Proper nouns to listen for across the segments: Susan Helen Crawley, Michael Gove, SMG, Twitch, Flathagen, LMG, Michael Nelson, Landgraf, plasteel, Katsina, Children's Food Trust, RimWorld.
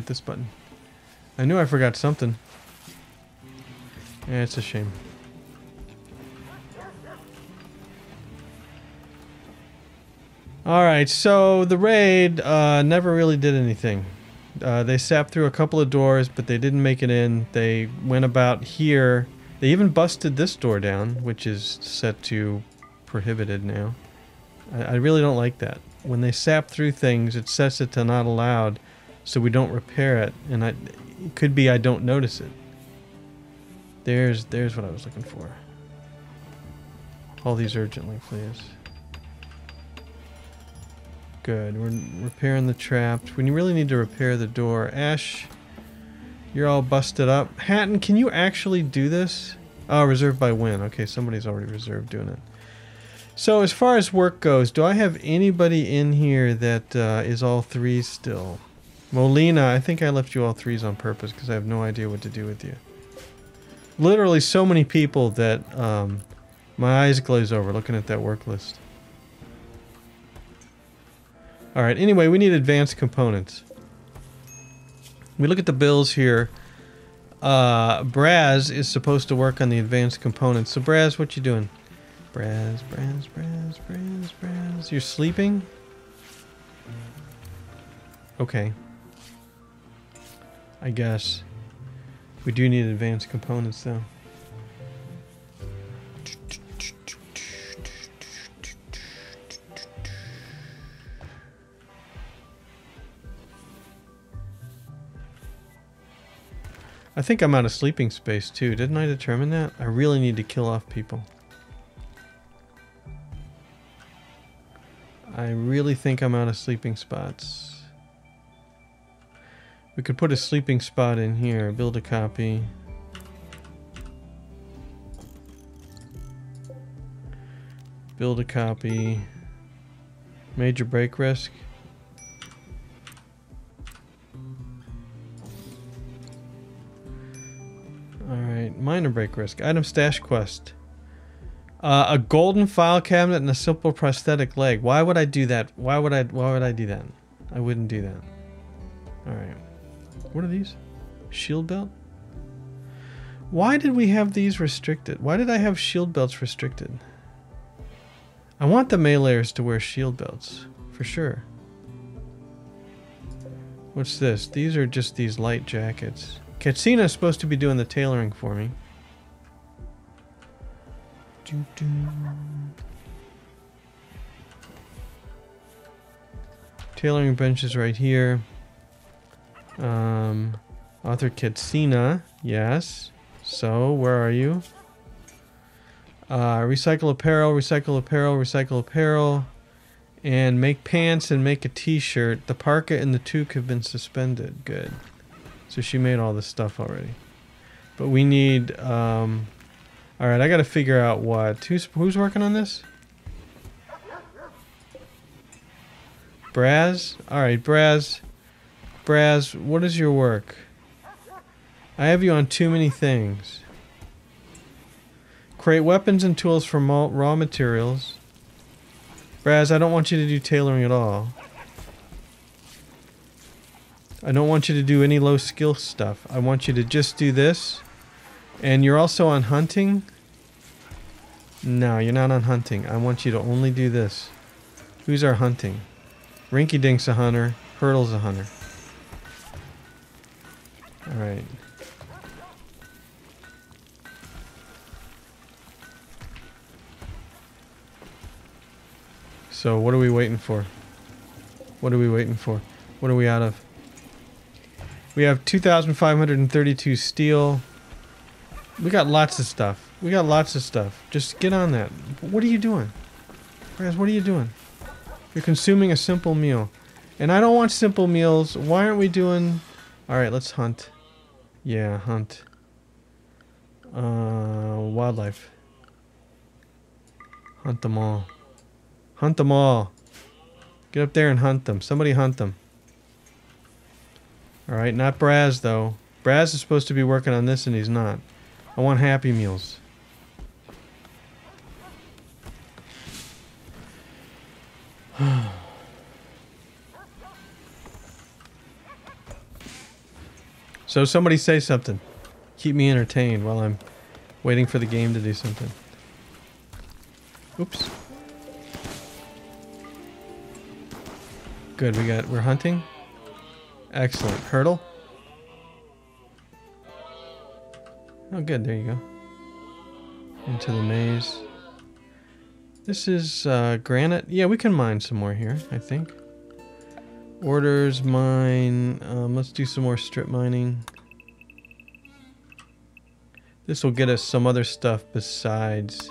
hit this button. I knew I forgot something. Yeah, it's a shame. Alright, so the raid never really did anything. They sapped through a couple of doors, but they didn't make it in. They went about here. They even busted this door down, which is set to prohibited now. I really don't like that. When they sap through things, it sets it to not allowed, so we don't repair it. And it could be I don't notice it. There's what I was looking for. Call these urgently, please. Good. We're repairing the traps. We really need to repair the door. Ash, you're all busted up. Hatton, can you actually do this? Oh, reserved by win. Okay, somebody's already reserved doing it. So as far as work goes, do I have anybody in here that is all threes still? Molina, I think I left you all threes on purpose because I have no idea what to do with you. Literally so many people that my eyes glaze over looking at that work list. Alright, anyway, we need advanced components. We look at the bills here. Braz is supposed to work on the advanced components. So Braz, what you doing? Braz. You're sleeping? Okay. I guess. We do need advanced components, though. I think I'm out of sleeping space, too. Didn't I determine that? I really need to kill off people. I really think I'm out of sleeping spots. We could put a sleeping spot in here, build a copy. Build a copy. Major break risk. Alright, minor break risk. Item stash quest. A golden file cabinet and a simple prosthetic leg. Why would I do that? Why would I do that? I wouldn't do that. Alright. What are these? Shield belt? Why did we have these restricted? Why did I have shield belts restricted? I want the meleeers to wear shield belts. For sure. What's this? These are just these light jackets. Katsina's supposed to be doing the tailoring for me. Tailoring bench is right here. Author Katsina, yes. So, where are you? Recycle apparel, recycle apparel, recycle apparel. And make pants and make a t-shirt. The parka and the toque have been suspended. Good. So she made all this stuff already. But we need... Alright, I gotta figure out what. Who's working on this? Braz? Alright, Braz. Braz, what is your work? I have you on too many things. Create weapons and tools from raw materials. Braz, I don't want you to do tailoring at all. I don't want you to do any low skill stuff. I want you to just do this. And you're also on hunting? No, you're not on hunting. I want you to only do this. Who's our hunting? Rinky Dink's a hunter. Hurdle's a hunter. Alright. So, what are we waiting for? What are we waiting for? What are we out of? We have 2,532 steel. We got lots of stuff. We got lots of stuff. Just get on that. What are you doing? Braz, what are you doing? You're consuming a simple meal. And I don't want simple meals. Why aren't we doing... Alright, let's hunt. Yeah, hunt. Wildlife. Hunt them all. Hunt them all. Get up there and hunt them. Somebody hunt them. Alright, not Braz, though. Braz is supposed to be working on this and he's not. I want Happy Meals. So somebody say something. Keep me entertained while I'm waiting for the game to do something. Oops. Good, we're hunting. Excellent. Hurdle. Oh good, there you go. Into the maze. This is granite. Yeah, we can mine some more here, I think. Orders, mine. Let's do some more strip mining. This will get us some other stuff besides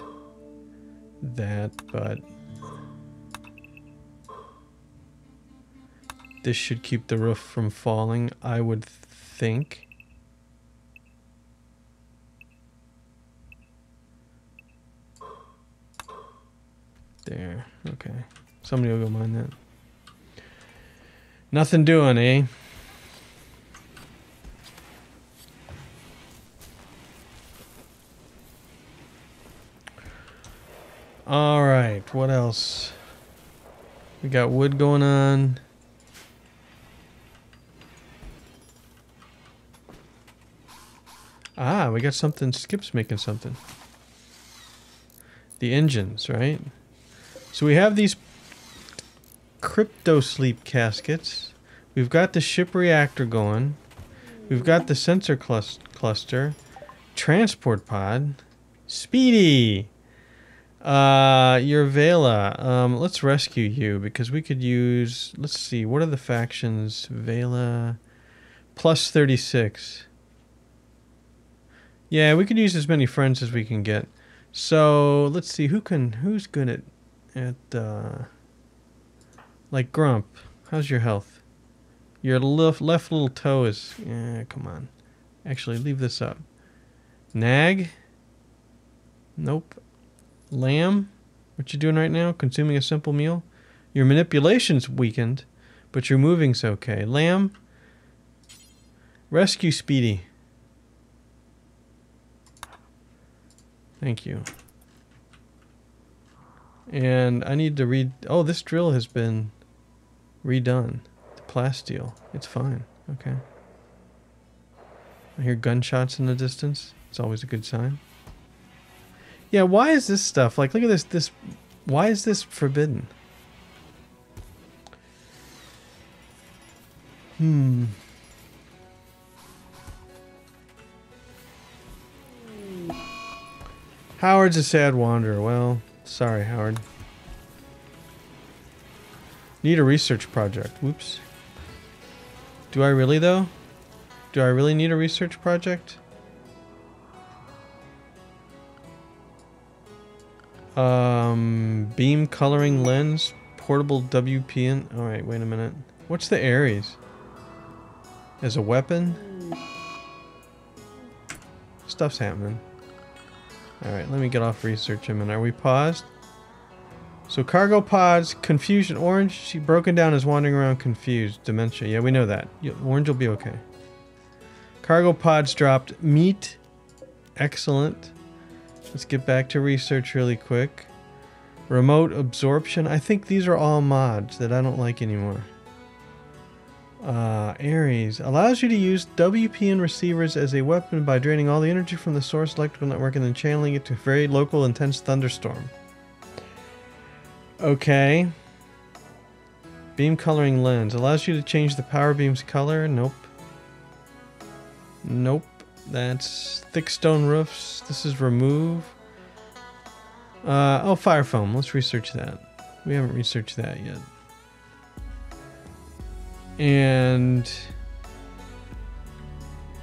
that, but this should keep the roof from falling, I would think. There. Okay. Somebody will go mine that. Nothing doing, eh? All right. What else? We got wood going on. Ah, we got something. Skip's making something. The engines, right? So we have these crypto sleep caskets. We've got the ship reactor going. We've got the sensor cluster, transport pod, Speedy, Vela. Let's rescue you because we could use. Let's see, what are the factions? Vela, plus 36. Yeah, we could use as many friends as we can get. So let's see who's good at like Grump. How's your health? Your left little toe is, come on. Actually, leave this up. Nag? Nope. Lamb? What you doing right now? Consuming a simple meal? Your manipulation's weakened, but your moving's okay. Lamb? Rescue Speedy. Thank you. And I need to read. Oh, this drill has been redone. The plasteel. It's fine. Okay. I hear gunshots in the distance. It's always a good sign. Yeah, why is this stuff? Like, look at this. Why is this forbidden? Howard's a sad wanderer. Well... Sorry, Howard. Need a research project. Whoops. Do I really, though? Do I really need a research project? Beam coloring lens. Portable WP and... Alright, wait a minute. What's the Ares? As a weapon? Stuff's happening. Alright, let me get off research a minute. Are we paused? So cargo pods, confusion, orange, she broken down is wandering around confused, dementia. Yeah, we know that. Orange will be okay. Cargo pods dropped, meat, excellent. Let's get back to research really quick. Remote absorption, I think these are all mods that I don't like anymore. Ares allows you to use WPN receivers as a weapon by draining all the energy from the source electrical network and then channeling it to a very local intense thunderstorm. Okay. Beam coloring lens allows you to change the power beam's color. Nope. Nope. That's thick stone roofs. This is remove. Oh, fire foam. Let's research that. We haven't researched that yet. And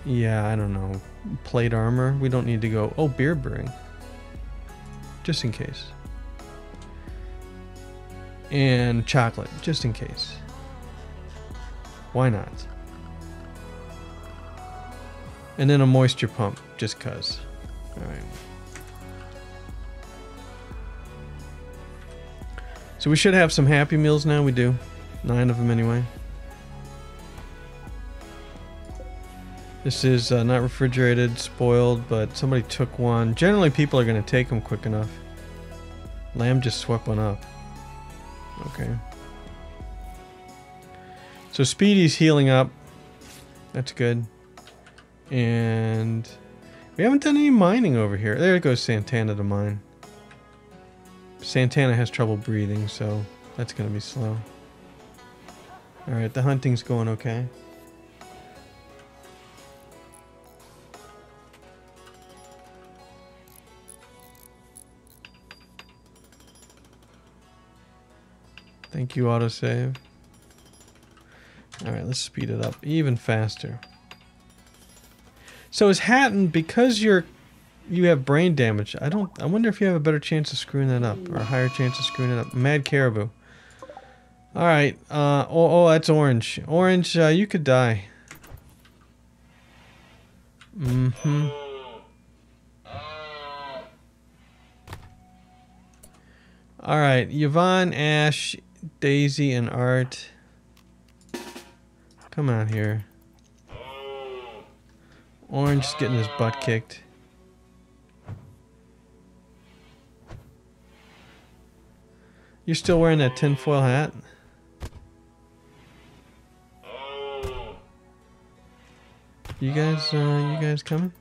yeah, I don't know. Plate armor. We don't need to go. Oh, beer brewing. Just in case. And chocolate. Just in case. Why not? And then a moisture pump. Just cuz. Alright. So we should have some Happy Meals now. We do. 9 of them anyway. This is not refrigerated, spoiled, but somebody took one. Generally, people are going to take them quick enough. Lamb just swept one up. Okay. So Speedy's healing up. That's good. And we haven't done any mining over here. There goes Santana to mine. Santana has trouble breathing, so that's going to be slow. Alright, the hunting's going okay. Thank you, autosave. Alright, let's speed it up even faster. So as Hatton, because you have brain damage, I wonder if you have a better chance of screwing that up, or a higher chance of screwing it up. Mad Caribou. Alright, oh, that's Orange. Orange, you could die. Mm-hmm. Alright, Yvonne, Ash, Daisy, and Art. Come out here. Orange is getting his butt kicked. You're still wearing that tinfoil hat? You guys coming?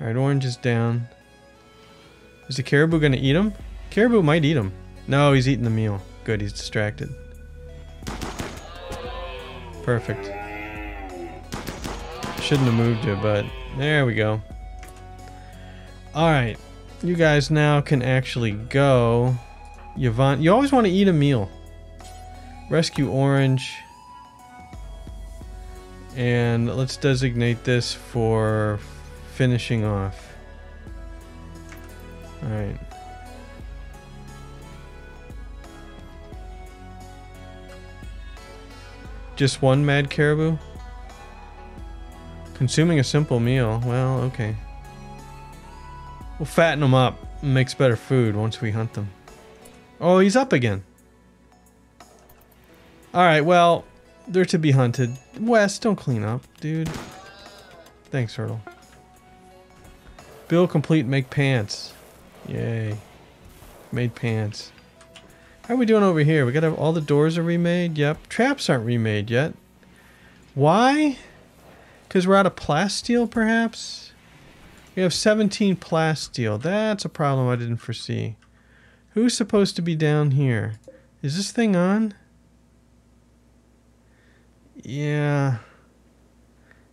Alright, Orange is down. Is the caribou gonna eat him? Caribou might eat him. No, he's eating the meal. Good, he's distracted. Perfect. Shouldn't have moved you, but there we go. Alright, you guys now can actually go. Yvonne, you always want to eat a meal. Rescue Orange. And let's designate this for finishing off. Alright. Just one mad caribou? Consuming a simple meal. Well, okay. We'll fatten them up and makes better food once we hunt them. Oh, he's up again. Alright, well, they're to be hunted. Wes, don't clean up, dude. Thanks, Hurdle. Bill complete make pants. Yay. Made pants. How are we doing over here? We gotta have all the doors are remade. Yep. Traps aren't remade yet. Why? Because we're out of plasteel, perhaps? We have 17 plasteel. That's a problem I didn't foresee. Who's supposed to be down here? Is this thing on? Yeah.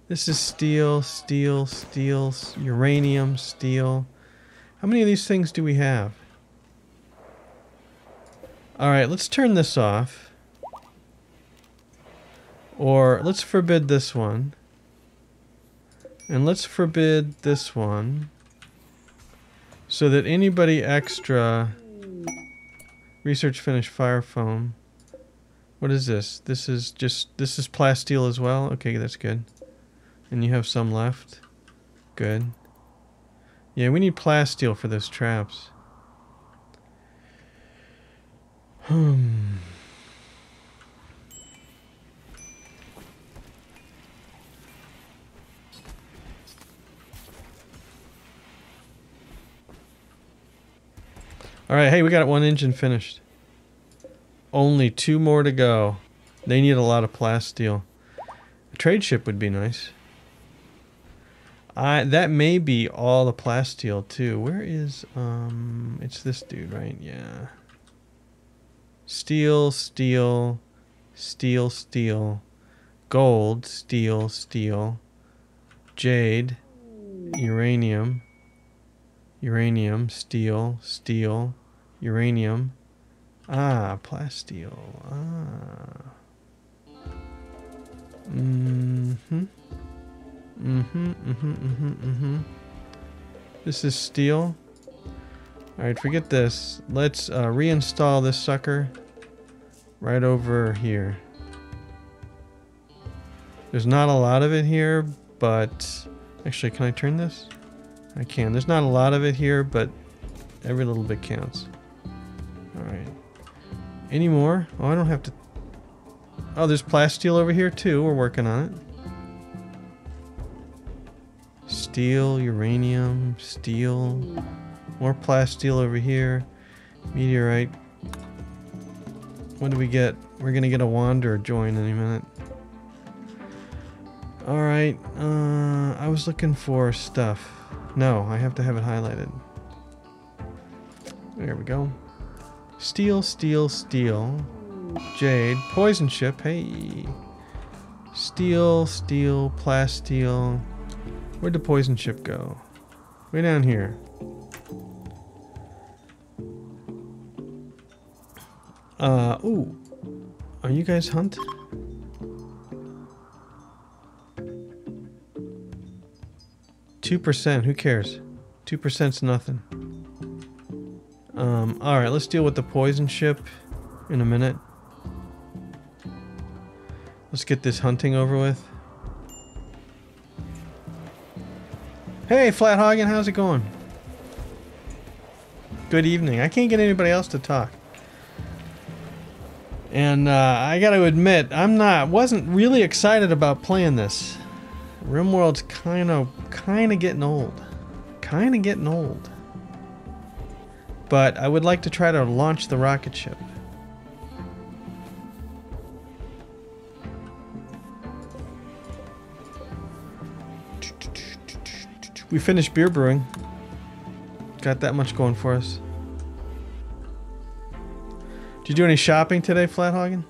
This is steel, steel, steel, uranium, steel. How many of these things do we have? Alright, let's turn this off. Or let's forbid this one. And let's forbid this one. So that anybody extra... Research finish fire foam. What is this? This is plasteel as well? Okay, that's good. And you have some left. Good. Yeah, we need plasteel for those traps. Alright, hey, we got one engine finished. Only two more to go. They need a lot of plasteel. A trade ship would be nice. That may be all the plasteel too. Where is, it's this dude, right? Yeah. Steel, steel, steel, steel, gold, steel, steel, jade, uranium, uranium, steel, steel, uranium. Ah, plasteel. Ah. This is steel. Alright, forget this. Let's reinstall this sucker right over here. There's not a lot of it here, but... Actually, can I turn this? I can. There's not a lot of it here, but every little bit counts. Alright. Any more? Oh, I don't have to... Oh, there's plasteel over here too. We're working on it. Steel, uranium, steel, more plasteel over here, meteorite. What do we get? We're gonna get a wanderer join any minute. Alright, I was looking for stuff. No, I have to have it highlighted. There we go. Steel, steel, steel. Jade. Poison ship. Hey. Steel, steel, plasteel. Where'd the poison ship go? Way down here. Ooh. Are you guys hunt? Who cares? 2%'s nothing. Alright, let's deal with the poison ship in a minute. Let's get this hunting over with. Hey, Flathagen, how's it going? Good evening. I can't get anybody else to talk. And I gotta admit, wasn't really excited about playing this. RimWorld's kinda getting old. But I would like to try to launch the rocket ship. We finished beer brewing. Got that much going for us. Did you do any shopping today, Flathagen?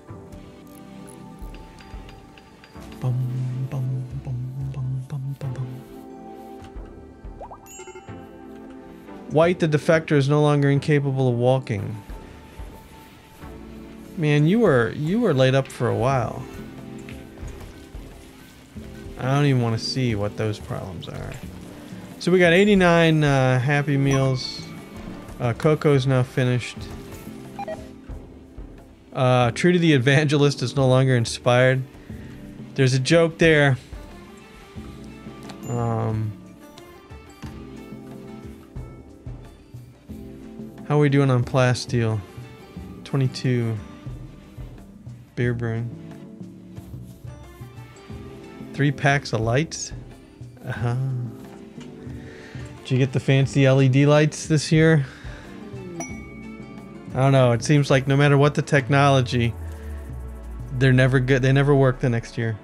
White the Defector is no longer incapable of walking. Man, you were laid up for a while. I don't even want to see what those problems are. So we got 89 Happy Meals. Coco's now finished. True to the Evangelist is no longer inspired. There's a joke there. How are we doing on Plasteel? 22. Beer brewing. 3 packs of lights? Uh-huh. Did you get the fancy LED lights this year? I don't know, it seems like no matter what the technology, they're never good, they never work the next year.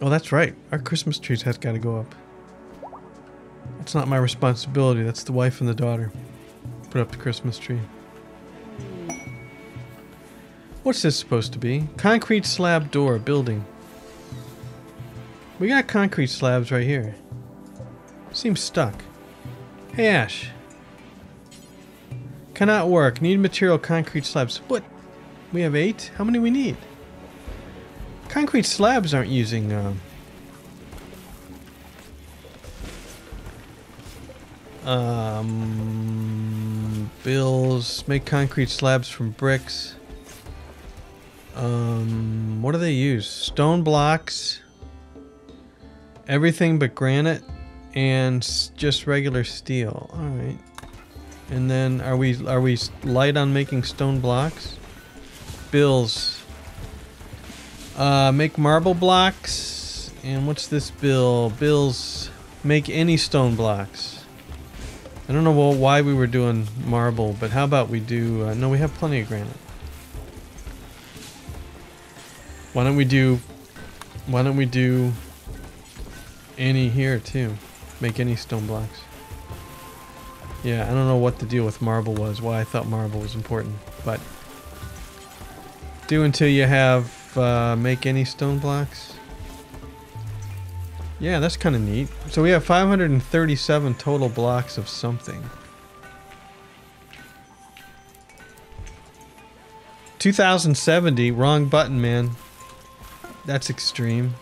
Oh, that's right. Our Christmas trees has got to go up. That's not my responsibility. That's the wife and the daughter. Put up the Christmas tree. What's this supposed to be? Concrete slab door building. We got concrete slabs right here. Seems stuck. Hey, Ash. Cannot work. Need material concrete slabs. What? We have 8? How many we need? Concrete slabs aren't using, bills, make concrete slabs from bricks. What do they use? Stone blocks, everything but granite, and just regular steel. All right. And then are we light on making stone blocks? Bills. Make marble blocks, and what's this bill? Bills, make any stone blocks. I don't know why we were doing marble, but how about we do, no, we have plenty of granite. Why don't we do any here too? Make any stone blocks. Yeah, I don't know what the deal with marble was, why I thought marble was important, but do until you have make any stone blocks. Yeah, that's kind of neat. So we have 537 total blocks of something. 2070, wrong button, man. That's extreme.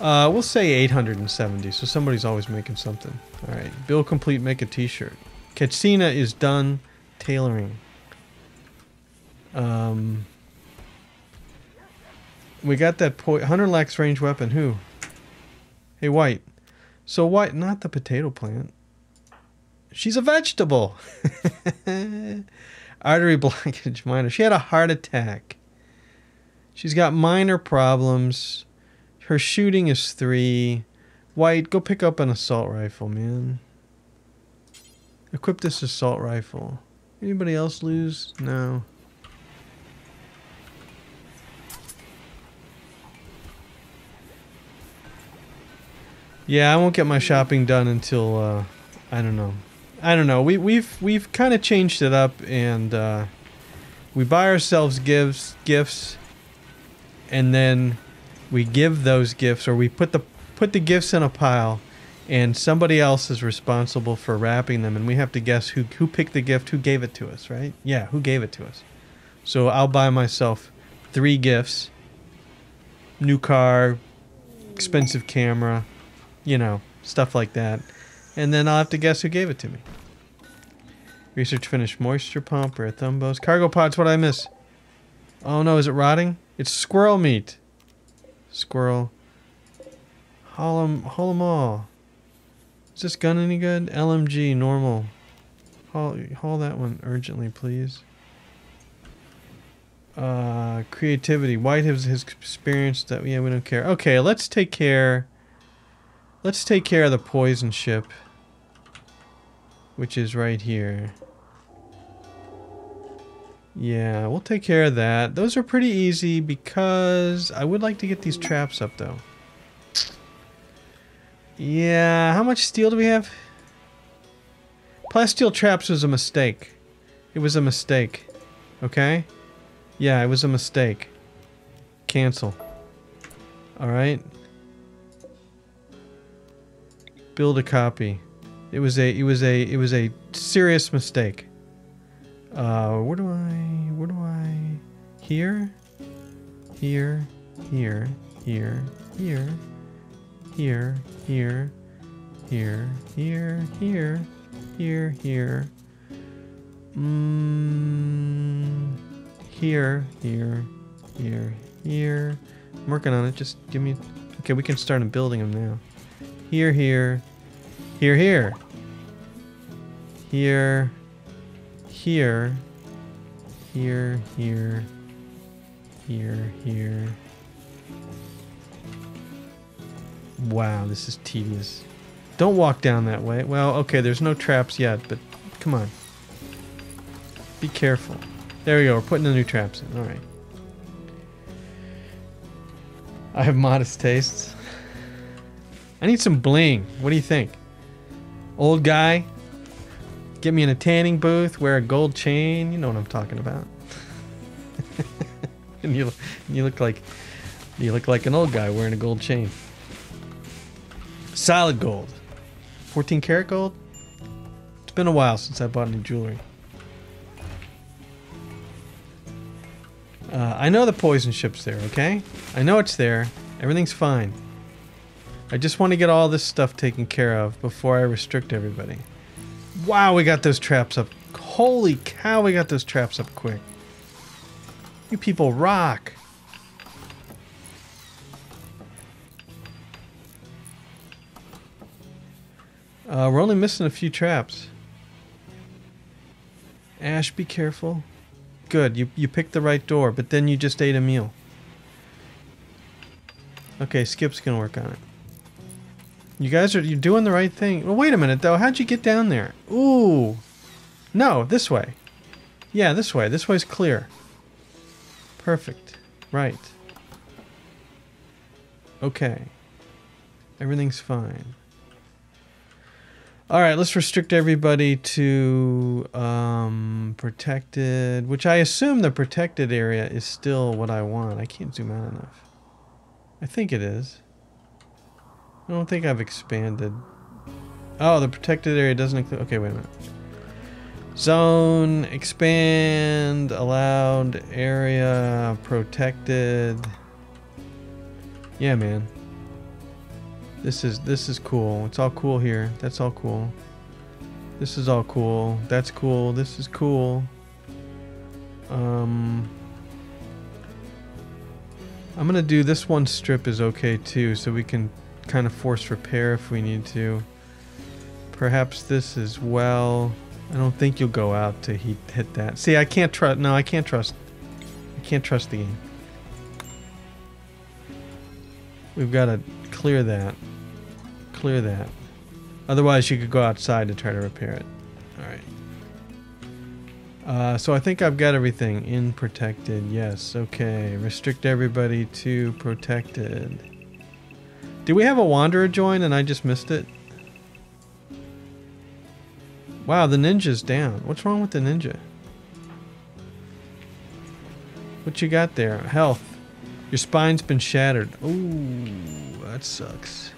We'll say 870, so somebody's always making something. Alright, build complete, make a t-shirt. Katsina is done tailoring. We got that 100 lax range weapon. Who? Hey, White. So White, not the potato plant. She's a vegetable. Artery blockage minor. She had a heart attack. She's got minor problems. Her shooting is 3. White, go pick up an assault rifle, man. Equip this assault rifle. Anybody else lose? No. Yeah, I won't get my shopping done until I don't know. We've kind of changed it up, and we buy ourselves gifts, and then we give those gifts, or we put the gifts in a pile, and somebody else is responsible for wrapping them, and we have to guess who picked the gift, who gave it to us, right? Yeah, who gave it to us. So I'll buy myself 3 gifts. New car, expensive camera, you know, stuff like that. And then I'll have to guess who gave it to me. Research finished. Moisture pump, rare thumbos. Cargo pods, what did I miss? Oh no, is it rotting? It's squirrel meat. Squirrel. Haul 'em all. Is this gun any good? LMG, normal. Haul that one urgently, please. Creativity. White has his experience that, yeah, we don't care. Okay, let's take care. Let's take care of the poison ship, which is right here. Yeah, we'll take care of that. Those are pretty easy because I would like to get these traps up, though. Yeah, how much steel do we have? Plasteel traps was a mistake. It was a mistake. Okay? Yeah, it was a mistake. Cancel. Alright. Build a copy. It was a serious mistake. Where do I here. I'm working on it, just give me, okay, we can start building them now. Here. Wow, this is tedious. Don't walk down that way. Well, okay, there's no traps yet, but come on. Be careful. There we go, we're putting the new traps in. Alright. I have modest tastes. I need some bling. What do you think? Old guy? Get me in a tanning booth, wear a gold chain. You know what I'm talking about. And you look like an old guy wearing a gold chain. Solid gold. 14 karat gold? It's been a while since I bought any jewelry. I know the poison ship's there, okay? I know it's there. Everything's fine. I just want to get all this stuff taken care of before I restrict everybody. Wow, we got those traps up. Holy cow, we got those traps up quick. You people rock. We're only missing a few traps. Ash, be careful. Good, you picked the right door, but then you just ate a meal. Okay, Skip's gonna work on it. You guys are doing the right thing. Well, wait a minute, though. How'd you get down there? Ooh. No, this way. Yeah, this way. This way's clear. Perfect. Right. Okay. Everything's fine. All right, let's restrict everybody to protected, which I assume the protected area is still what I want. I can't zoom out enough. I think it is. I don't think I've expanded. Oh, the protected area doesn't include... Okay, wait a minute. Zone, expand, allowed, area, protected. Yeah, man. This is cool. It's all cool here. That's all cool. This is all cool. That's cool. This is cool. I'm gonna do this one strip is okay too, so we can kind of force repair if we need to. Perhaps this as well. I don't think you'll go out to hit that. See, I can't trust. No, I can't trust. I can't trust the game. We've got to clear that. clear that. Otherwise, you could go outside to try to repair it. Alright. So I think I've got everything in protected. Yes, okay. Restrict everybody to protected. Did we have a wanderer join and I just missed it? Wow, the ninja's down. What's wrong with the ninja? What you got there? Health. Your spine's been shattered. Ooh, that sucks.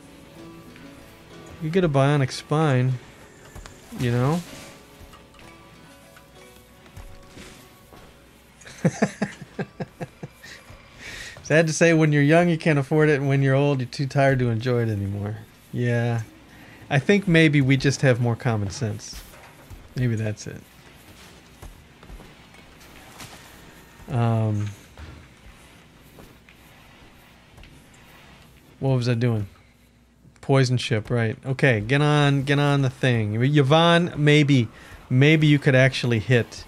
You get a bionic spine, you know? Sad to say, when you're young you can't afford it, and when you're old you're too tired to enjoy it anymore. Yeah, I think maybe we just have more common sense. Maybe that's it. What was I doing? Poison ship, right? Okay, get on the thing. Yvonne, maybe you could actually hit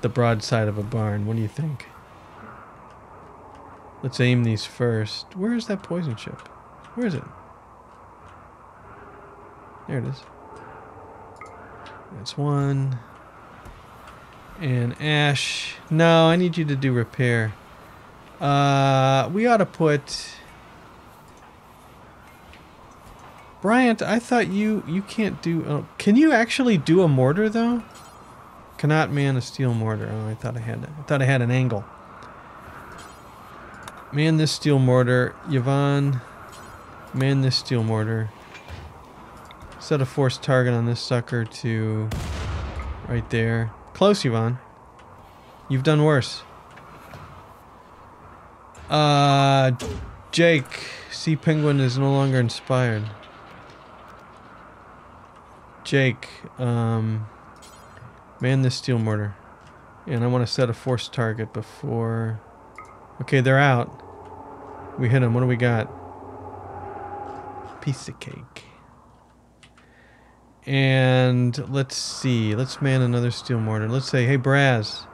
the broadside of a barn. What do you think? Let's aim these first. Where is that poison ship? Where is it? There it is. That's one. And Ash. No, I need you to do repair. We ought to put... Bryant, I thought you can't do... Oh, can you actually do a mortar, though? Cannot man a steel mortar. Oh, I thought I had an angle. Man this steel mortar. Yvonne, man this steel mortar. Set a forced target on this sucker to right there. Close, Yvonne. You've done worse. Jake, Sea Penguin is no longer inspired. Jake, man this steel mortar. And I want to set a forced target before... Okay, they're out. We hit them. What do we got? Piece of cake. And let's see. Let's man another steel mortar. Let's say, hey, Braz.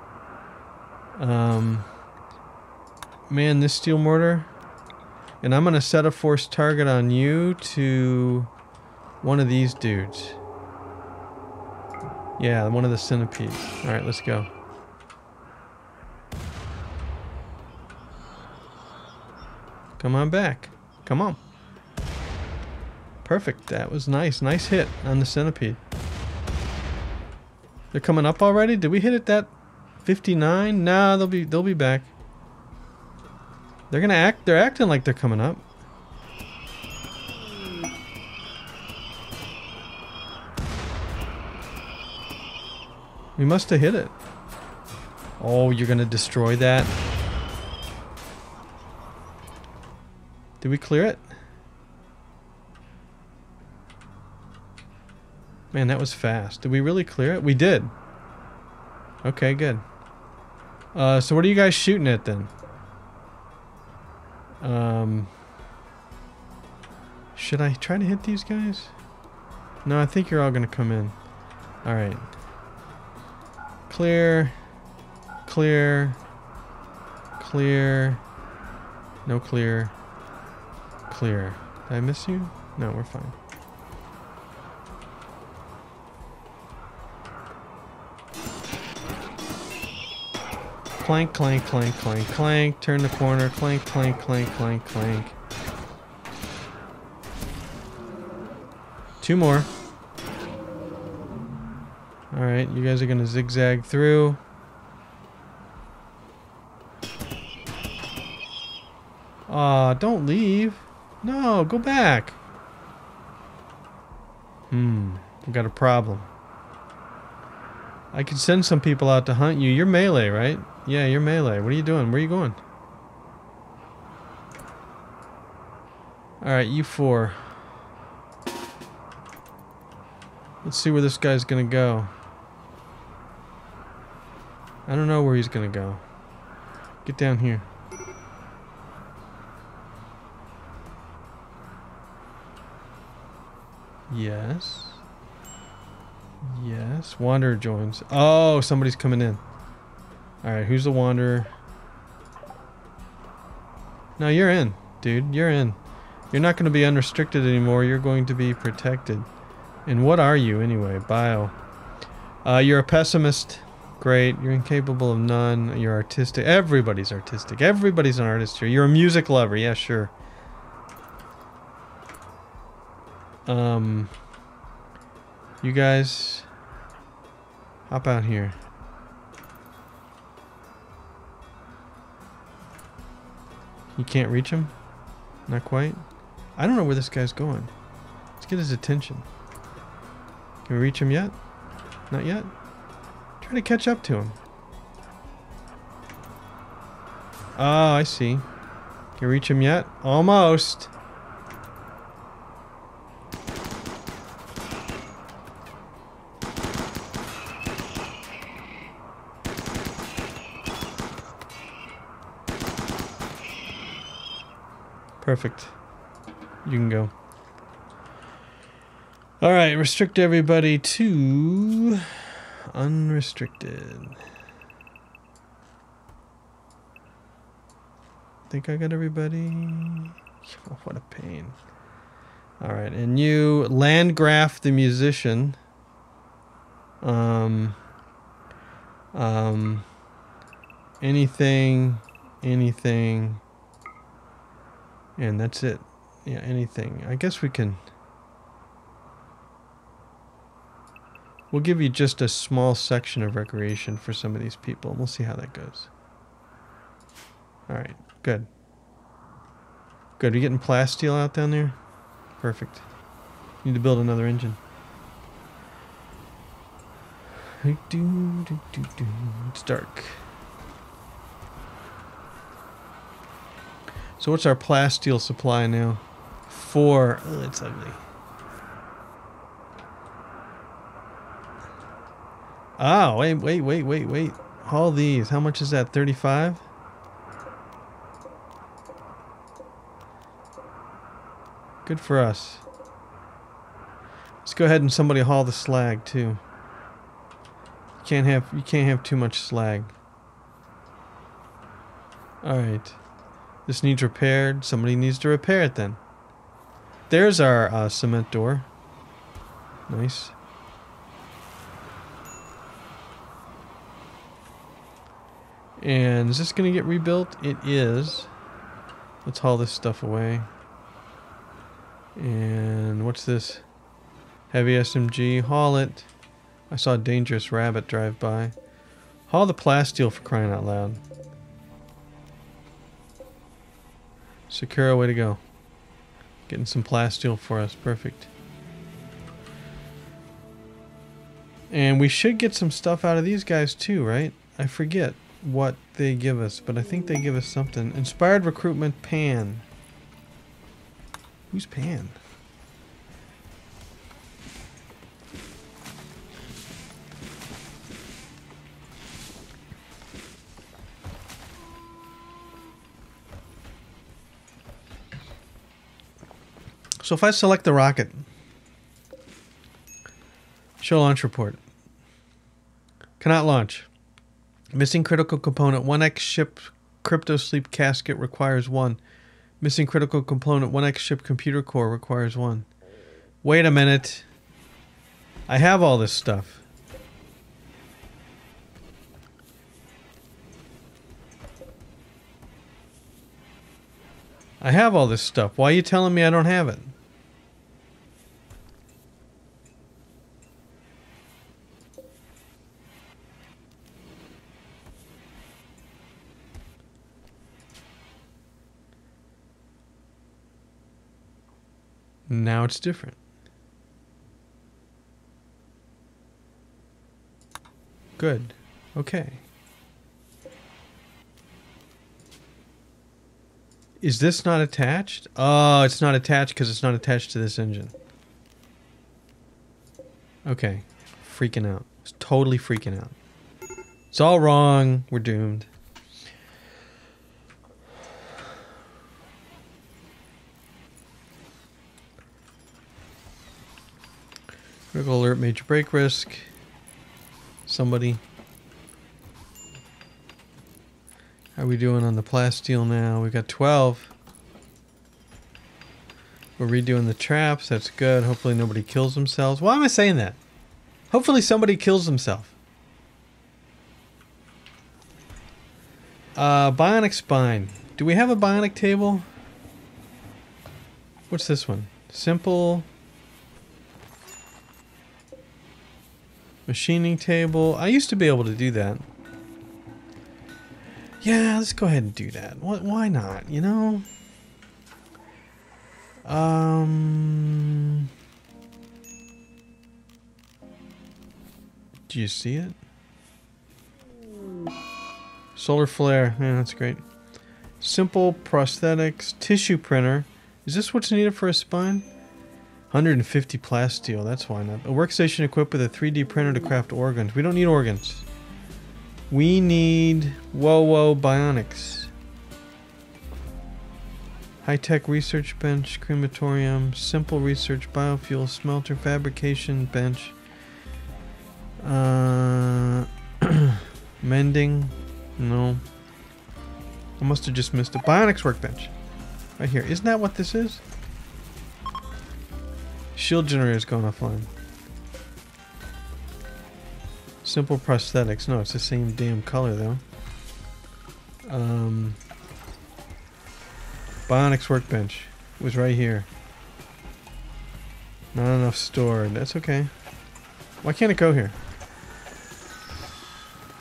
Man this steel mortar. And I'm going to set a forced target on you to one of these dudes. Yeah, one of the centipedes. Alright, let's go. Come on back. Come on. Perfect. That was nice. Nice hit on the centipede. They're coming up already? Did we hit it that 59? Nah, they'll be back. They're gonna act, they're acting like they're coming up. We must have hit it. Oh, you're gonna destroy that? Did we clear it? Man, that was fast. Did we really clear it? We did. Okay, good. So what are you guys shooting at then? Should I try to hit these guys? No, I think you're all gonna come in. Alright. Clear, clear, clear, no clear, clear. Did I miss you? No, we're fine. Clank, clank, clank, clank, clank. Turn the corner. Clank, clank, clank, clank, clank. Two more. Alright, you guys are going to zigzag through. Aw, don't leave. No, go back. We've got a problem. I could send some people out to hunt you. You're melee, right? Yeah, you're melee. What are you doing? Where are you going? Alright, you four. Let's see where this guy's going to go. I don't know where he's gonna go. Get down here. Yes. Yes. Wanderer joins. Oh, somebody's coming in. Alright, who's the wanderer? No, you're in, dude. You're in. You're not going to be unrestricted anymore. You're going to be protected. And what are you anyway? Bio. You're a pessimist. Great. You're incapable of none. You're artistic. Everybody's artistic. Everybody's an artist here. You're a music lover. Yeah, sure. You guys hop out here. You can't reach him? Not quite? I don't know where this guy's going. Let's get his attention. Can we reach him yet? Not yet? Try to catch up to him. Ah, I see. Can we reach him yet? Almost! Perfect. You can go. Alright, restrict everybody to unrestricted. Think I got everybody? Oh, what a pain. Alright, and you, Landgraf the musician. Anything. And that's it. Yeah, anything. I guess we can... We'll give you just a small section of recreation for some of these people. We'll see how that goes. Alright, good. Good. Are you getting plasteel out down there? Perfect. Need to build another engine. It's dark. So what's our plasteel supply now? 4. Oh, that's ugly. Ah, oh, wait. All these. How much is that? 35? Good for us. Let's go ahead and somebody haul the slag too. You can't have too much slag. Alright. This needs repaired. Somebody needs to repair it then. There's our cement door. Nice. And is this going to get rebuilt? It is. Let's haul this stuff away. And what's this? Heavy SMG. Haul it. I saw a dangerous rabbit drive by. Haul the plasteel for crying out loud. Sakura, way to go. Getting some plasteel for us. Perfect. And we should get some stuff out of these guys too, right? I forget what they give us, but I think they give us something. Inspired recruitment, Pan. Who's Pan? So if I select the rocket, show launch report. Cannot launch. Missing critical component. 1X ship crypto sleep casket requires 1. Missing critical component. 1X ship computer core requires 1. Wait a minute. I have all this stuff. I have all this stuff. Why are you telling me I don't have it? Now it's different. Good. Okay. Is this not attached? Oh, it's not attached because it's not attached to this engine. Okay. Freaking out. It's totally freaking out. It's all wrong. We're doomed. Critical alert, major break risk. Somebody. How are we doing on the plasteel now? We've got 12. We're redoing the traps. That's good. Hopefully nobody kills themselves. Why am I saying that? Hopefully somebody kills themselves. Bionic spine. Do we have a bionic table? What's this one? Simple. Machining table. I used to be able to do that. Yeah, let's go ahead and do that. Why not, you know? Do you see it? Solar flare. Yeah, that's great. Simple prosthetics. Tissue printer. Is this what's needed for a spine? 150 plasteel. That's why not. A workstation equipped with a 3D printer to craft organs. We don't need organs. We need bionics. High-tech research bench, crematorium, simple research, biofuel, smelter, fabrication bench, mending, no. I must have just missed a bionics workbench. Right here. Isn't that what this is? Shield generator's going offline. Simple prosthetics. No, it's the same damn color though. Bionics workbench was right here. Not enough stored. That's okay. Why can't it go here?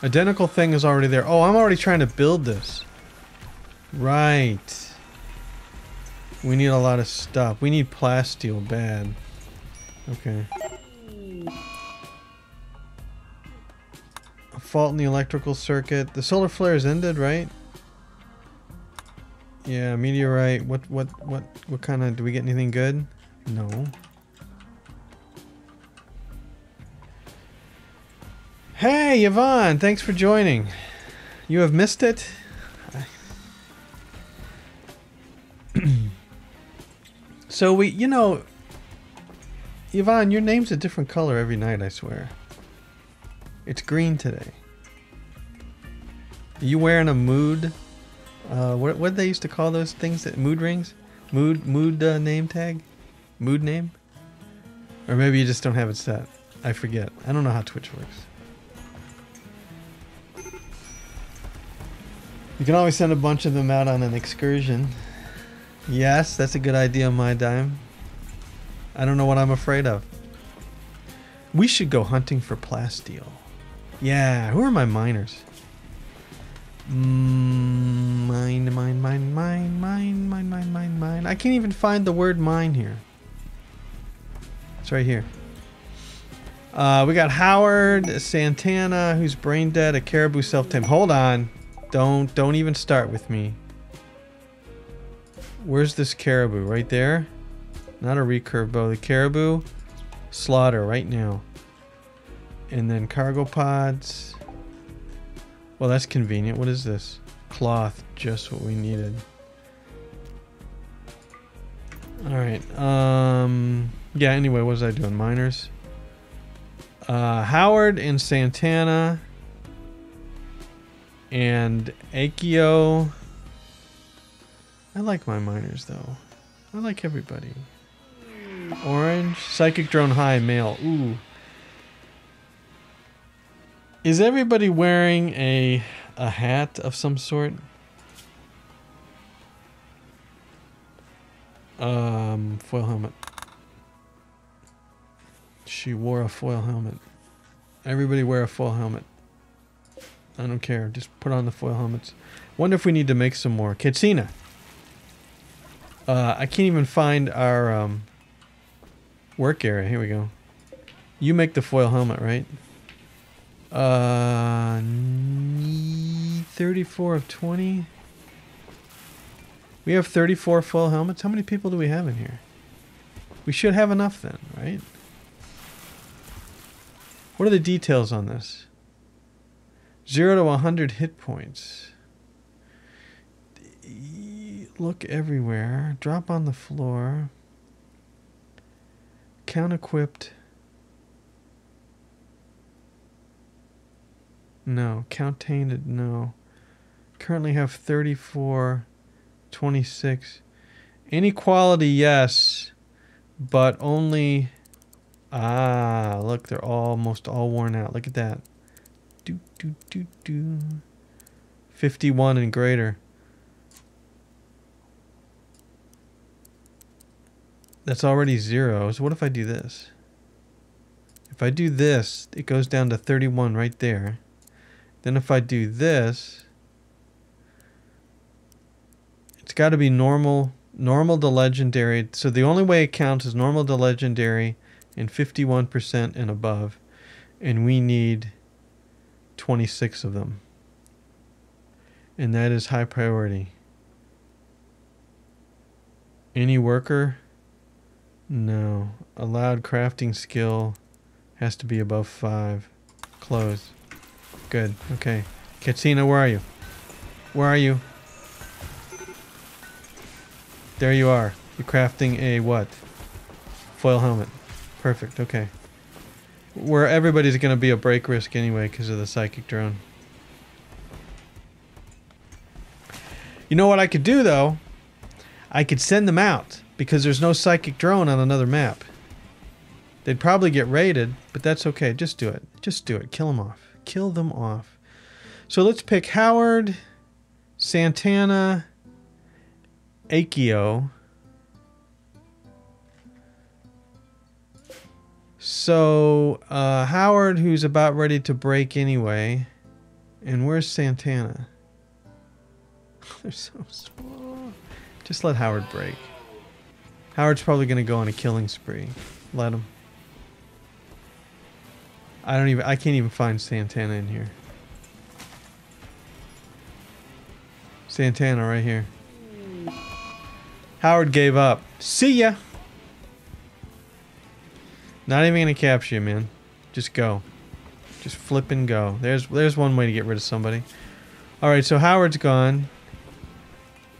Identical thing is already there. Oh, I'm already trying to build this. Right. We need a lot of stuff. We need plasteel bad. Okay. A fault in the electrical circuit. The solar flare is ended, right? Yeah, meteorite. What kind of, do we get anything good? No. Hey, Yvonne, thanks for joining. You have missed it. So we, you know, Yvonne, your name's a different color every night, I swear. It's green today. Are you wearing a mood? What did they used to call those things that mood rings? Mood name tag? Mood name? Or maybe you just don't have it set. I forget. I don't know how Twitch works. You can always send a bunch of them out on an excursion. Yes, that's a good idea on my dime. I don't know what I'm afraid of. We should go hunting for plasteel. Yeah, who are my miners? Mine. I can't even find the word mine here. It's right here. We got Howard, Santana, who's brain dead, a caribou self-tame. Hold on. Don't even start with me. Where's this caribou? Right there? Not a recurve bow. The caribou slaughter right now. And then cargo pods. Well, that's convenient. What is this? Cloth. Just what we needed. Alright. Yeah, anyway, what was I doing? Miners. Howard and Santana. And Akio. I like my miners, though. I like everybody. Orange. Psychic drone high, male. Ooh. Is everybody wearing a hat of some sort? Foil helmet. She wore a foil helmet. Everybody wear a foil helmet. I don't care. Just put on the foil helmets. Wonder if we need to make some more. Katsina. I can't even find our work area. Here we go. You make the foil helmet, right? 34 of 20. We have 34 foil helmets. How many people do we have in here? We should have enough then, right? What are the details on this? 0 to 100 hit points. Look everywhere. Drop on the floor. Count equipped. No, count tainted, no. Currently have 34, 26. Inequality, yes, but only... Ah, look, they're almost all worn out. Look at that. 51 and greater. That's already 0. So what if I do this? If I do this, it goes down to 31 right there. Then if I do this, it's got to be normal to legendary. So the only way it counts is normal to legendary and 51% and above. And we need 26 of them. And that is high priority. Any worker? No. Allowed crafting skill has to be above 5. Close. Good. Okay. Katina, where are you? Where are you? There you are. You're crafting a what? Foil helmet. Perfect. Okay. Where everybody's going to be a break risk anyway because of the psychic drone. You know what I could do though? I could send them out because there's no psychic drone on another map. They'd probably get raided, but that's okay. Just do it. Just do it. Kill them off. Kill them off. So let's pick Howard, Santana, Akio. So Howard, who's about ready to break anyway, and where's Santana? They're so small. Just let Howard break. Howard's probably going to go on a killing spree. Let him. I can't even find Santana in here. Santana right here. Howard gave up. See ya! Not even going to capture you, man. Just go. Just flip and go. There's one way to get rid of somebody. Alright, so Howard's gone.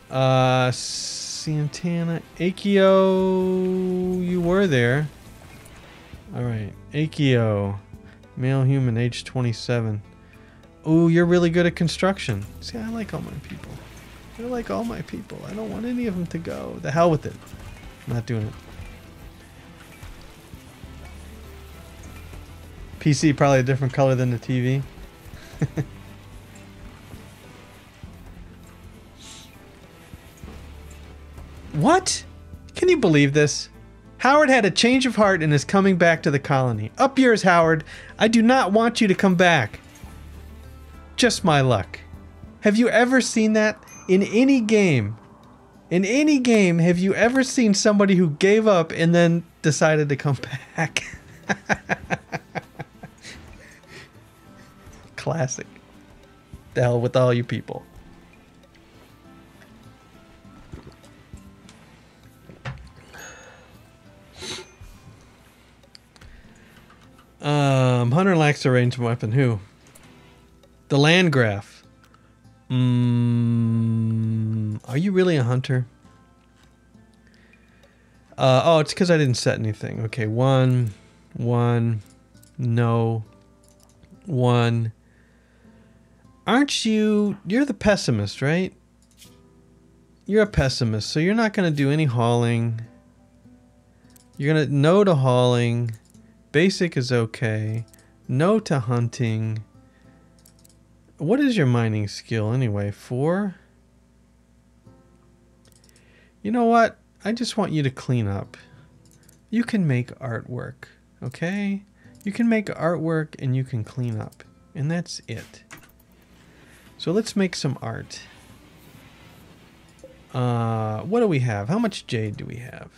Santana, Akio, you were there. Alright, Akio, male human, age 27. Oh, you're really good at construction. See, I like all my people. They're like all my people. I don't want any of them to go. The hell with it. I'm not doing it. PC probably a different color than the TV. What? Can you believe this? Howard had a change of heart and is coming back to the colony. Up yours, Howard. I do not want you to come back. Just my luck. Have you ever seen that? In any game. In any game, have you ever seen somebody who gave up and then decided to come back? Classic. The hell with all you people. Hunter lacks a ranged weapon. Who? The Landgraf. Are you really a hunter? Oh, it's because I didn't set anything. Okay, one. Aren't you... You're the pessimist, right? You're a pessimist, so you're not going to do any hauling. You're going to... No to hauling. Basic is okay. No to hunting. What is your mining skill anyway? 4? You know what? I just want you to clean up. You can make artwork, okay? You can make artwork and you can clean up. And that's it. So let's make some art. What do we have? How much jade do we have?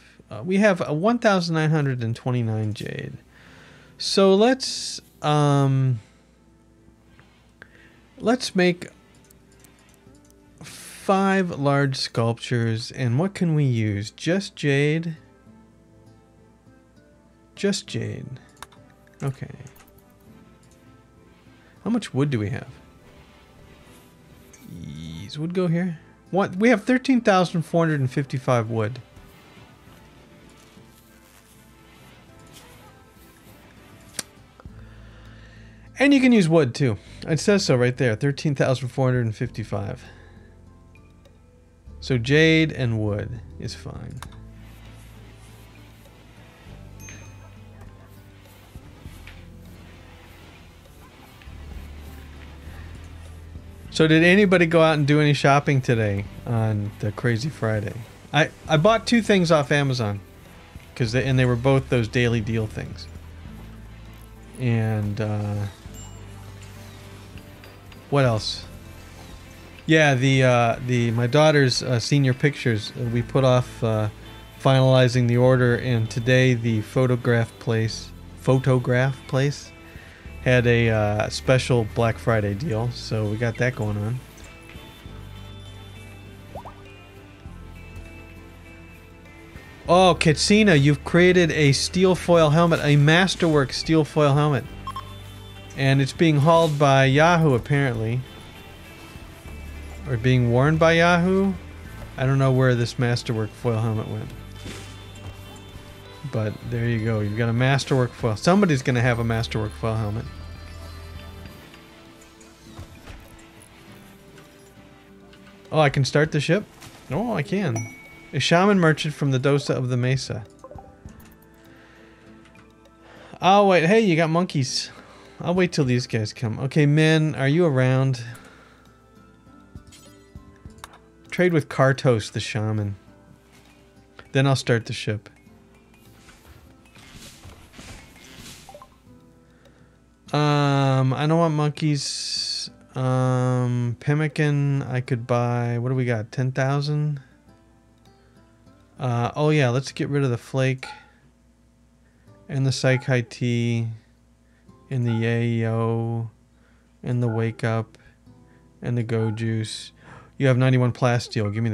We have a 1,929 jade. So let's make 5 large sculptures. And what can we use? Just jade. Just jade. Okay. How much wood do we have? Yeez, wood go here. What? We have 13,455 wood. And you can use wood too. It says so right there, 13,455. So jade and wood is fine. So did anybody go out and do any shopping today on the Crazy Friday? I bought two things off Amazon, and they were both those daily deal things. And what else? Yeah, my daughter's senior pictures. We put off finalizing the order, and today the photograph place. Had a special Black Friday deal, so we got that going on. Oh, Katsina, you've created a steel foil helmet, a Masterwork steel foil helmet. And it's being hauled by Yahoo, apparently. Or being worn by Yahoo? I don't know where this Masterwork foil helmet went. But there you go. You've got a Masterwork foil. Somebody's going to have a Masterwork foil helmet. Oh, I can start the ship? No, I can. A shaman merchant from the Dosa of the Mesa. Oh, wait. Hey, you got monkeys. I'll wait till these guys come. Okay, men, are you around? Trade with Kartos, the shaman. Then I'll start the ship. I don't want monkeys. Pemmican, I could buy. What do we got? 10,000? Oh yeah, let's get rid of the flake. And the Psychai tea. And the yayo. And the wake up. And the go juice. You have 91 plasteel, give me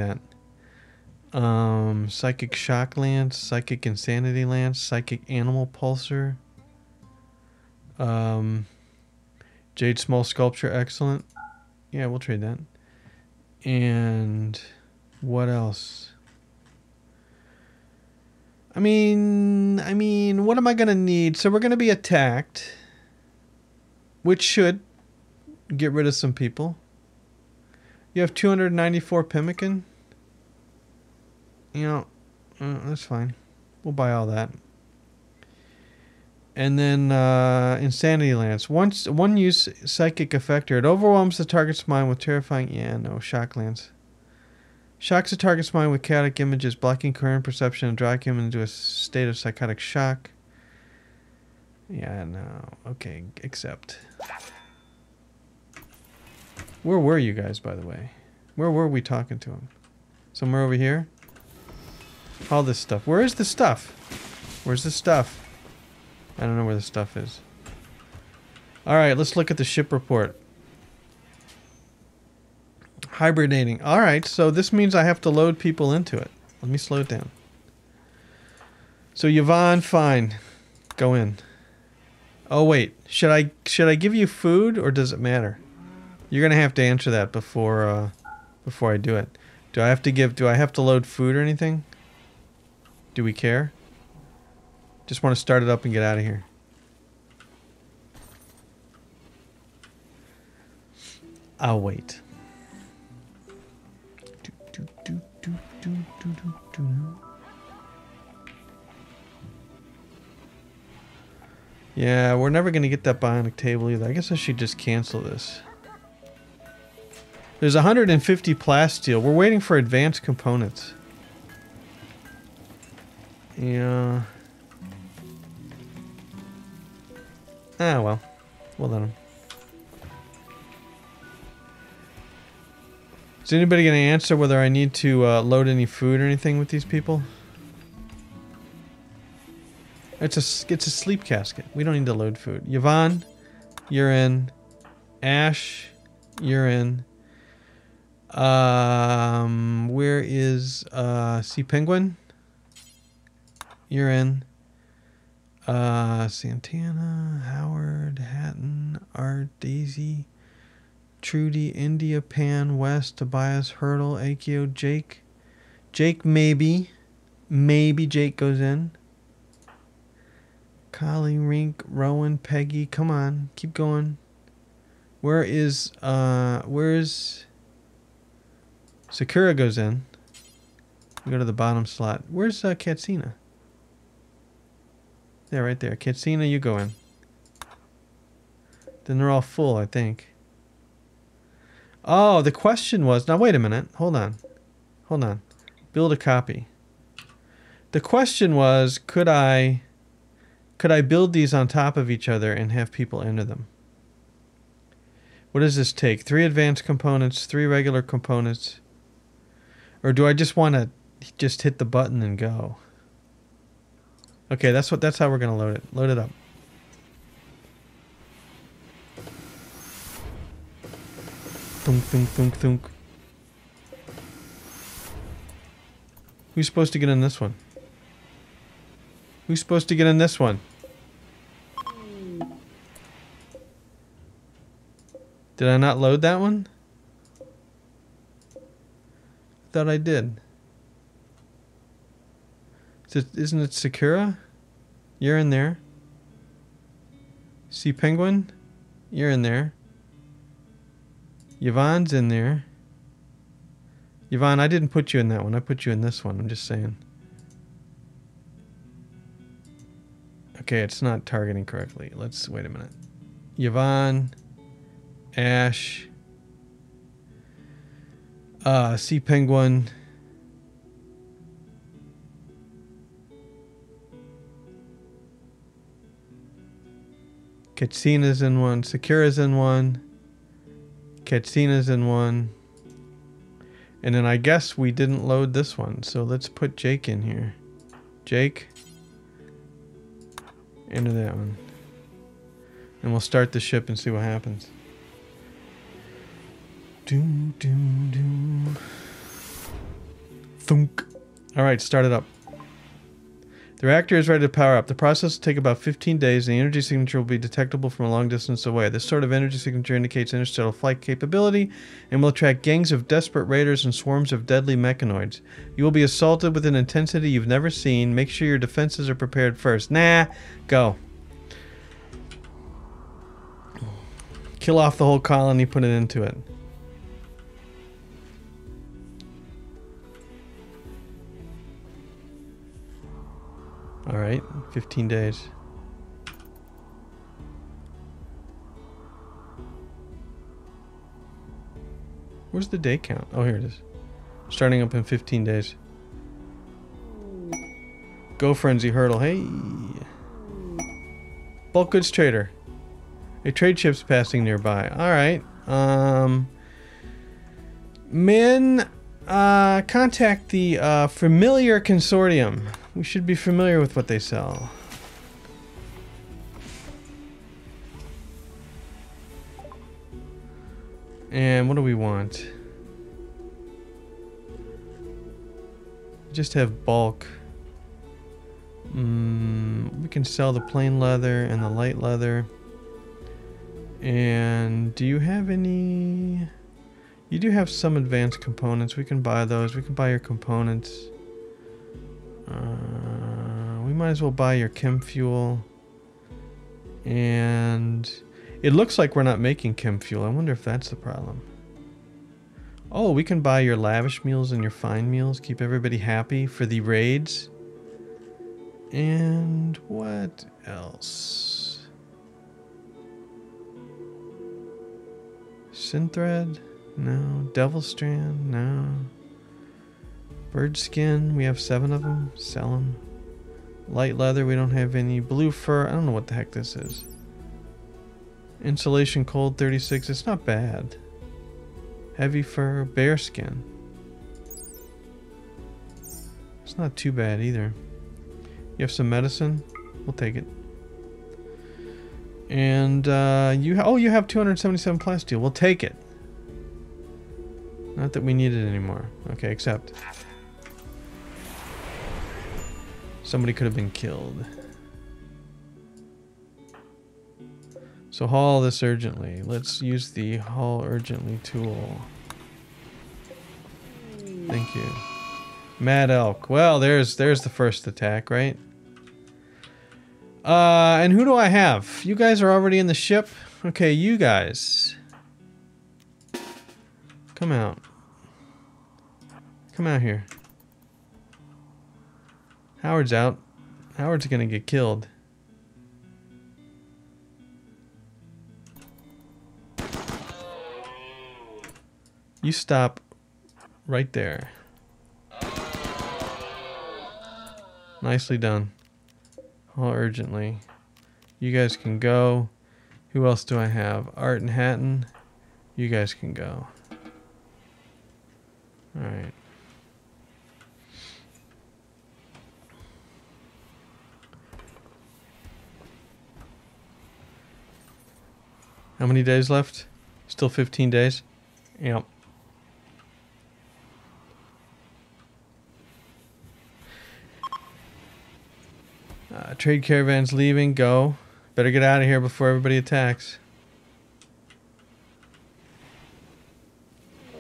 that. Psychic shock lance, psychic insanity lance, psychic animal pulsar. Jade small sculpture, excellent. Yeah, we'll trade that. And what else? I mean, what am I gonna need? So we're gonna be attacked, which should get rid of some people. You have 294 pemmican. You know, that's fine. We'll buy all that. And then Insanity Lance. Once one use psychic effector. It overwhelms the target's mind with terrifying shock lance. Shocks the target's mind with chaotic images, blocking current perception and drawing him into a state of psychotic shock. Yeah, no. Okay, accept. Where were you guys, by the way? Where were we talking to him? Somewhere over here? All this stuff. Where is the stuff? Where's the stuff? I don't know where the stuff is. Alright, let's look at the ship report. Hibernating. Alright, so this means I have to load people into it. Let me slow it down. So Yvonne, fine. Go in. Oh wait, should I give you food or does it matter? You're gonna have to answer that before before I do it. Do I have to load food or anything? Do we care? Just want to start it up and get out of here. I'll wait. Yeah, we're never going to get that bionic table either. I guess I should just cancel this. There's 150 plasteel. We're waiting for advanced components. Yeah. Ah, well. We'll let him. Is anybody going to answer whether I need to load any food or anything with these people? It's a sleep casket. We don't need to load food. Yvonne, you're in. Ash, you're in. Where is Sea Penguin? You're in. Santana, Howard, Hatton, Art, Daisy, Trudy, India, Pan, West, Tobias, Hurdle, Akio, Jake. Jake, maybe. Maybe Jake goes in. Collie, Rink, Rowan, Peggy. Come on, keep going. Where is Sakura goes in. We go to the bottom slot. Where's Katsina? There, right there. Katsina, you go in. Then they're all full, I think. Oh, the question was... Now, wait a minute. Hold on. Hold on. Build a copy. The question was, could I build these on top of each other and have people enter them? What does this take? 3 advanced components, 3 regular components. Or do I just want to just hit the button and go? Okay, that's how we're going to load it. Load it up. Thunk, thunk, thunk, thunk. Who's supposed to get in this one? Who's supposed to get in this one? Did I not load that one? I thought I did. Isn't it Sakura? You're in there. Sea Penguin? You're in there. Yvonne's in there. Yvonne, I didn't put you in that one. I put you in this one. I'm just saying. Okay, it's not targeting correctly. Let's wait a minute. Yvonne, Ash, Sea Penguin. Katsina's in one. Sakura's in one. Katsina's in one. And then I guess we didn't load this one, so let's put Jake in here. Jake, enter that one. And we'll start the ship and see what happens. Doom, doom, doom. Thunk. Alright, start it up. The reactor is ready to power up. The process will take about 15 days, and the energy signature will be detectable from a long distance away. This sort of energy signature indicates interstellar flight capability and will attract gangs of desperate raiders and swarms of deadly mechanoids. You will be assaulted with an intensity you've never seen. Make sure your defenses are prepared first. Nah, go. Kill off the whole colony, put it into it. All right, 15 days. Where's the day count? Oh, here it is. Starting up in 15 days. Go Frenzy Hurdle, hey. Bulk goods trader. A trade ship's passing nearby. All right. Min, contact the Familiar Consortium. We should be familiar with what they sell. And what do we want? Just have bulk. We can sell the plain leather and the light leather. And do you have any... You do have some advanced components. We can buy those. We can buy your components. We might as well buy your chem fuel. And it looks like we're not making chem fuel. I wonder if that's the problem. Oh, we can buy your lavish meals and your fine meals. Keep everybody happy for the raids. And what else? Synthread? No. Devil Strand? No. Bird skin, we have 7 of them. Sell them. Light leather, we don't have any. Blue fur, I don't know what the heck this is. Insulation cold, 36. It's not bad. Heavy fur, bear skin. It's not too bad either. You have some medicine? We'll take it. And you have 277 plasteel. We'll take it. Not that we need it anymore. Okay, except... Somebody could have been killed. So haul this urgently. Let's use the haul urgently tool. Thank you. Mad elk. Well, there's the first attack, right? And who do I have? You guys are already in the ship? Okay, you guys. Come out. Come out here. Howard's out. Howard's gonna get killed. You stop right there. Nicely done. All urgently. You guys can go. Who else do I have? Art and Hatton. You guys can go. Alright. How many days left? Still 15 days? Yep. Trade caravan's leaving. Go. Better get out of here before everybody attacks.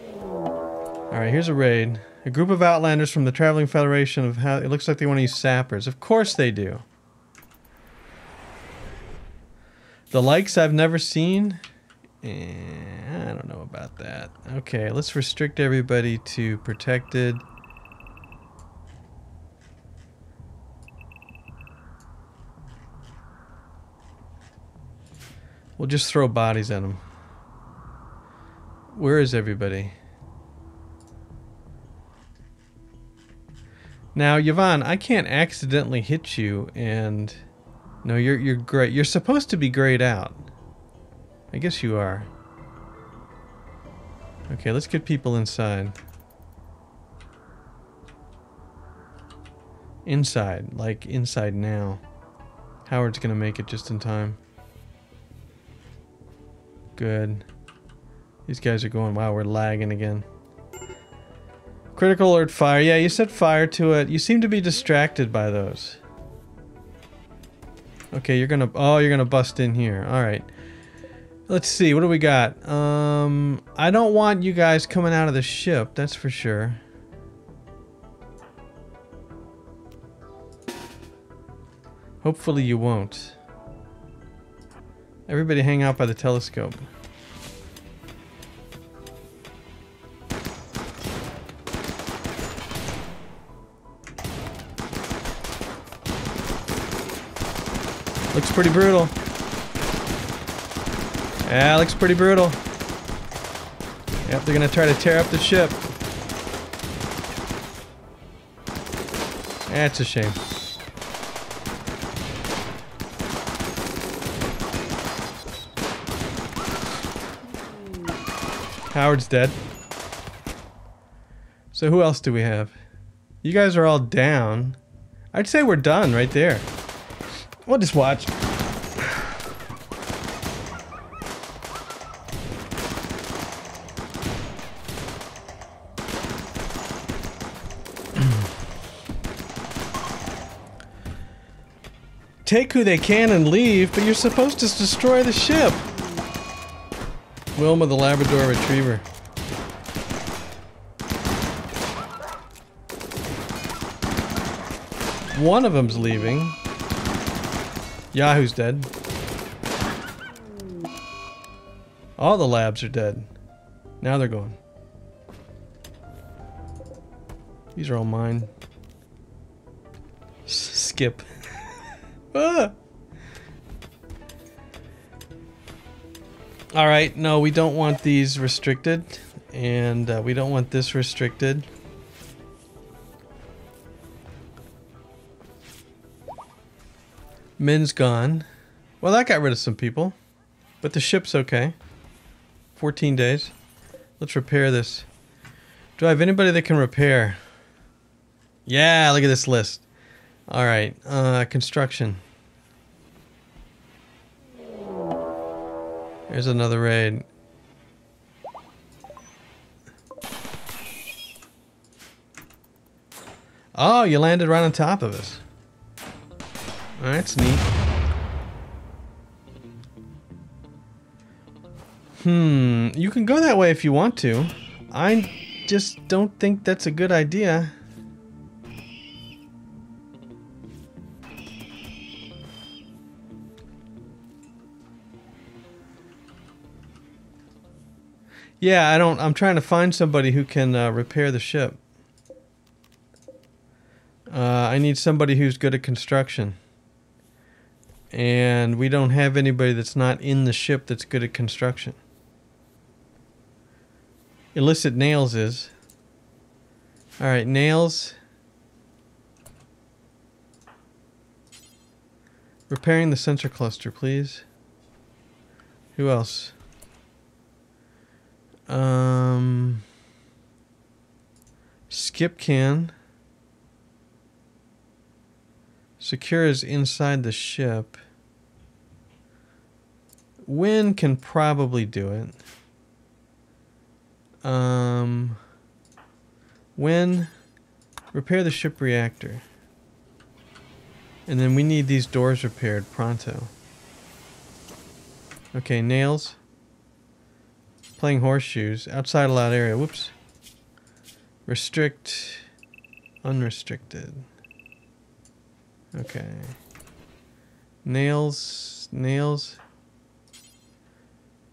Alright, here's a raid. A group of outlanders from the Traveling Federation of how it looks like they want to use sappers. Of course they do. The likes I've never seen? I don't know about that. Okay, let's restrict everybody to protected. We'll just throw bodies at them. Where is everybody? Now, Yvonne, I can't accidentally hit you and... No, you're great. You're supposed to be grayed out. I guess you are. Okay, let's get people inside. Inside, like inside now. Howard's gonna make it just in time. Good. These guys are going, wow, we're lagging again. Critical alert fire. Yeah, you set fire to it. You seem to be distracted by those. Okay, you're gonna... Oh, you're gonna bust in here. Alright. Let's see. What do we got? I don't want you guys coming out of the ship. That's for sure. Hopefully you won't. Everybody hang out by the telescope. Looks pretty brutal. Yeah, looks pretty brutal. Yep, they're gonna try to tear up the ship. That's a shame. Howard's dead. So who else do we have? You guys are all down. I'd say we're done right there. We'll just watch. Take who they can and leave, but you're supposed to destroy the ship. Wilma the Labrador Retriever. One of them's leaving. Yahoo's dead. All the labs are dead. Now they're gone. These are all mine. Skip. Ah! Alright, no, we don't want these restricted. And we don't want this restricted. Min's gone. Well, that got rid of some people. But the ship's okay. 14 days. Let's repair this. Do I have anybody that can repair? Yeah, look at this list. Alright, construction. Here's another raid. Oh, you landed right on top of us. That's neat. You can go that way if you want to. I just don't think that's a good idea. Yeah, I'm trying to find somebody who can repair the ship. I need somebody who's good at construction. And we don't have anybody that's not in the ship that's good at construction. Illicit Nails is. Alright, Nails. Repairing the sensor cluster, please. Who else? Skip can. Secure is inside the ship. Wynn can probably do it. Wynn, repair the ship reactor. And then we need these doors repaired pronto. Okay, Nails. Playing horseshoes. Outside allowed area. Whoops. Restrict. Unrestricted. Okay. Nails. Nails.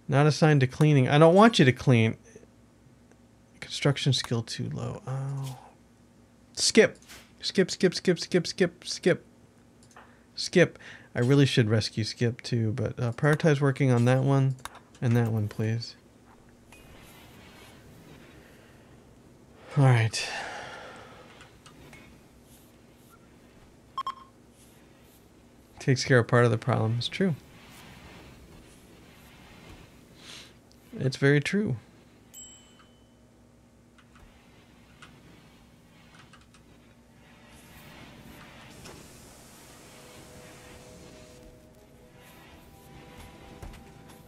Not assigned to cleaning. I don't want you to clean. Construction skill too low. Oh. Skip. Skip, skip, skip, skip, skip, skip. Skip. I really should rescue Skip too, but prioritize working on that one and that one, please. Alright. Takes care of part of the problem. It's true. It's very true.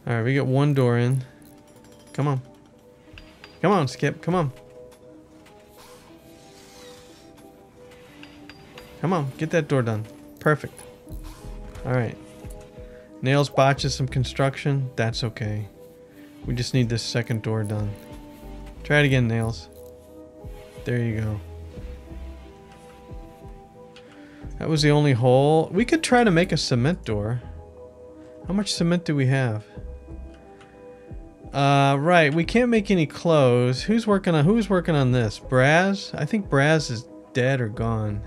Alright, we got one door in. Come on. Come on, Skip. Come on. Come on. Get that door done. Perfect. Alright. Nails botches some construction. That's okay. We just need this second door done. Try it again, Nails. There you go. That was the only hole. We could try to make a cement door. How much cement do we have? Right, we can't make any clothes. Who's working on this? Braz? I think Braz is dead or gone.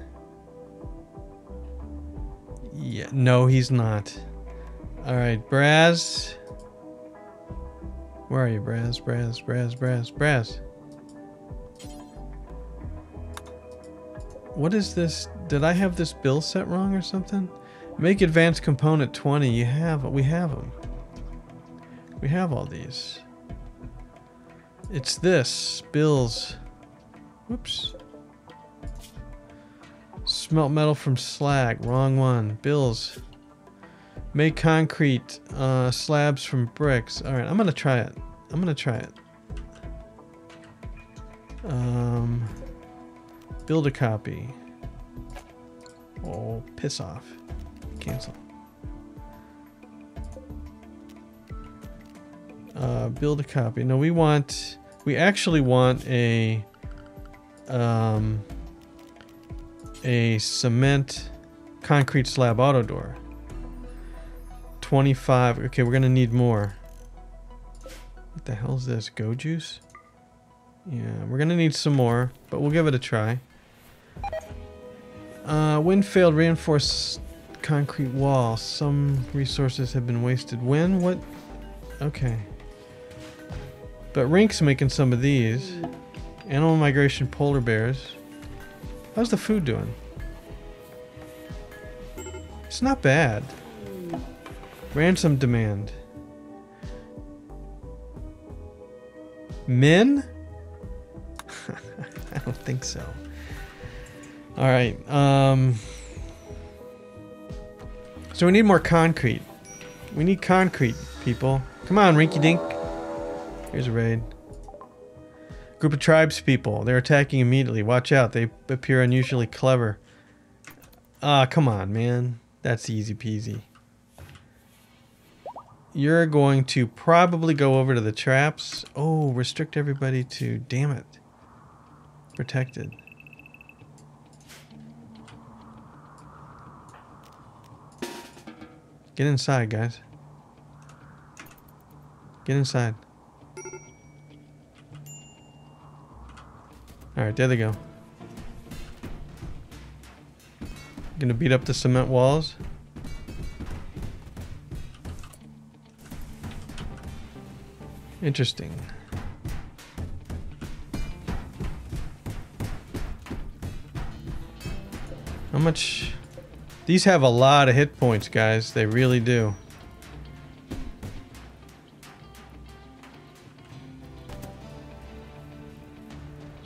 Yeah, no, he's not. Alright, Braz. Where are you, Braz? Braz, Braz, Braz, Braz. What is this? Did I have this bill set wrong or something? Make advanced component 20. We have them. We have all these. It's this. Bills. Whoops. Smelt metal from slag. Wrong one. Bills. Make concrete slabs from bricks. Alright, I'm gonna try it. Build a copy. Oh, piss off. Cancel. Build a copy. No, we actually want a cement concrete slab auto door. 25. Okay, we're gonna need more. What the hell is this? Go juice? Yeah, we're gonna need some more, but we'll give it a try. Wind failed reinforced concrete wall. Some resources have been wasted. When? What? Okay. But Rink's making some of these. Animal migration polar bears. How's the food doing? It's not bad. Ransom demand. Men? I don't think so. Alright, so we need more concrete. We need concrete, people. Come on, Rinky Dink. Here's a raid. Group of tribes people. They're attacking immediately. Watch out. They appear unusually clever. Come on, man. That's easy peasy. You're going to probably go over to the traps. Oh, restrict everybody to... Damn it. Protected. Get inside, guys. Get inside. Alright, there they go. Gonna beat up the cement walls. Interesting. How much? These have a lot of hit points, guys. They really do.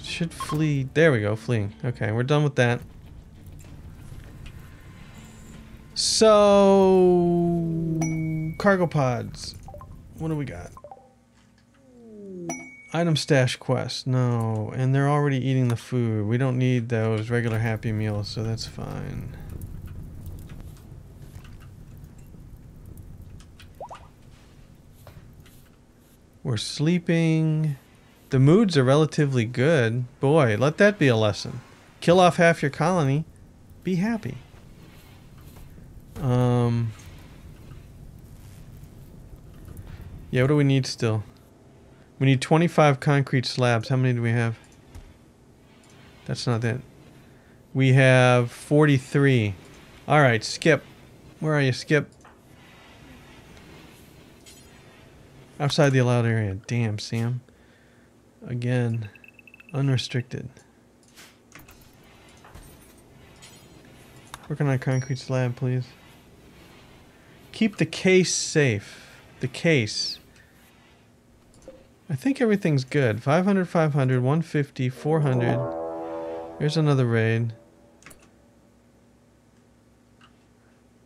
Should flee. There we go, fleeing. Okay, we're done with that. So, cargo pods. What do we got? Item stash quest. No, and they're already eating the food. We don't need those regular Happy Meals, so that's fine. We're sleeping. The moods are relatively good. Boy, let that be a lesson. Kill off half your colony. Be happy. Yeah, what do we need still? We need 25 concrete slabs. How many do we have? That's not that. We have 43. All right, Skip. Where are you, Skip? Outside the allowed area. Damn, Sam. Again, unrestricted. Working on a concrete slab, please. Keep the case safe. The case. I think everything's good. 500, 500, 150, 400. Here's another raid.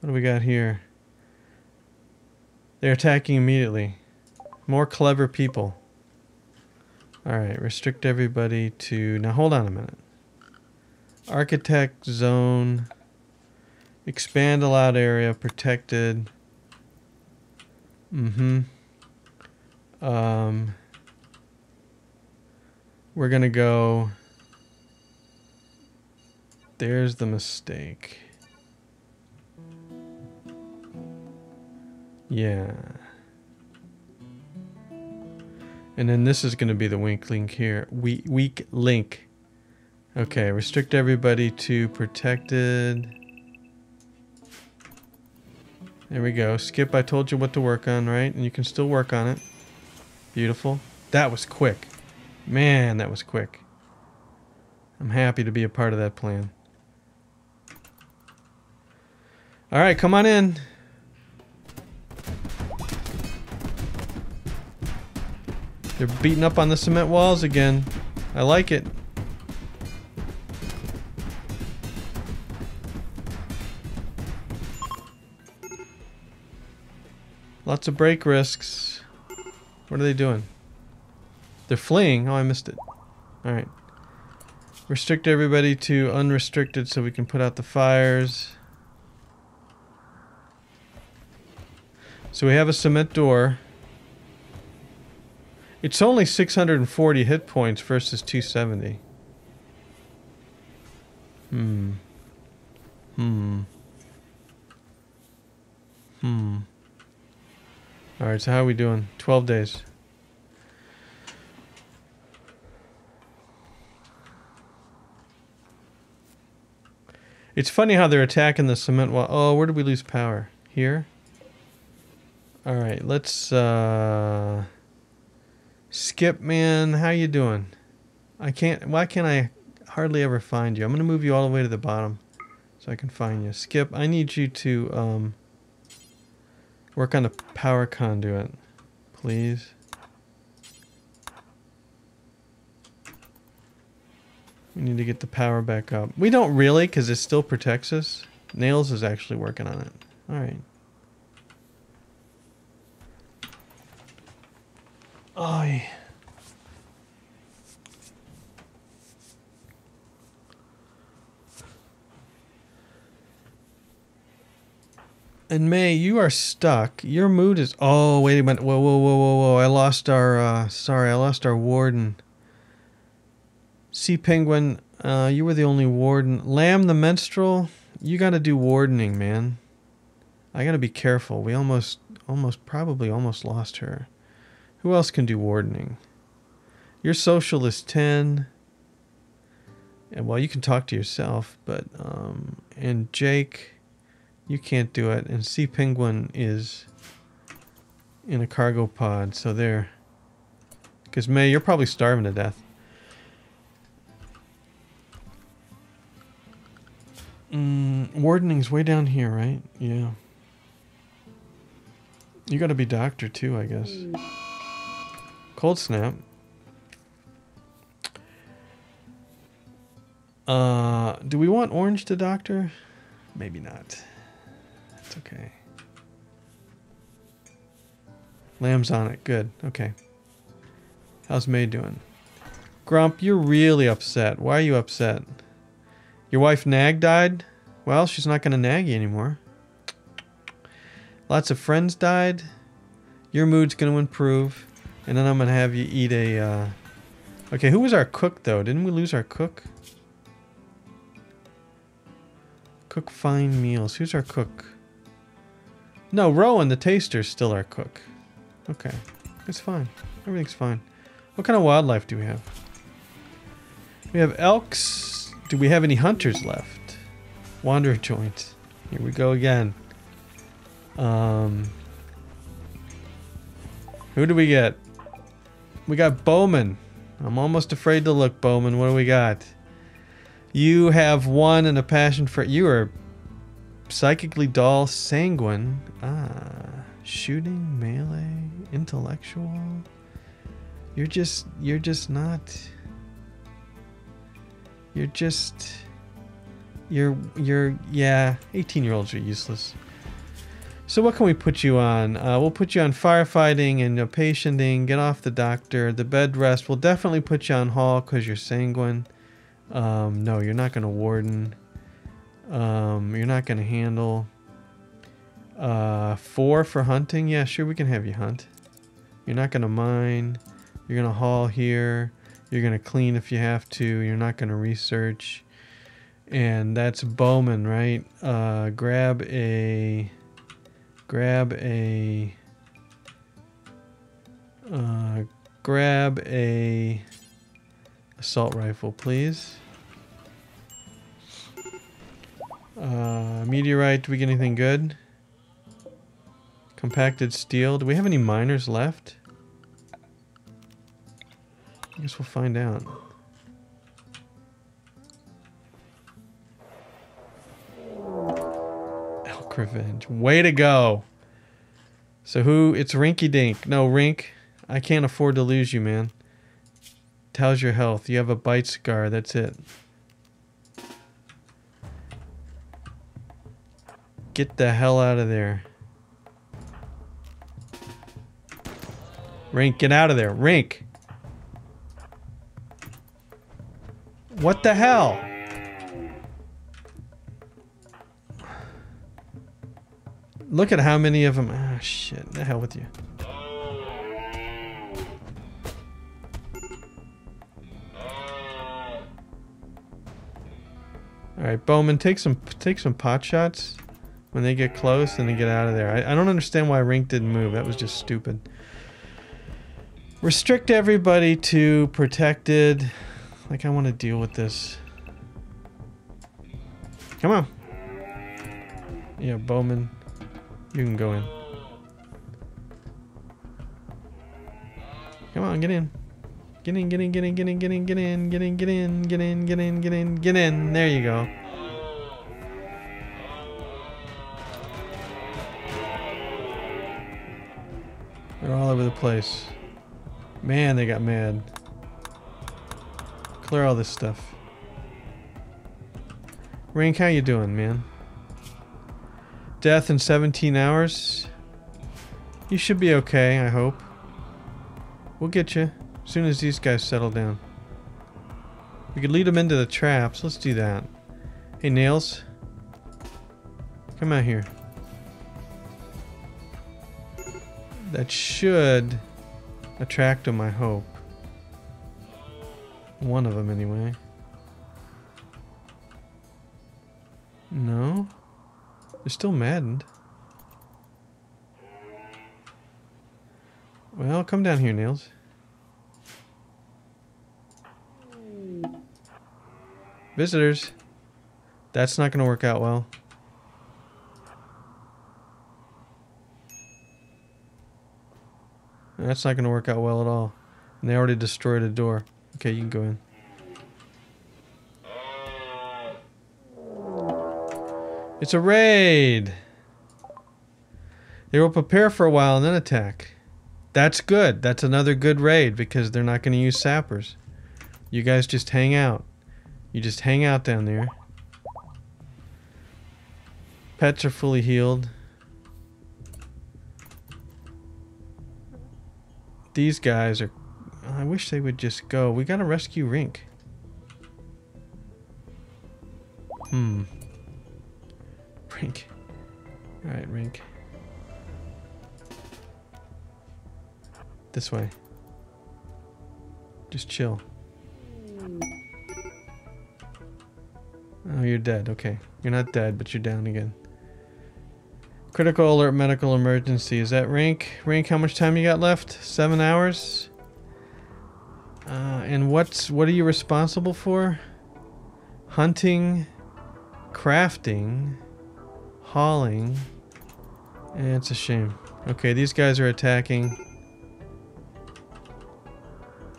What do we got here? They're attacking immediately. More clever people. Alright, restrict everybody to... Now hold on a minute. Architect, zone, expand allowed area, protected. We're gonna go. There's the mistake. Yeah. And then this is gonna be the weak link here. Weak link. Okay, restrict everybody to protected. There we go. Skip, I told you what to work on, right? And you can still work on it. Beautiful. That was quick. Man, that was quick. I'm happy to be a part of that plan. All right, come on in. They're beating up on the cement walls again. I like it. Lots of break risks. What are they doing? They're fleeing. Oh, I missed it. Alright. Restrict everybody to unrestricted so we can put out the fires. So we have a cement door. It's only 640 hit points versus 270. Alright, so how are we doing? 12 days. It's funny how they're attacking the cement wall. Oh, where did we lose power? Here? Alright, let's... Skip, man, how you doing? I can't... Why can't I hardly ever find you? I'm going to move you all the way to the bottom so I can find you. Skip, I need you to... work on the power conduit, please. We need to get the power back up. We don't really, because it still protects us. Nails is actually working on it. All right. Oh, yeah. And May, you are stuck. Your mood is... Oh, wait a minute. Whoa, whoa, whoa, whoa, whoa. I lost our... sorry, I lost our warden. Sea Penguin, you were the only warden. Lamb the Menstrual, you gotta do wardening, man. I gotta be careful. We probably almost lost her. Who else can do wardening? Your social is 10. And well, you can talk to yourself, but and Jake, you can't do it. And Sea Penguin is in a cargo pod, so there. Because May, you're probably starving to death. Wardening's way down here, right? Yeah. You gotta be doctor too, I guess. Cold snap. Do we want Orange to doctor? Maybe not. That's okay. Lamb's on it. Good. Okay. How's May doing? Grump, you're really upset. Why are you upset? Your wife Nag died? Well, she's not gonna nag you anymore. Lots of friends died. Your mood's gonna improve. And then I'm gonna have you eat a... Okay, who was our cook, though? Didn't we lose our cook? Cook fine meals. Who's our cook? No, Rowan the Taster's still our cook. Okay. It's fine. Everything's fine. What kind of wildlife do we have? We have elks. Do we have any hunters left? Wanderer joints. Here we go again. Who do we get? We got Bowman. I'm almost afraid to look, Bowman. What do we got? You have one and a passion for... You are psychically dull, sanguine. Ah, shooting, melee, intellectual. You're just not... Yeah, 18-year-olds are useless. So what can we put you on? We'll put you on firefighting and patienting. Get off the doctor. The bed rest. We'll definitely put you on hall because you're sanguine. No, you're not going to warden. You're not going to handle. 4 for hunting. Yeah, sure, we can have you hunt. You're not going to mine. You're going to haul here. You're going to clean if you have to. You're not going to research. And that's Bowman, right? Grab a assault rifle, please. Meteorite, do we get anything good? Compacted steel. Do we have any miners left? I guess we'll find out. Revenge. Way to go. So who? It's Rinky Dink. No, Rink, I can't afford to lose you, man. How's your health? You have a bite scar. That's it. Get the hell out of there. Rink, get out of there. Rink. What the hell? Look at how many of them. Ah, shit. The hell with you. All right, Bowman, take some pot shots. When they get close, and they get out of there. I don't understand why Rink didn't move. That was just stupid. Restrict everybody to protected. Like, I want to deal with this. Come on. Yeah, Bowman. You can go in. Come on, get in. Get in, get in, get in, get in, get in, get in, get in, get in, get in, get in, get in, get in. There you go. They're all over the place. Man, they got mad. Clear all this stuff. Rink, how you doing, man? Death in 17 hours. You should be okay, I hope. We'll get you as soon as these guys settle down. We could lead them into the traps. Let's do that. Hey, Nails. Come out here. That should attract them, I hope. One of them, anyway. No? They're still maddened. Well, come down here, Nails. Visitors. That's not going to work out well. That's not going to work out well at all. And they already destroyed a door. Okay, you can go in. It's a raid! They will prepare for a while and then attack. That's good. That's another good raid because they're not going to use sappers. You guys just hang out. You just hang out down there. Pets are fully healed. These guys are... I wish they would just go. We gotta rescue Rink. Rink. Alright, Rink. This way. Just chill. Oh, you're dead. Okay. You're not dead, but you're down again. Critical alert, medical emergency. Is that Rink? Rink, how much time you got left? 7 hours? And what are you responsible for? Hunting, crafting, hauling, and it's a shame. Okay, these guys are attacking.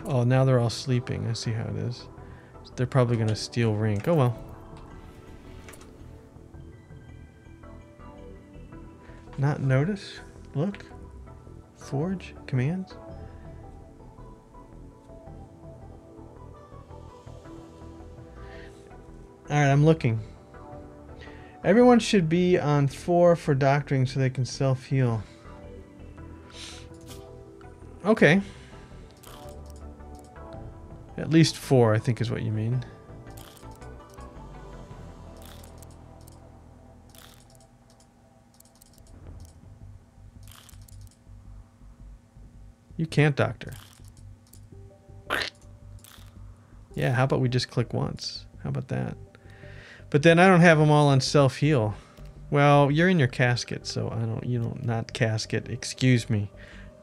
Oh, now they're all sleeping. I see how it is. They're probably gonna steal Rink. Oh well. Not notice? Look. Forge? Commands? Alright, I'm looking. Everyone should be on 4 for doctoring so they can self-heal. Okay. At least 4, I think is what you mean. You can't doctor. Yeah, how about we just click once? How about that? But then I don't have them all on self-heal. Well, you're in your casket, so I don't... You don't... Not casket. Excuse me.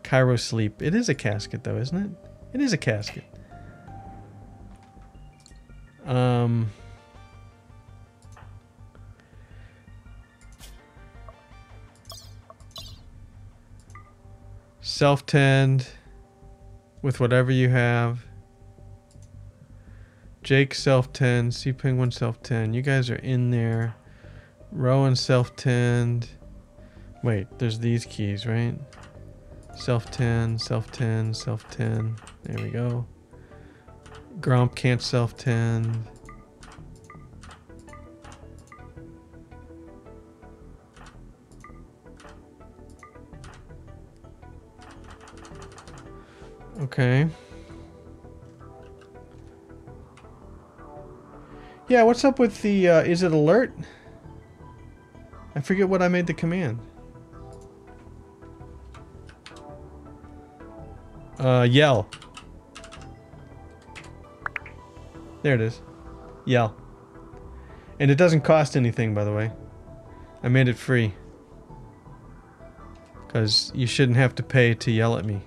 Cairo sleep. It is a casket, though, isn't it? It is a casket. Self-tend with whatever you have. Jake self-tend, Sea Penguin self-tend. You guys are in there. Rowan self-tend. Wait, there's these keys, right? Self-tend, self-tend, self-tend. There we go. Gromp can't self-tend. Okay. Yeah, what's up with the, is it alert? I forget what I made the command. Yell. There it is. Yell. And it doesn't cost anything, by the way. I made it free. Because you shouldn't have to pay to yell at me.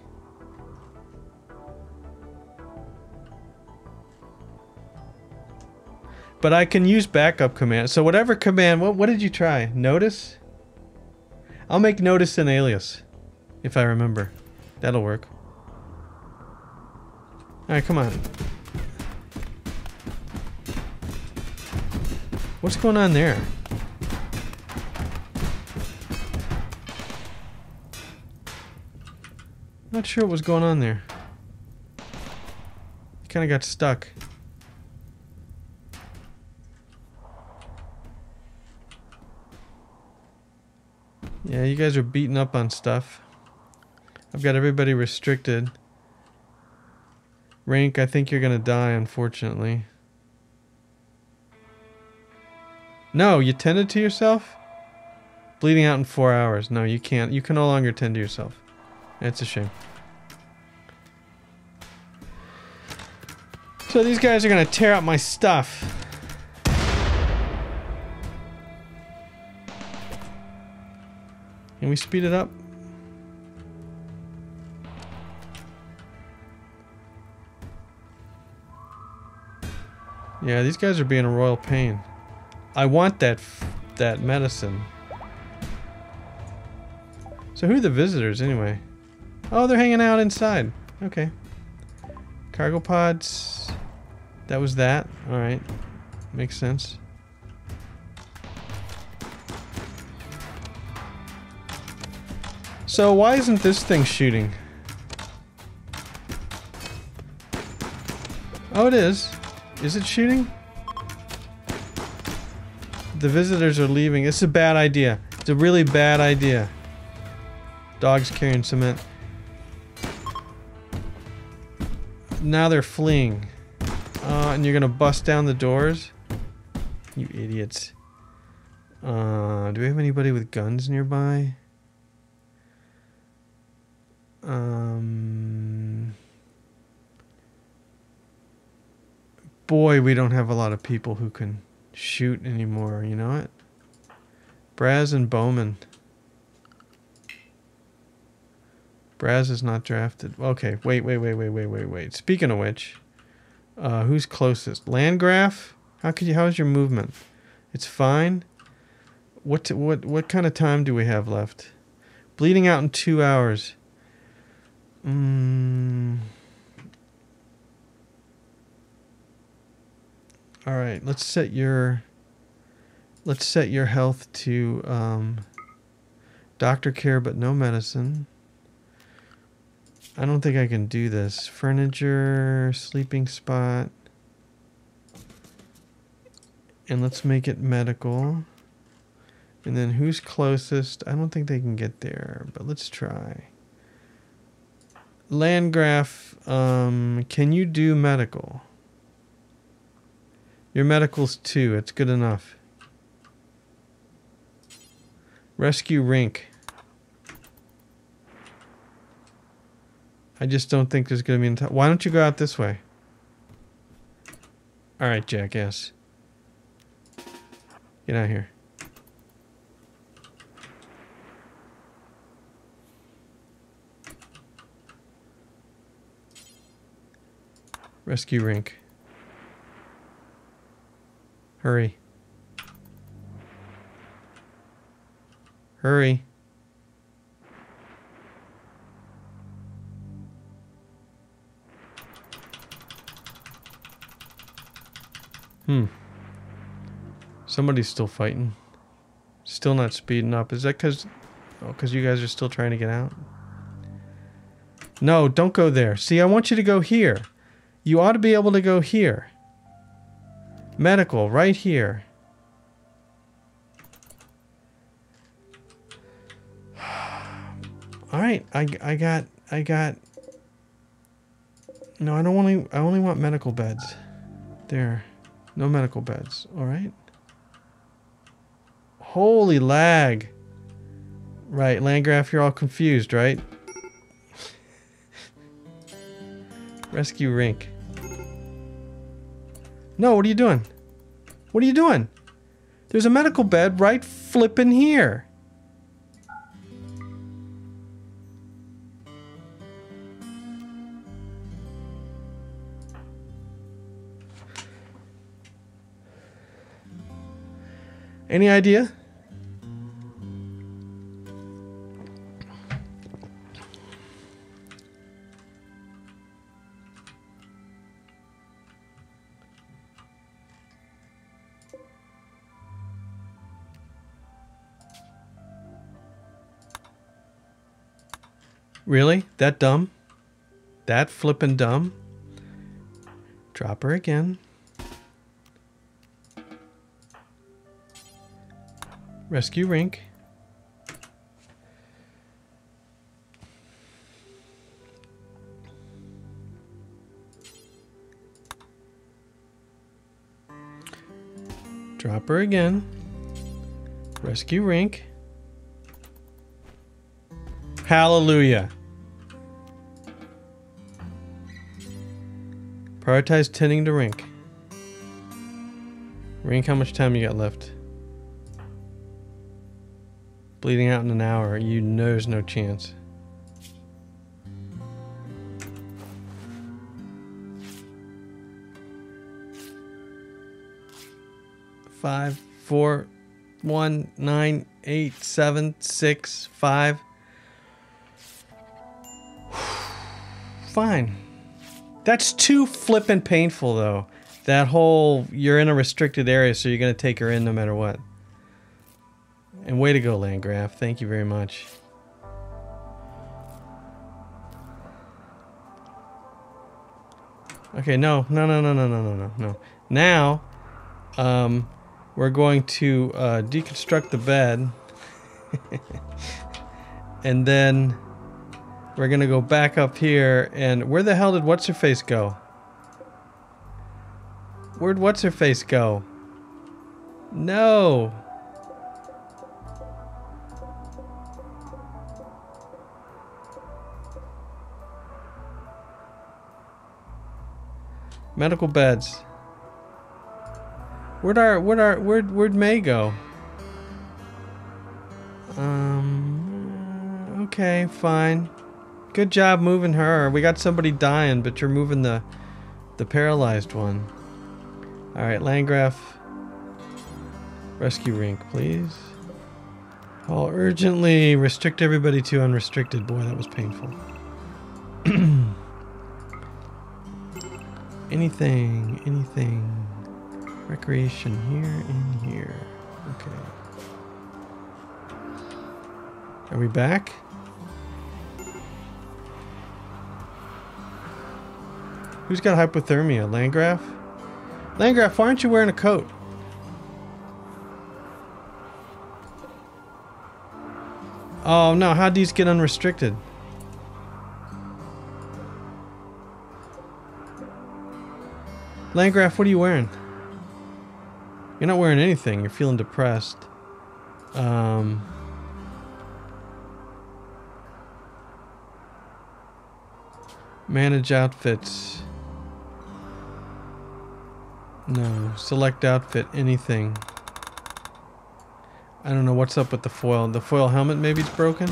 But I can use backup commands. So whatever command, what did you try? Notice? I'll make notice an alias, if I remember. That'll work. Alright, come on. What's going on there? Not sure what was going on there. Kinda got stuck. Yeah, you guys are beating up on stuff. I've got everybody restricted. Rink, I think you're gonna die, unfortunately. No, you tended to yourself? Bleeding out in 4 hours. No, you can't. You can no longer tend to yourself. That's a shame. So these guys are gonna tear up my stuff. Can we speed it up? Yeah, these guys are being a royal pain. I want that medicine. So who are the visitors anyway? Oh, they're hanging out inside. Okay. Cargo pods. That was that. Alright. Makes sense. So why isn't this thing shooting? Oh, it is. Is it shooting? The visitors are leaving. It's a bad idea. It's a really bad idea. Dogs carrying cement. Now they're fleeing. And you're gonna bust down the doors? You idiots. Do we have anybody with guns nearby? Boy, we don't have a lot of people who can shoot anymore, you know it? Braz and Bowman. Braz is not drafted. Okay, wait. Speaking of which, who's closest? Landgraf? How's your movement? It's fine. What kind of time do we have left? Bleeding out in 2 hours. All right, let's set your health to doctor care but no medicine. I don't think I can do this. Furniture, sleeping spot. And let's make it medical. And then who's closest? I don't think they can get there, but let's try. Landgraf, can you do medical? Your medical's 2. It's good enough. Rescue rink. I just don't think there's going to be any time. Why don't you go out this way? All right, jackass. Get out of here. Rescue rink. Hurry. Hurry. Somebody's still fighting. Still not speeding up. Is that because you guys are still trying to get out? No, don't go there. See, I want you to go here. You ought to be able to go here. Medical, right here. All right, I got. No, I only want medical beds. There, no medical beds. All right. Holy lag. Right, Landgraf, you're all confused, right? Rescue rink. No, what are you doing? What are you doing? There's a medical bed right flippin' here. Any idea? Really? That dumb? That flippin' dumb? Drop her again. Rescue rink. Drop her again. Rescue rink. Hallelujah. Prioritize tending to rink. Rink, how much time you got left? Bleeding out in an hour. You know there's no chance. 5, 4, 1, 9, 8, 7, 6, 5. Fine. That's too flippin' painful, though. That whole, you're in a restricted area, so you're going to take her in no matter what. And way to go, Landgraf. Thank you very much. Okay, no. Now, we're going to deconstruct the bed. And then we're going to go back up here. And where the hell did What's-Her-Face go? Where'd What's-Her-Face go? No! Medical beds. Where'd May go? Okay, fine. Good job moving her. We got somebody dying, but you're moving the paralyzed one. All right, Landgraf. Rescue rink, please. I'll urgently restrict everybody to unrestricted. Boy, that was painful. Anything. Recreation here, in here. Okay. Are we back? Who's got hypothermia? Landgraf? Landgraf, why aren't you wearing a coat? Oh no, how'd these get unrestricted? Landgraf, what are you wearing? You're not wearing anything. You're feeling depressed. Manage outfits. No. Select outfit. Anything. I don't know what's up with the foil. The foil helmet, maybe it's broken?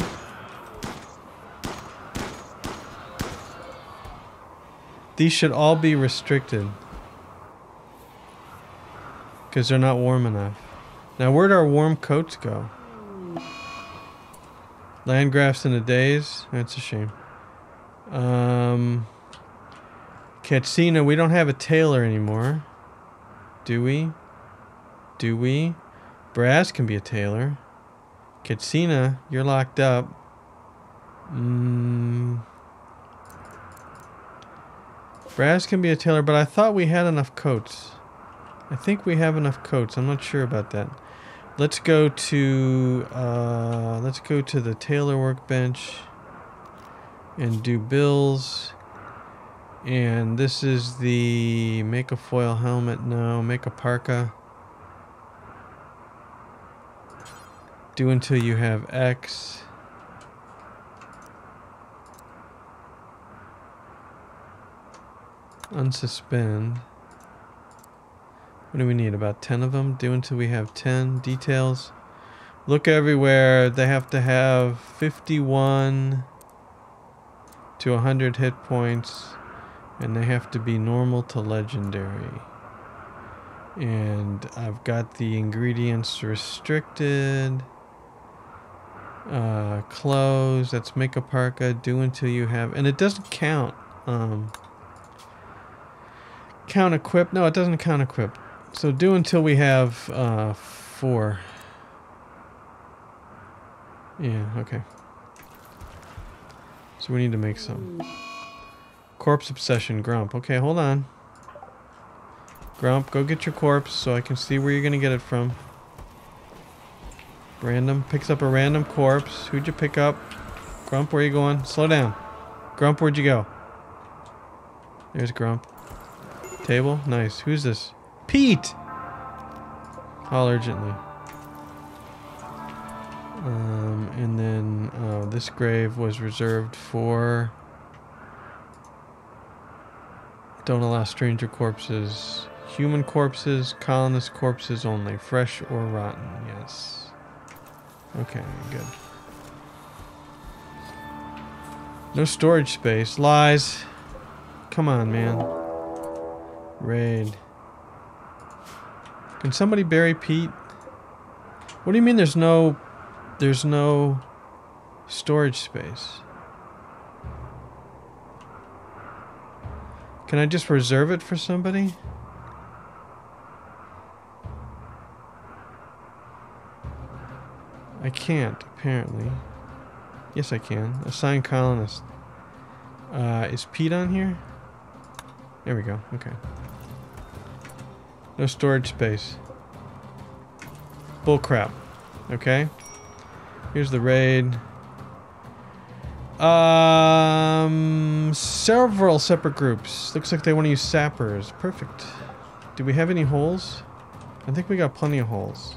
These should all be restricted. Because they're not warm enough. Now, where'd our warm coats go? Landgraf's in a daze. That's a shame. Katsina, we don't have a tailor anymore. Do we? Do we? Braz can be a tailor. Katsina, you're locked up. Braz can be a tailor, but I thought we had enough coats. I think we have enough coats. I'm not sure about that. Let's go to the tailor workbench and do bills. And this is the make a foil helmet. No, make a parka. Do until you have X. Unsuspend. What do we need? About 10 of them? Do until we have 10. Details. Look everywhere. They have to have 51 to 100 hit points. And they have to be normal to legendary. And I've got the ingredients restricted. Clothes. That's make a parka. Do until you have... And it doesn't count. Count equip. No, it doesn't count equip. So do until we have 4. Yeah, okay. So we need to make some. Corpse obsession, Grump. Okay, hold on. Grump, go get your corpse so I can see where you're going to get it from. Random. Picks up a random corpse. Who'd you pick up? Grump, where are you going? Slow down. Grump, where'd you go? There's Grump. Table? Nice. Who's this? Pete! Call urgently. And then this grave was reserved for... Don't allow stranger corpses. Human corpses, colonist corpses only. Fresh or rotten, yes. Okay, good. No storage space. Lies. Come on, man. Raid. Can somebody bury Pete? What do you mean there's no storage space? Can I just reserve it for somebody? I can't, apparently. Yes, I can. Assign colonist. Is Pete on here? There we go. Okay. No storage space. Bullcrap. Okay. Here's the raid. Several separate groups. Looks like they want to use sappers. Perfect. Do we have any holes? I think we got plenty of holes.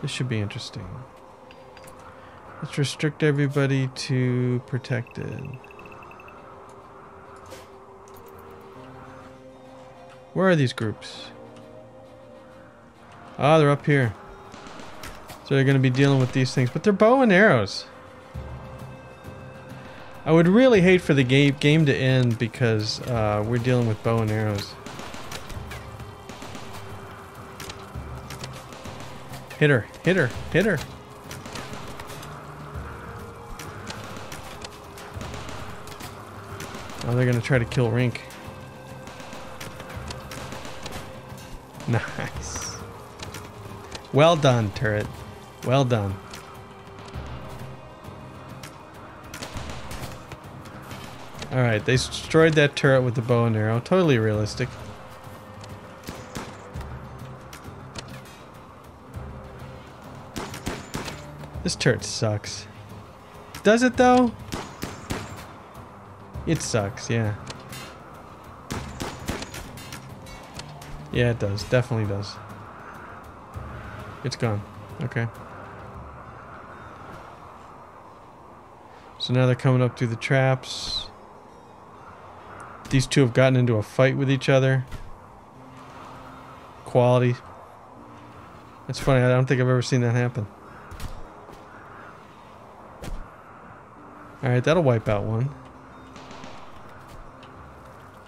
This should be interesting. Let's restrict everybody to protected. Where are these groups? Ah, they're up here. So they're going to be dealing with these things. But they're bow and arrows. I would really hate for the game to end because we're dealing with bow and arrows. Hit her, hit her, hit her. Oh, they're going to try to kill Rink. Nice. Well done, turret. Well done. Alright, they destroyed that turret with the bow and arrow. Totally realistic. This turret sucks. Does it though? It sucks, yeah. Yeah, it does. Definitely does. It's gone. Okay. So now they're coming up through the traps. These two have gotten into a fight with each other. Quality. That's funny. I don't think I've ever seen that happen. Alright, that'll wipe out one.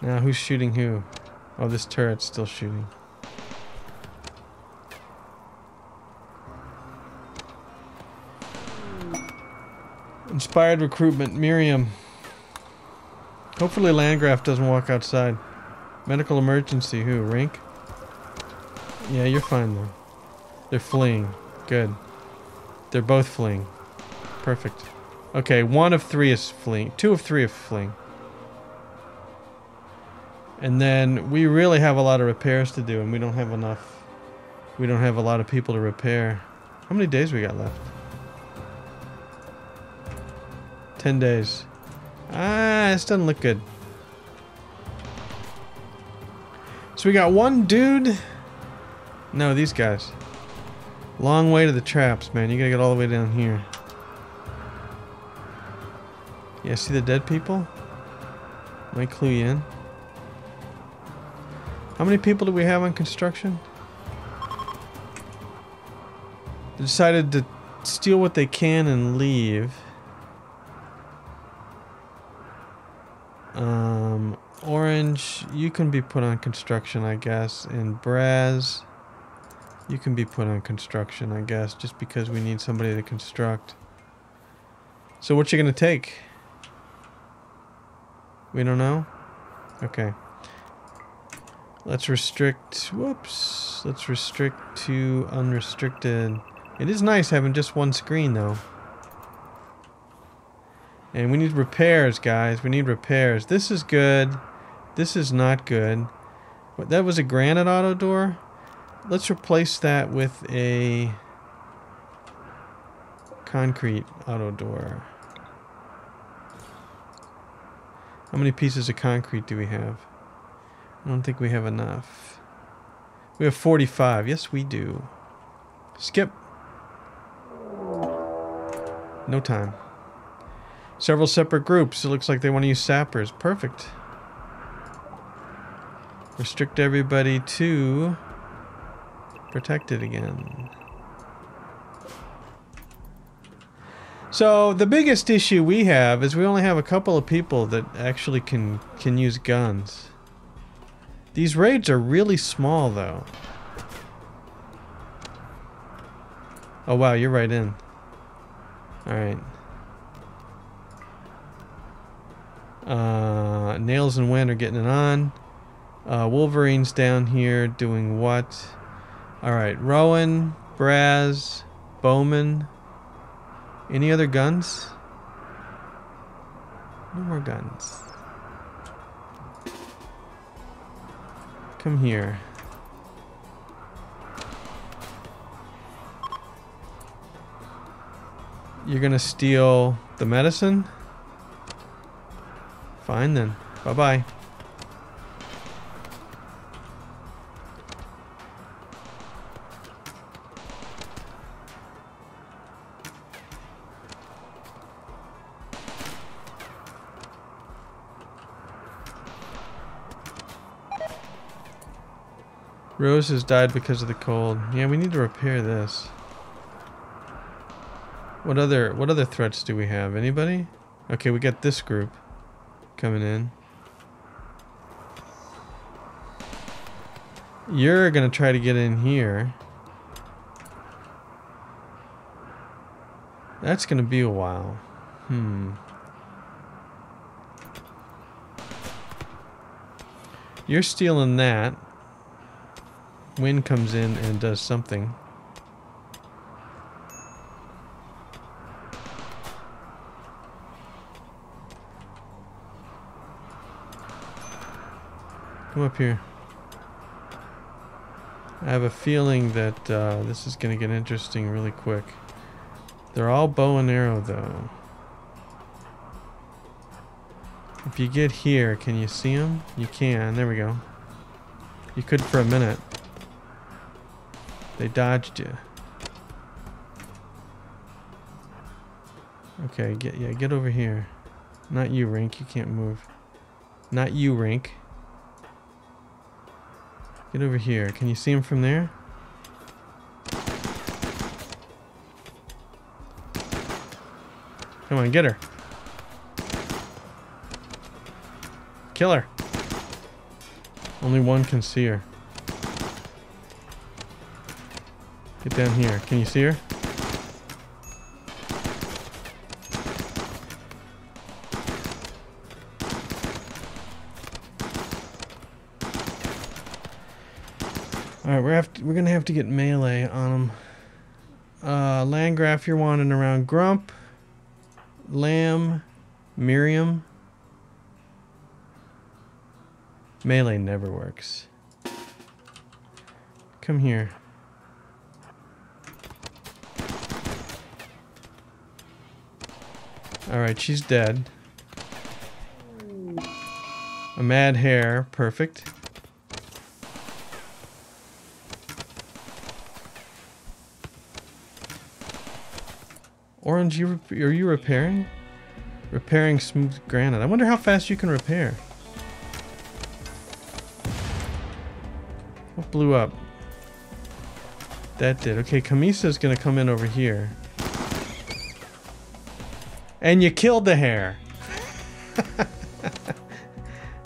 Now who's shooting who? Oh, this turret's still shooting. Inspired recruitment, Miriam. Hopefully Landgraf doesn't walk outside. Medical emergency, who? Rink? Yeah, you're fine though. They're fleeing. Good. They're both fleeing. Perfect. Okay, one of three is fleeing. Two of three is fleeing. And then we really have a lot of repairs to do, and we don't have enough. We don't have a lot of people to repair. How many days we got left? 10 days. Ah, this doesn't look good. So we got one dude. No, these guys. Long way to the traps, man. You gotta get all the way down here. Yeah, see the dead people? Might clue you in. How many people do we have on construction? They decided to steal what they can and leave. Orange, you can be put on construction, I guess. And Braz, you can be put on construction, I guess, just because we need somebody to construct. So what you gonna take? We don't know? Okay. Let's restrict, whoops, let's restrict to unrestricted. It is nice having just one screen though. And we need repairs, guys, we need repairs. This is good, this is not good. What, that was a granite auto door? Let's replace that with a concrete auto door. How many pieces of concrete do we have? I don't think we have enough. We have 45. Yes, we do. Skip. No time. Several separate groups. It looks like they want to use sappers. Perfect. Restrict everybody to protected again. So the biggest issue we have is we only have a couple of people that actually can use guns. These raids are really small though. Oh wow, you're right in. Alright. Nails and Wen are getting it on. Wolverine's down here doing what? Alright, Rowan, Braz, Bowman. Any other guns? No more guns. Come here. You're gonna steal the medicine? Fine then. Bye-bye. Rose has died because of the cold. Yeah, we need to repair this. What other threats do we have? Anybody? Okay, we got this group coming in. You're gonna try to get in here. That's gonna be a while. You're stealing that. Wind comes in and does something. Come up here. I have a feeling that this is going to get interesting really quick. They're all bow and arrow though. If you get here, can you see them? You can. There we go. You could for a minute. They dodged you. Okay, get over here. Not you, Rink. You can't move. Not you, Rink. Get over here. Can you see him from there? Come on, get her. Kill her. Only one can see her. Get down here. Can you see her? All right, we're gonna have to get melee on them. Landgraf, you're wandering around. Grump, Lamb, Miriam. Melee never works. Come here. Alright, she's dead. A mad hare, perfect. Orange, are you repairing? Repairing smooth granite. I wonder how fast you can repair. What blew up? That did. Okay, Kamisa's gonna come in over here. And you killed the hare.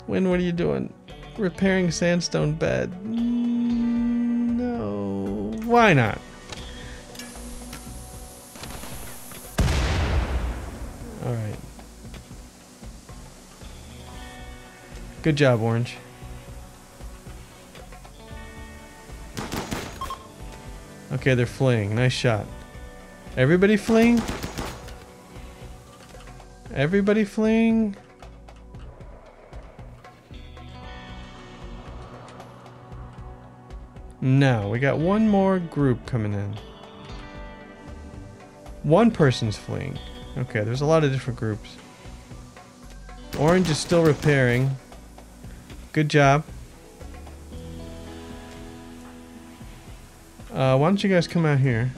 Wynn, what are you doing? Repairing sandstone bed. No. Why not? All right. Good job, Orange. Okay, they're fleeing. Nice shot. Everybody fleeing? Everybody fleeing? No, we got one more group coming in. One person's fleeing. Okay, there's a lot of different groups. Orange is still repairing. Good job. Why don't you guys come out here?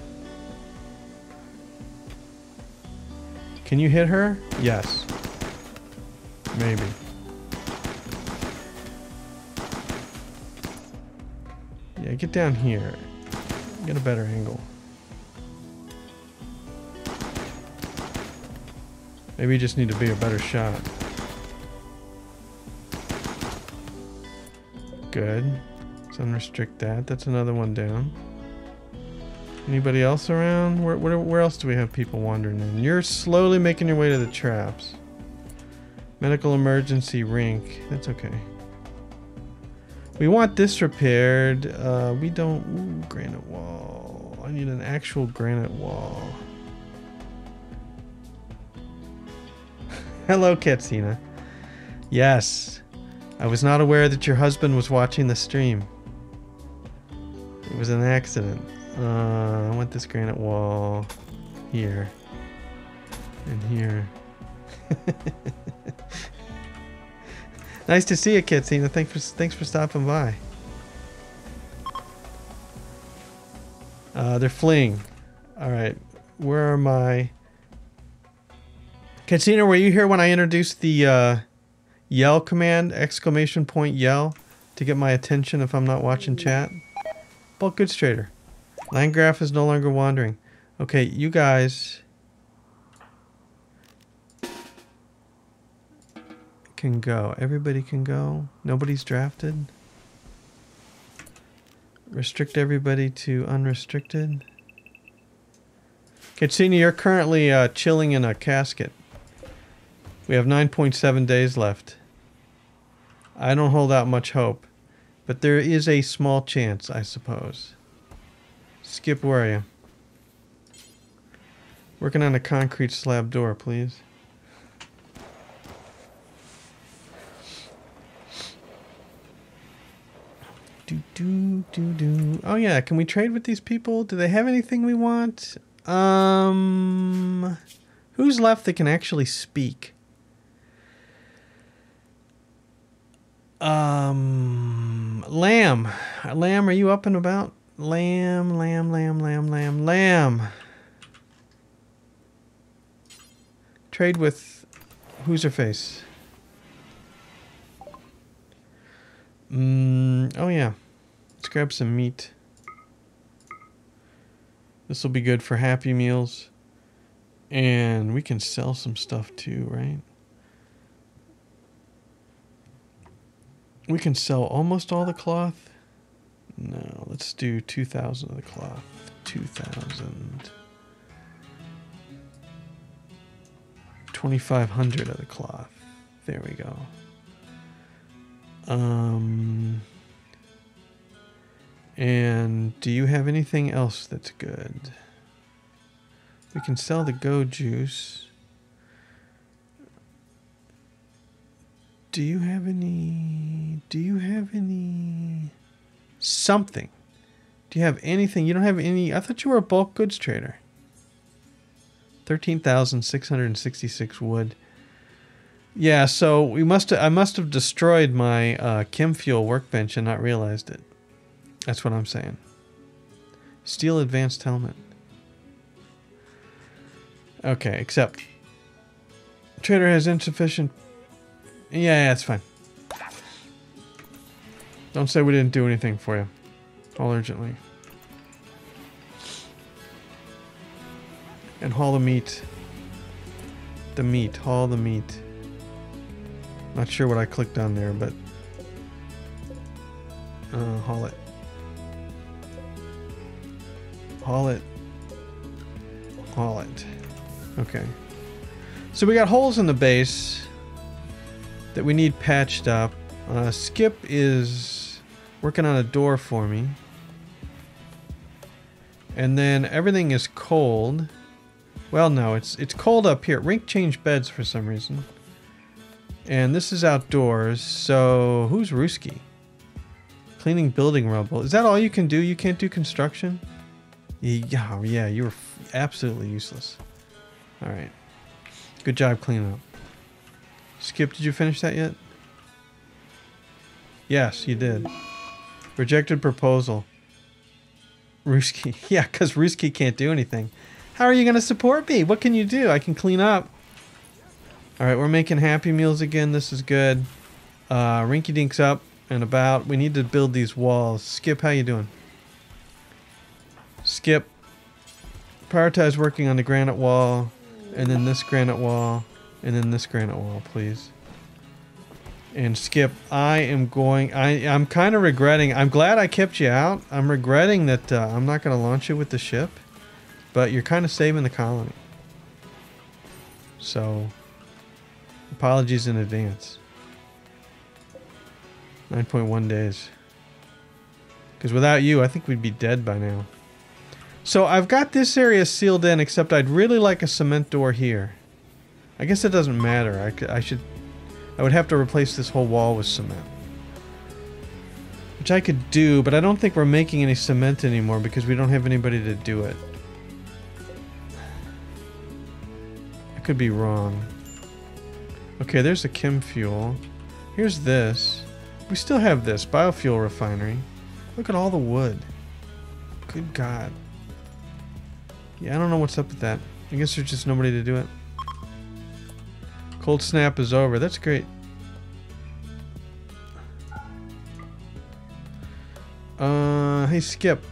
Can you hit her? Yes. Maybe. Yeah, get down here. Get a better angle. Maybe you just need to be a better shot. Good. Let's unrestrict that. That's another one down. Anybody else around? Where else do we have people wandering in? You're slowly making your way to the traps. Medical emergency rink. That's okay. We want this repaired. We don't... Ooh, granite wall. I need an actual granite wall. Hello, Katsina. Yes. I was not aware that your husband was watching the stream. It was an accident. I want this granite wall here and here. Nice to see you, Katsina. Thanks for stopping by. They're fleeing. All right, where are my... Katsina, were you here when I introduced the yell command, exclamation point yell, to get my attention if I'm not watching chat? Bulk goods trader. Landgraf is no longer wandering. Okay, you guys can go. Everybody can go. Nobody's drafted. Restrict everybody to unrestricted. Katsina, you're currently chilling in a casket. We have 9.7 days left. I don't hold out much hope, but there is a small chance, I suppose. Skip, where are you? Working on a concrete slab door, please. Oh yeah, can we trade with these people? Do they have anything we want? Who's left that can actually speak? Lamb. Lamb, are you up and about? Lamb. Trade with... Who's her face? Oh yeah. Let's grab some meat. This will be good for Happy Meals. And we can sell some stuff too, right? We can sell almost all the cloth. No, let's do 2,000 of the cloth. 2,000. 2,500 of the cloth. There we go. And do you have anything else that's good? We can sell the go juice. Do you have any... Something. Do you have anything? You don't have any. I thought you were a bulk goods trader. 13,666 wood. Yeah, so we must... I must have destroyed my chem fuel workbench and not realized it. That's what I'm saying. Steel advanced helmet. Okay, except trader has insufficient. Yeah, that's fine. Don't say we didn't do anything for you. All urgently. And haul the meat. The meat. Haul the meat. Not sure what I clicked on there, but... haul it. Haul it. Haul it. Okay. So we got holes in the base that we need patched up. Skip is working on a door for me. And then everything is cold. Well, no, it's cold up here. Rink changed beds for some reason. And this is outdoors, so who's Ruski? Cleaning building rubble. Is that all you can do? You can't do construction? Yeah, you were absolutely useless. All right. Good job cleaning up. Skip, did you finish that yet? Yes, you did. Rejected proposal. Ruski. Yeah, because Ruski can't do anything. How are you going to support me? What can you do? I can clean up. Alright, we're making Happy Meals again. This is good. Rinky Dink's up and about. We need to build these walls. Skip, how you doing? Skip. Prioritize working on the granite wall. And then this granite wall. And then this granite wall, please. and Skip, I'm kind of regretting. I'm glad I kept you out. I'm regretting that I'm not going to launch you with the ship, but you're kind of saving the colony. So, apologies in advance. 9.1 days. Because without you, I think we'd be dead by now. So I've got this area sealed in, except I'd really like a cement door here. I guess it doesn't matter. I would have to replace this whole wall with cement. Which I could do, but I don't think we're making any cement anymore because we don't have anybody to do it. I could be wrong. Okay, there's the chem fuel. Here's this. We still have this biofuel refinery. Look at all the wood. Good God. Yeah, I don't know what's up with that. I guess there's just nobody to do it. Cold snap is over. That's great. Hey Skip,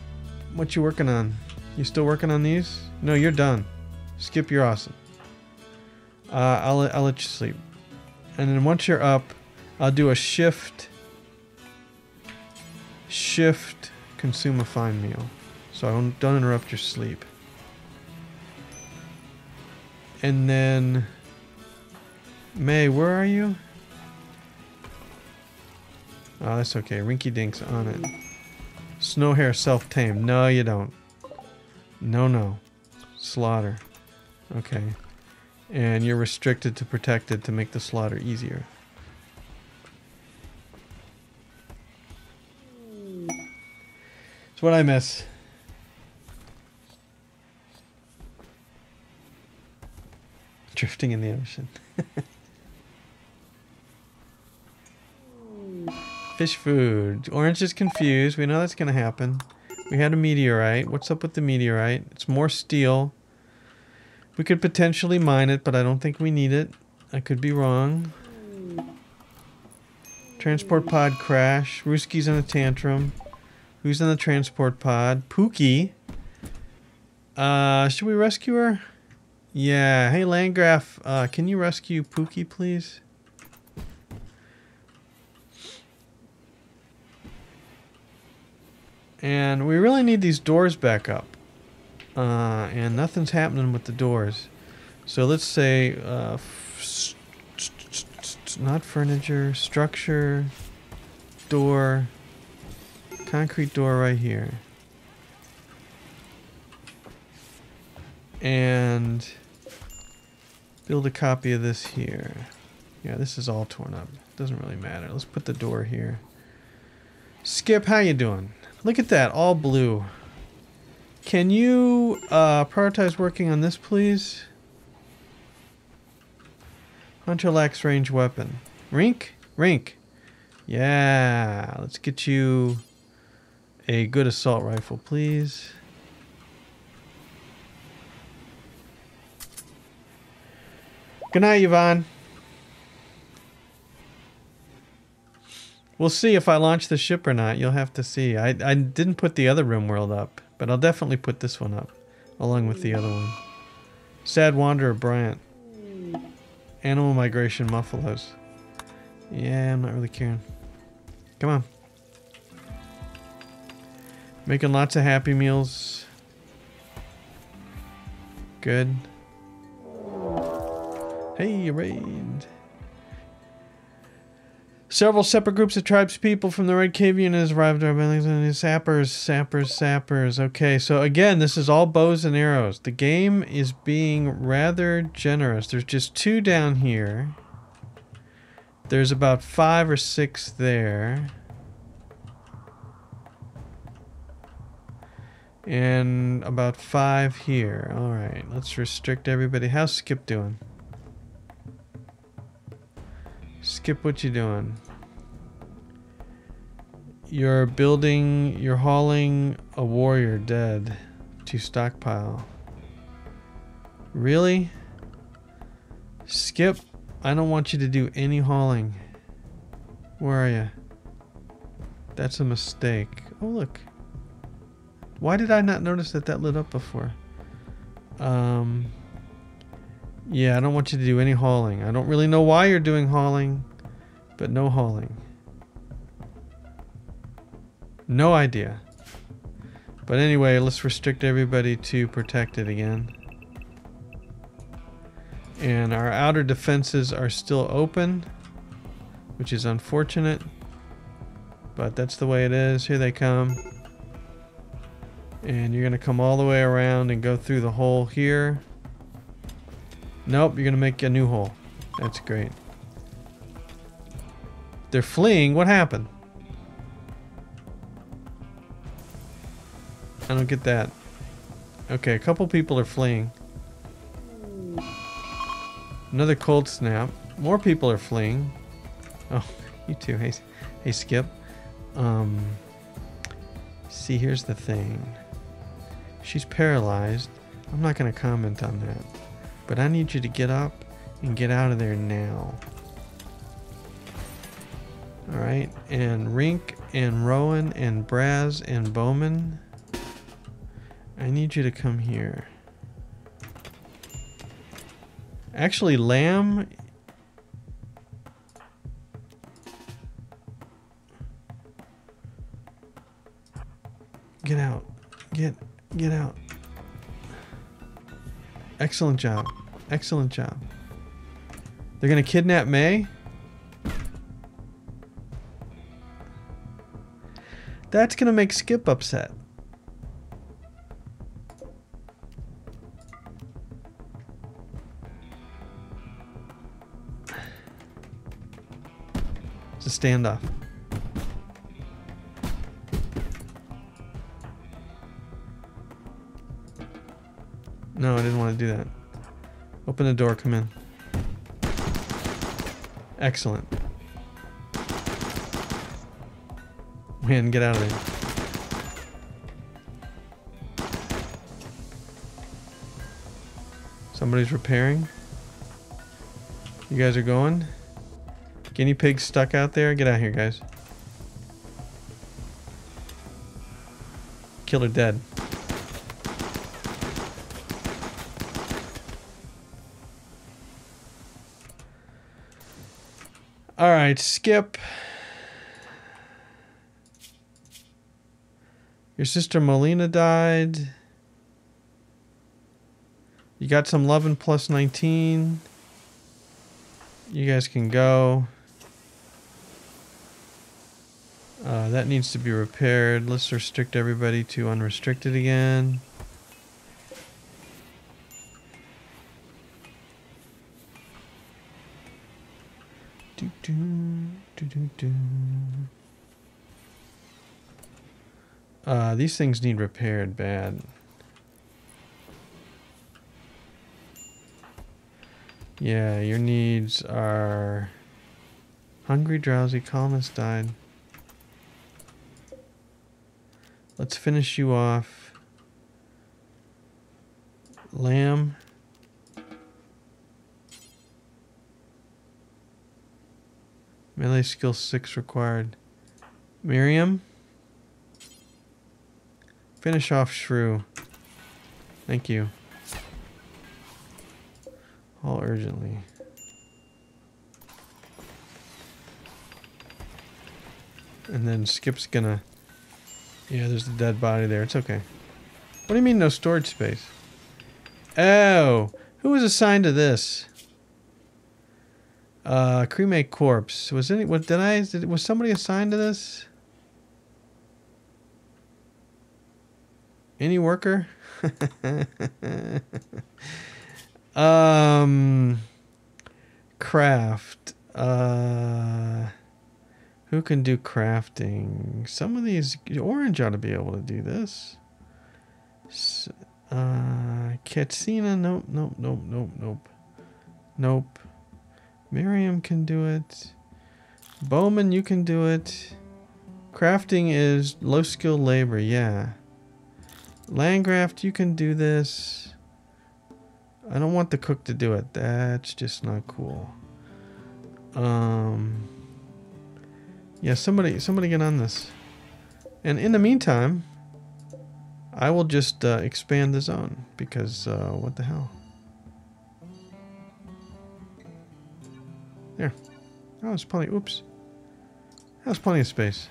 what you working on? You still working on these? No, you're done. Skip, you're awesome. I'll let you sleep. And then once you're up, I'll do a shift, consume a fine meal. So don't interrupt your sleep. And then May, where are you? Oh, that's okay. Rinky Dink's on it. Snowhair self-tame. No, you don't. No, no. Slaughter. Okay. And you're restricted to protected to make the slaughter easier. It's what I miss. Drifting in the ocean. Fish food. Orange is confused. We know that's going to happen. We had a meteorite. What's up with the meteorite? It's more steel. We could potentially mine it, but I don't think we need it. I could be wrong. Transport pod crash. Rooskie's in a tantrum. Who's in the transport pod? Pookie. Should we rescue her? Yeah. Hey, Landgraf, can you rescue Pookie, please? And we really need these doors back up. And nothing's happening with the doors. So let's say, not furniture, structure, door, concrete door right here. And build a copy of this here. Yeah, this is all torn up. Doesn't really matter. Let's put the door here. Skip, how you doing? Look at that, all blue. Can you prioritize working on this, please? Hunter lacks range weapon. Rink? Rink. Yeah, let's get you a good assault rifle, please. Good night, Yvonne. We'll see if I launch the ship or not. You'll have to see. I didn't put the other RimWorld up, but I'll definitely put this one up, along with the other one. Sad Wanderer Bryant. Animal Migration Muffalos. Yeah, I'm not really caring. Come on. Making lots of Happy Meals. Good. Hey, raid. Several separate groups of tribes people from the Red Cavian has arrived at our sappers. Okay, so again, this is all bows and arrows. The game is being rather generous. There's just 2 down here. There's about 5 or 6 there. And about 5 here. All right, let's restrict everybody. How's Skip doing? Skip, what you doing? You're building, you're hauling a warrior dead to stockpile. Really? Skip, I don't want you to do any hauling. Where are you? That's a mistake. Oh, look. Why did I not notice that that lit up before? Yeah, I don't want you to do any hauling. I don't really know why you're doing hauling, but no hauling. No idea. But anyway, let's restrict everybody to protected again. And our outer defenses are still open, which is unfortunate, but that's the way it is. Here they come. And you're gonna come all the way around and go through the hole here. Nope, you're gonna make a new hole. That's great. They're fleeing. What happened? I don't get that. Okay, a couple people are fleeing. Another cold snap. More people are fleeing. Oh, you too. Hey Skip. See, here's the thing. She's paralyzed. I'm not going to comment on that. But I need you to get up and get out of there now. Alright, and Rink and Rowan and Braz and Bowman, I need you to come here. Actually, Lamb. Get out. Get out. Excellent job. Excellent job. They're gonna kidnap May? That's gonna make Skip upset. It's a standoff. No, I didn't want to do that. Open the door, come in. Excellent. Man, get out of there. Somebody's repairing. You guys are going. Guinea pigs stuck out there. Get out of here, guys. Killer dead. All right, Skip. Your sister Molina died. You got some lovin' plus 19. You guys can go. That needs to be repaired. Let's restrict everybody to unrestricted again. These things need repaired bad. Yeah, your needs are hungry, drowsy, columnist died. Let's finish you off. Lamb. Melee skill 6 required. Miriam. Finish off Shrew. Thank you. All urgently. And then Skip's gonna... Yeah, there's the dead body there. It's okay. What do you mean no storage space? Oh! Who was assigned to this? Cremate corpse. Was somebody assigned to this? Any worker? Craft. Who can do crafting? Some of these... Orange ought to be able to do this. Katsina. Nope, nope, nope, nope, nope. Nope. Miriam can do it. Bowman, you can do it. Crafting is low skill labor, yeah. Landgraft, you can do this. I don't want the cook to do it. That's just not cool. Yeah, somebody get on this. And in the meantime, I will just expand the zone because what the hell? There. Oh, it's probably oops. That was plenty of space.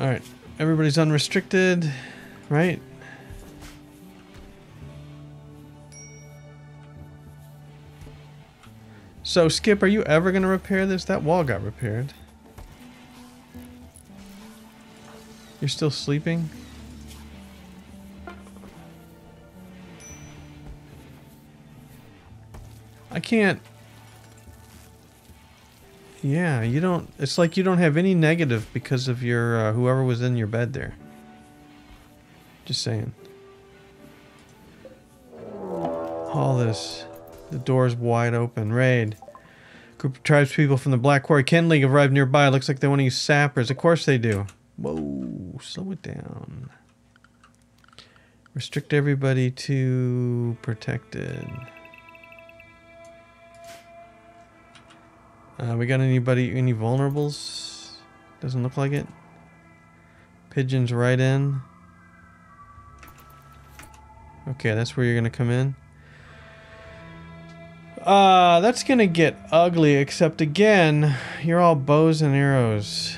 Alright, everybody's unrestricted, right? So, Skip, are you ever going to repair this? That wall got repaired. You're still sleeping? I can't... Yeah, you don't... It's like you don't have any negative because of your... whoever was in your bed there. Just saying. All this... The door's wide open. Raid. Group of tribespeople from the Black Quarry Ken League have arrived nearby. Looks like they want to use sappers. Of course they do. Whoa. Slow it down. Restrict everybody to protected. We got anybody, any vulnerables? Doesn't look like it. Pigeons right in. Okay, that's where you're gonna come in. That's gonna get ugly, except again, you're all bows and arrows.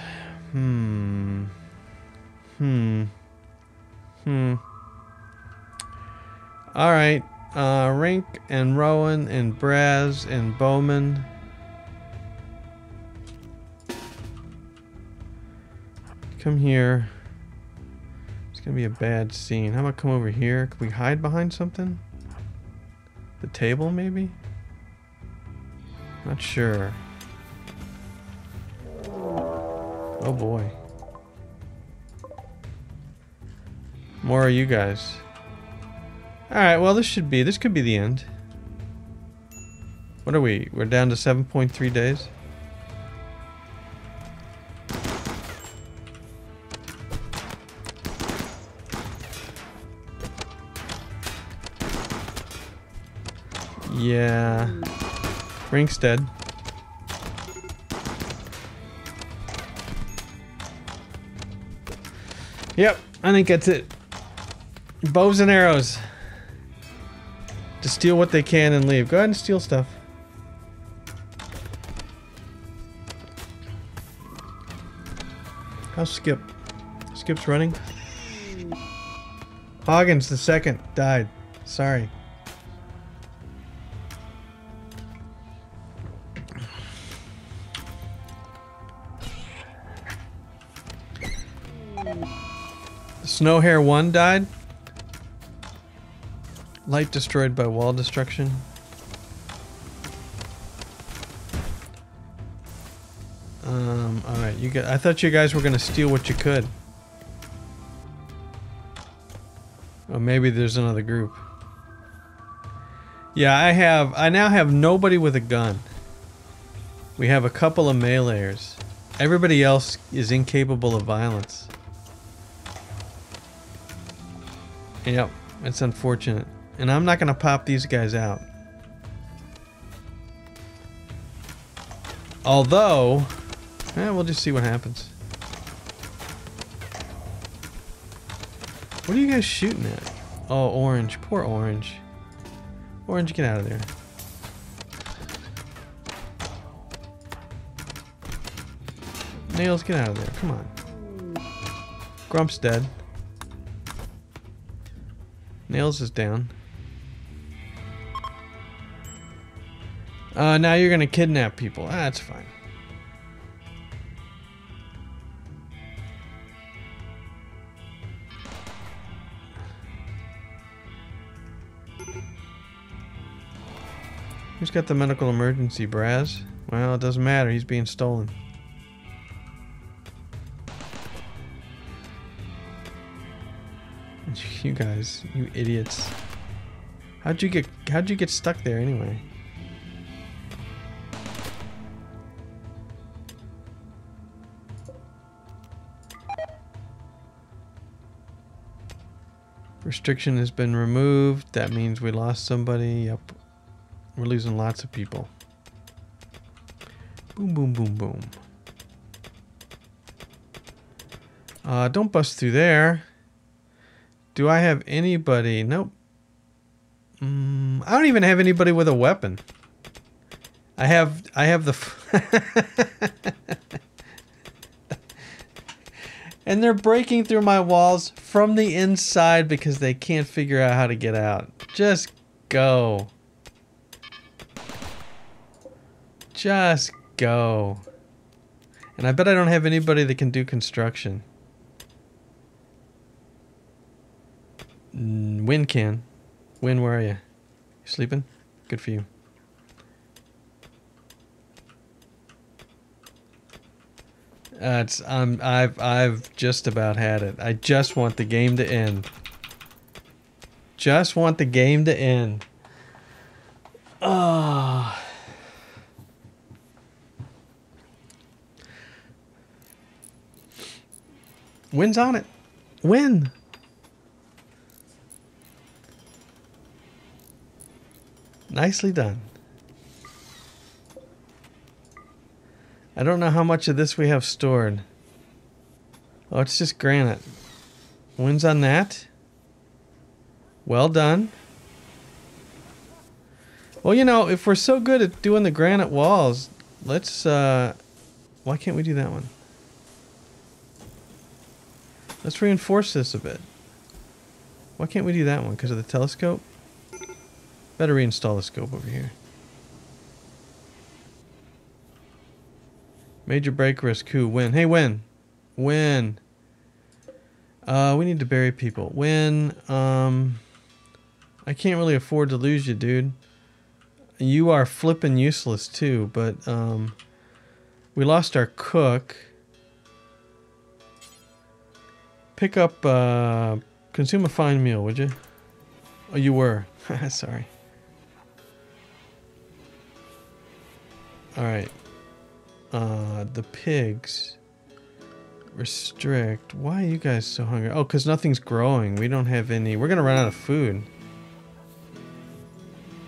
Alright, Rink and Rowan and Braz and Bowman. Come here. It's gonna be a bad scene. How about come over here? Can we hide behind something? The table, maybe? Not sure. Oh boy. More of you guys. Alright, well this could be the end. What are we? We're down to 7.3 days. Yeah. Rink's dead. Yep, I think that's it. Bows and arrows. Just steal what they can and leave. Go ahead and steal stuff. How's Skip? Skip's running. Hoggins the second died. Sorry. Snowhair 1 died. Light destroyed by wall destruction. Alright, I thought you guys were gonna steal what you could. Oh, maybe there's another group. Yeah, I now have nobody with a gun. We have a couple of meleeers. Everybody else is incapable of violence. Yep, it's unfortunate. And I'm not gonna pop these guys out. Although, we'll just see what happens. What are you guys shooting at? Oh, Orange. Poor Orange. Orange, get out of there. Nails, get out of there. Come on. Grump's dead. Nails is down. Now you're gonna kidnap people. That's fine. Who's got the medical emergency, Braz? Well, it doesn't matter. He's being stolen. You guys, you idiots. How'd you get stuck there anyway? Restriction has been removed. That means we lost somebody. Yep. We're losing lots of people. Boom, boom, boom, boom. Don't bust through there. Do I have anybody? Nope. I don't even have anybody with a weapon. I have the and they're breaking through my walls from the inside because they can't figure out how to get out. Just go. Just go. And I bet I don't have anybody that can do construction. Win can. Win, where are you? You sleeping? Good for you. It's I've just about had it. I just want the game to end. Just want the game to end. Ah. Oh. Win's on it. Win. Nicely done. I don't know how much of this we have stored. Oh, it's just granite. Wins on that. Well done. Well, you know, if we're so good at doing the granite walls, let's, why can't we do that one? Let's reinforce this a bit. Why can't we do that one? Because of the telescope? Better reinstall the scope over here. Major break risk. Who? Win. Hey, win. Win. We need to bury people. Win. I can't really afford to lose you, dude. You are flippin' useless too, but we lost our cook. Pick up consume a fine meal, would you? Oh, you were. Sorry. All right. The pigs restrict. Why are you guys so hungry? Oh, because nothing's growing. We don't have any. We're going to run out of food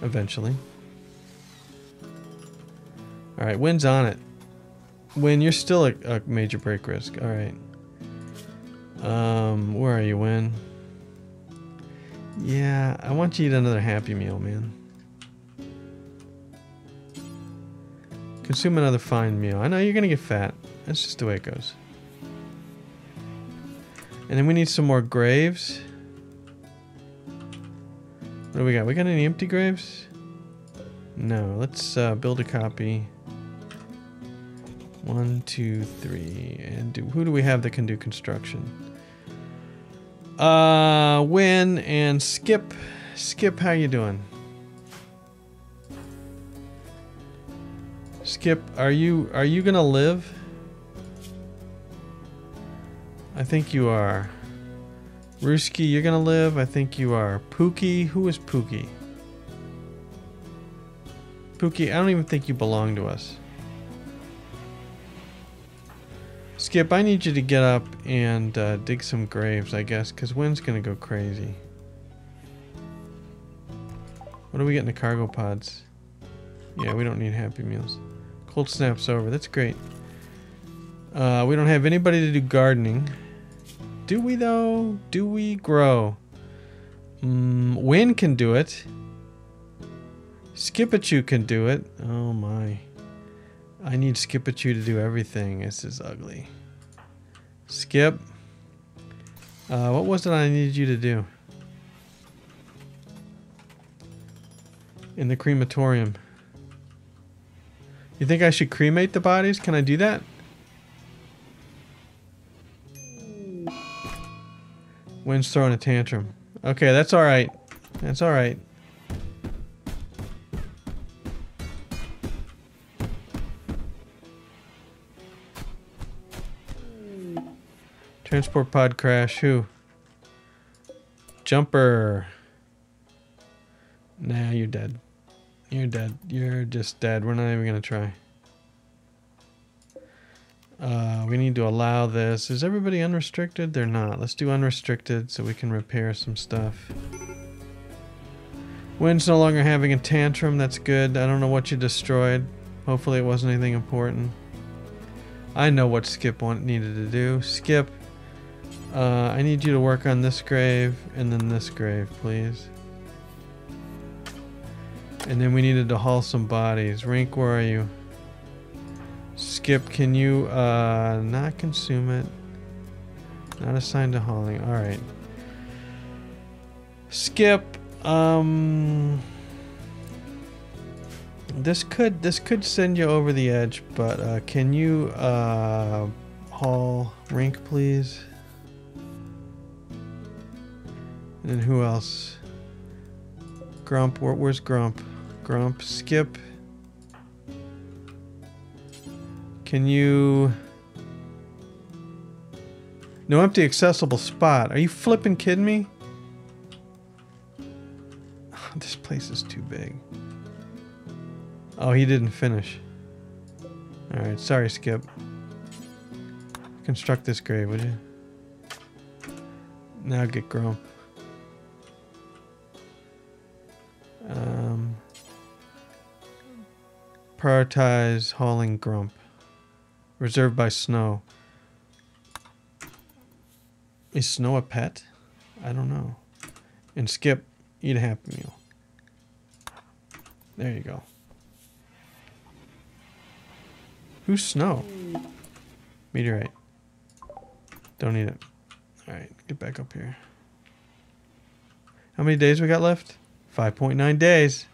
eventually. All right, wind's on it. Win, you're still a major break risk. All right. Where are you, Win? Yeah, I want you to eat another Happy Meal, man. Consume another fine meal. I know you're gonna get fat. That's just the way it goes. And then we need some more graves. What do we got? We got any empty graves? No. Let's build a copy. 1, 2, 3. And who do we have that can do construction? Win and Skip. Skip, how you doing? Skip, are you gonna live? I think you are. Ruski, you're gonna live? I think you are. Pookie, who is Pookie? Pookie, I don't even think you belong to us. Skip, I need you to get up and dig some graves, I guess, because Wynn's gonna go crazy. What do we get in the cargo pods? Yeah, we don't need Happy Meals. Cold snap's over. That's great. We don't have anybody to do gardening. Do we, though? Do we grow? Wynn can do it. Skip-a-choo can do it. Oh, my. I need Skip-a-choo to do everything. This is ugly. Skip. What was it I needed you to do? In the crematorium. You think I should cremate the bodies? Can I do that? Wynn's throwing a tantrum. Okay, that's alright. That's alright. Transport pod crash. Who? Jumper. Nah, you're dead. You're dead. You're just dead. We're not even going to try. We need to allow this. Is everybody unrestricted? They're not. Let's do unrestricted so we can repair some stuff. Wynn's no longer having a tantrum. That's good. I don't know what you destroyed. Hopefully it wasn't anything important. I know what Skip needed to do. Skip, I need you to work on this grave and then this grave, please. And then we needed to haul some bodies. Rink, where are you? Skip, can you not consume it? Not assigned to hauling. All right. Skip. This could send you over the edge, but can you haul Rink, please? And then who else? Grump, where's Grump? Grump, Skip. Can you... No empty accessible spot. Are you flipping kidding me? Oh, this place is too big. Oh, he didn't finish. Alright, sorry, Skip. Construct this grave, would you? Now get Grump. Prioritize hauling Grump. Reserved by Snow. Is Snow a pet? I don't know. And Skip, eat a Happy Meal. There you go. Who's Snow? Meteorite. Don't eat it. Alright, get back up here. How many days we got left? 5.9 days.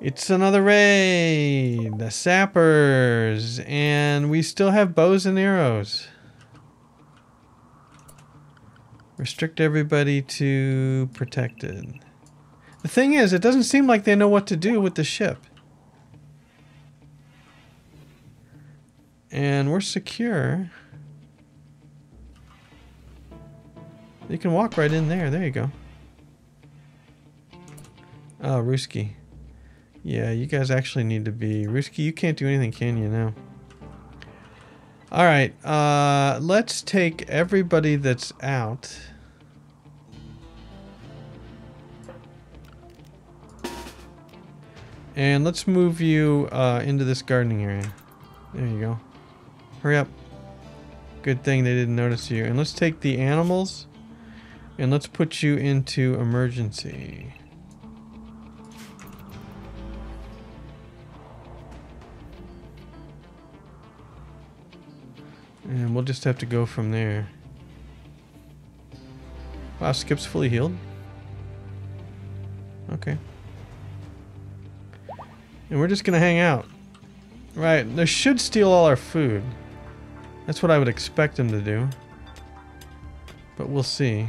It's another raid, the sappers, and we still have bows and arrows. Restrict everybody to protected. The thing is, it doesn't seem like they know what to do with the ship. And we're secure. You can walk right in there. There you go. Oh, Ruski. Yeah, you guys actually need to be... Ruski, you can't do anything, can you, now? Alright, let's take everybody that's out. And let's move you into this gardening area. There you go. Hurry up. Good thing they didn't notice you. And let's take the animals. And let's put you into emergency. And we'll just have to go from there. Wow, Skip's fully healed. Okay. And we're just gonna hang out. Right, they should steal all our food. That's what I would expect them to do. But we'll see.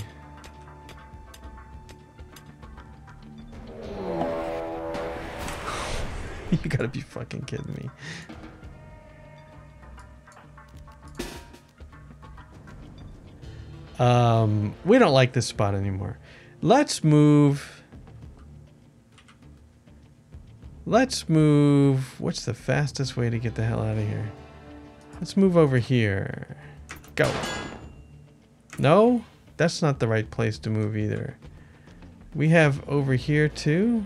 You gotta be fucking kidding me. We don't like this spot anymore. Let's move. What's the fastest way to get the hell out of here? Let's move over here. Go. No, that's not the right place to move either. We have over here too.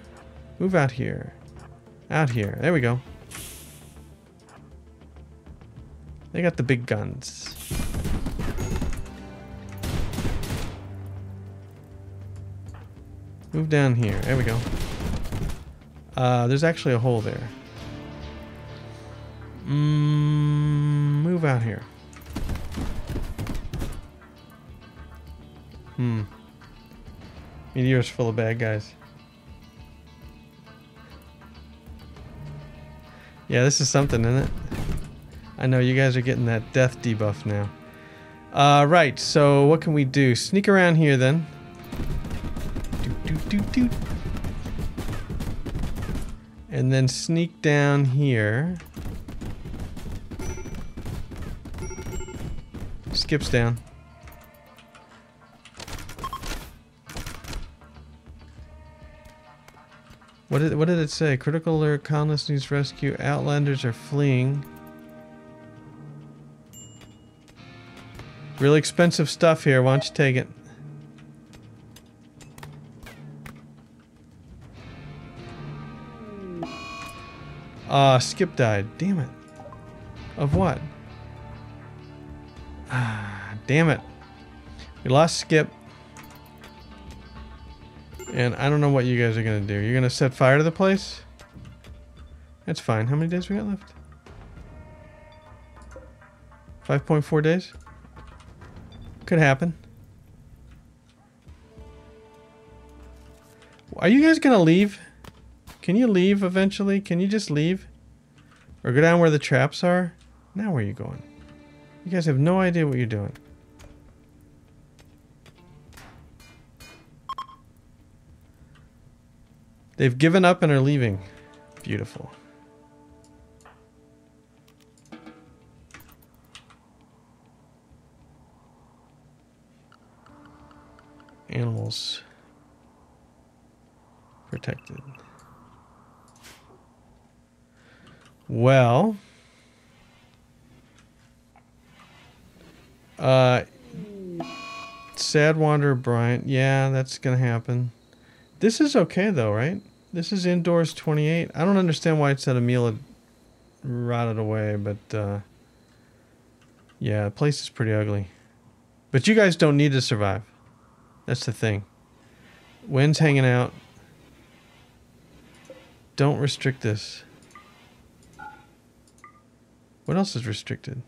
Move out here. Out here. There we go. They got the big guns. Move down here. There we go. There's actually a hole there. Move out here. Meteor's full of bad guys. Yeah, this is something, isn't it? I know you guys are getting that death debuff now. Right, so what can we do? Sneak around here then. Doot. And then sneak down here. Skips down. What did it say? Critical alert, colonist needs rescue, outlanders are fleeing. Really expensive stuff here, why don't you take it? Skip died. Damn it. Of what? Damn it. We lost Skip. And I don't know what you guys are going to do. You're going to set fire to the place? That's fine. How many days we got left? 5.4 days? Could happen. Are you guys going to leave? Can you leave eventually? Can you just leave? Or go down where the traps are? Now where are you going? You guys have no idea what you're doing. They've given up and are leaving. Beautiful. Animals protected. Well, Sad Wanderer Bryant. Yeah, that's gonna happen. This is okay though, right? This is indoors 28. I don't understand why it said Emil had rotted away, but yeah, the place is pretty ugly. But you guys don't need to survive. That's the thing. Wind's hanging out. Don't restrict this. What else is restricted?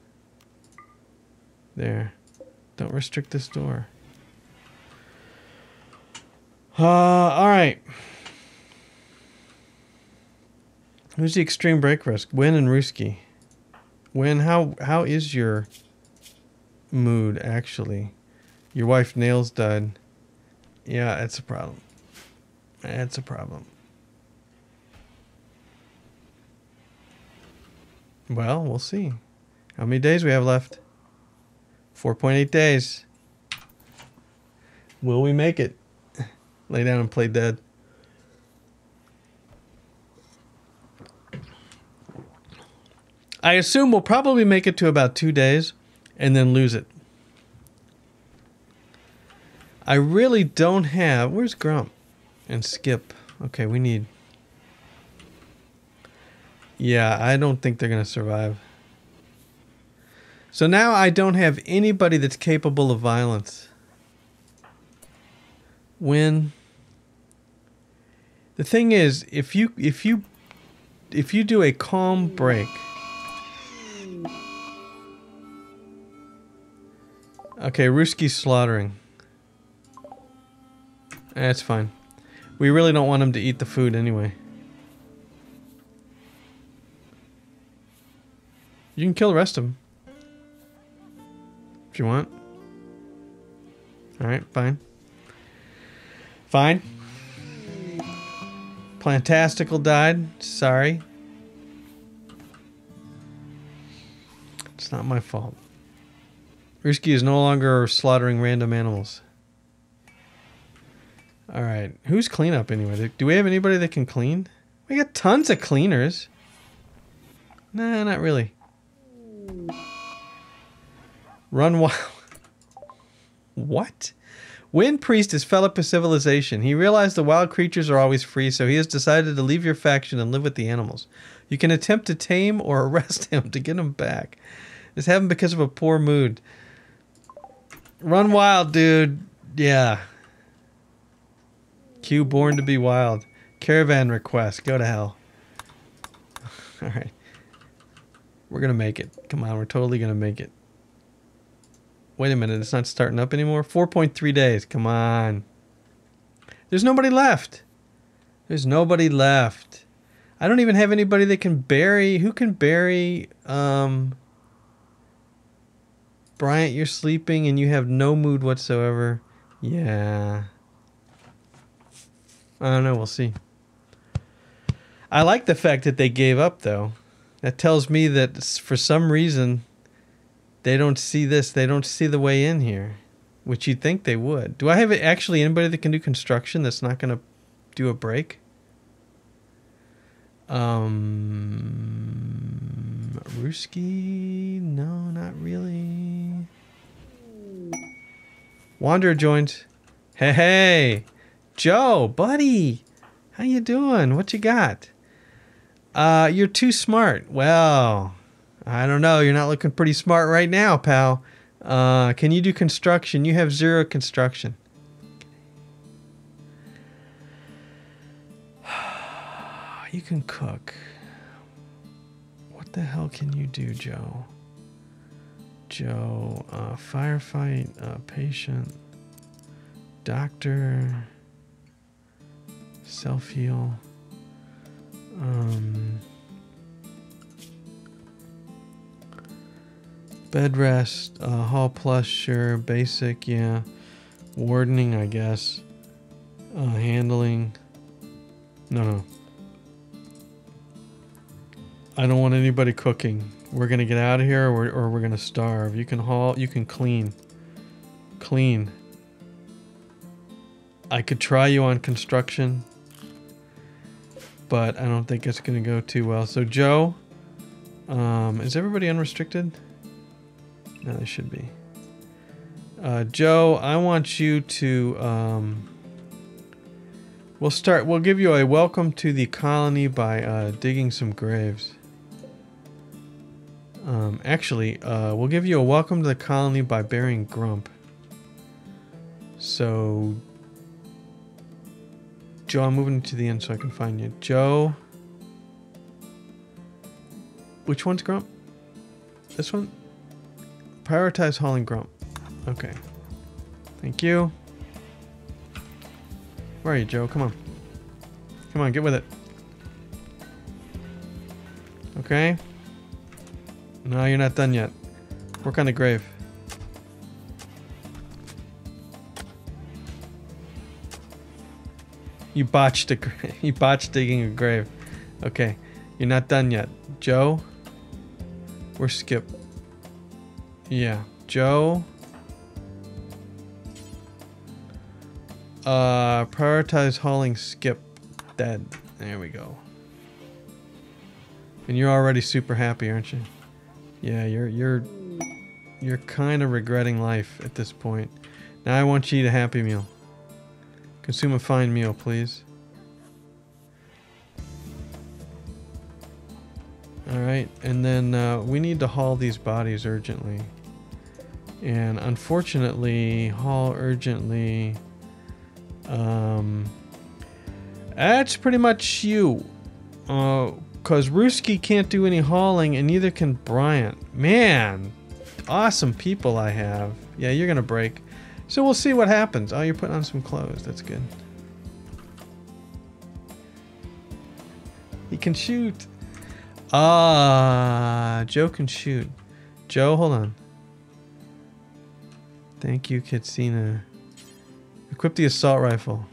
There. Don't restrict this door. Alright. Who's the extreme break risk? Win and Ruski. Win, how is your mood actually? Your wife nails died. Yeah, that's a problem. That's a problem. Well, we'll see. How many days we have left? 4.8 days. Will we make it? Lay down and play dead. I assume we'll probably make it to about 2 days and then lose it. I really don't have... Where's Grump? And Skip. Okay, we need... Yeah, I don't think they're going to survive. So now I don't have anybody that's capable of violence. When... The thing is, if you do a calm break... Okay, Ruski's slaughtering. That's fine. We really don't want him to eat the food anyway. You can kill the rest of them. If you want. Alright, fine. Fine. Plantastical died. Sorry. It's not my fault. Ruski is no longer slaughtering random animals. Alright, who's cleanup anyway? Do we have anybody that can clean? We got tons of cleaners. Nah, not really. Run wild. What? Wind Priest is fed up with civilization. He realized the wild creatures are always free, so he has decided to leave your faction and live with the animals. You can attempt to tame or arrest him to get him back. This happened because of a poor mood. Run wild, dude. Yeah. Q born to be wild. Caravan request. Go to hell. Alright. We're gonna make it. Come on, we're totally gonna make it. Wait a minute, it's not starting up anymore? 4.3 days. Come on. There's nobody left. There's nobody left. I don't even have anybody that can bury. Who can bury? Bryant, you're sleeping and you have no mood whatsoever. Yeah. I don't know, we'll see. I like the fact that they gave up, though. That tells me that for some reason, they don't see this. They don't see the way in here, which you'd think they would. Do I have actually anybody that can do construction that's not going to do a break? Ruski? No, not really. Wanderer joins. Hey, hey! Joe, buddy, how you doing? What you got? You're too smart. Well, I don't know. You're not looking pretty smart right now, pal. Can you do construction? You have zero construction. You can cook. What the hell can you do, Joe? Joe, firefight, patient, doctor, self-heal, bed rest, hall plus, sure, basic, yeah, wardening, I guess, handling, no, I don't want anybody cooking. We're gonna get out of here, or we're gonna starve. You can haul, you can clean, clean. I could try you on construction, but I don't think it's gonna go too well. So Joe, is everybody unrestricted? No, they should be. Joe, I want you to, we'll give you a welcome to the colony by digging some graves. We'll give you a welcome to the colony by burying Grump. So, Joe, I'm moving to the end so I can find you. Joe, which one's Grump? This one? Prioritize hauling Grump. Okay. Thank you. Where are you, Joe? Come on. Come on, get with it. Okay. No, you're not done yet. Work on the grave. You botched a grave. You botched digging a grave. Okay. You're not done yet. Joe? Or Skip? Yeah. Joe? Prioritize hauling Skip dead. There we go. And you're already super happy, aren't you? Yeah, you're kind of regretting life at this point. Now I want you to eat a happy meal. Consume a fine meal, please. All right, and then we need to haul these bodies urgently. And unfortunately, haul urgently. That's pretty much you. Because Ruski can't do any hauling and neither can Bryant. Man, awesome people I have. Yeah, you're going to break. So we'll see what happens. Oh, you're putting on some clothes. That's good. He can shoot. Ah, Joe can shoot. Joe, hold on. Thank you, Kitsina. Equip the assault rifle.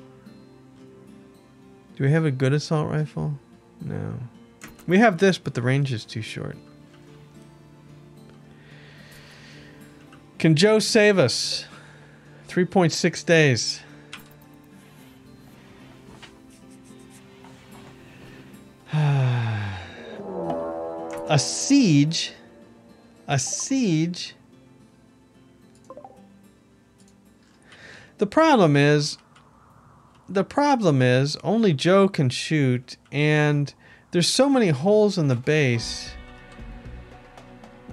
Do we have a good assault rifle? No. We have this, but the range is too short. Can Joe save us? 3.6 days. A siege? A siege? The problem is only Joe can shoot, and there's so many holes in the base.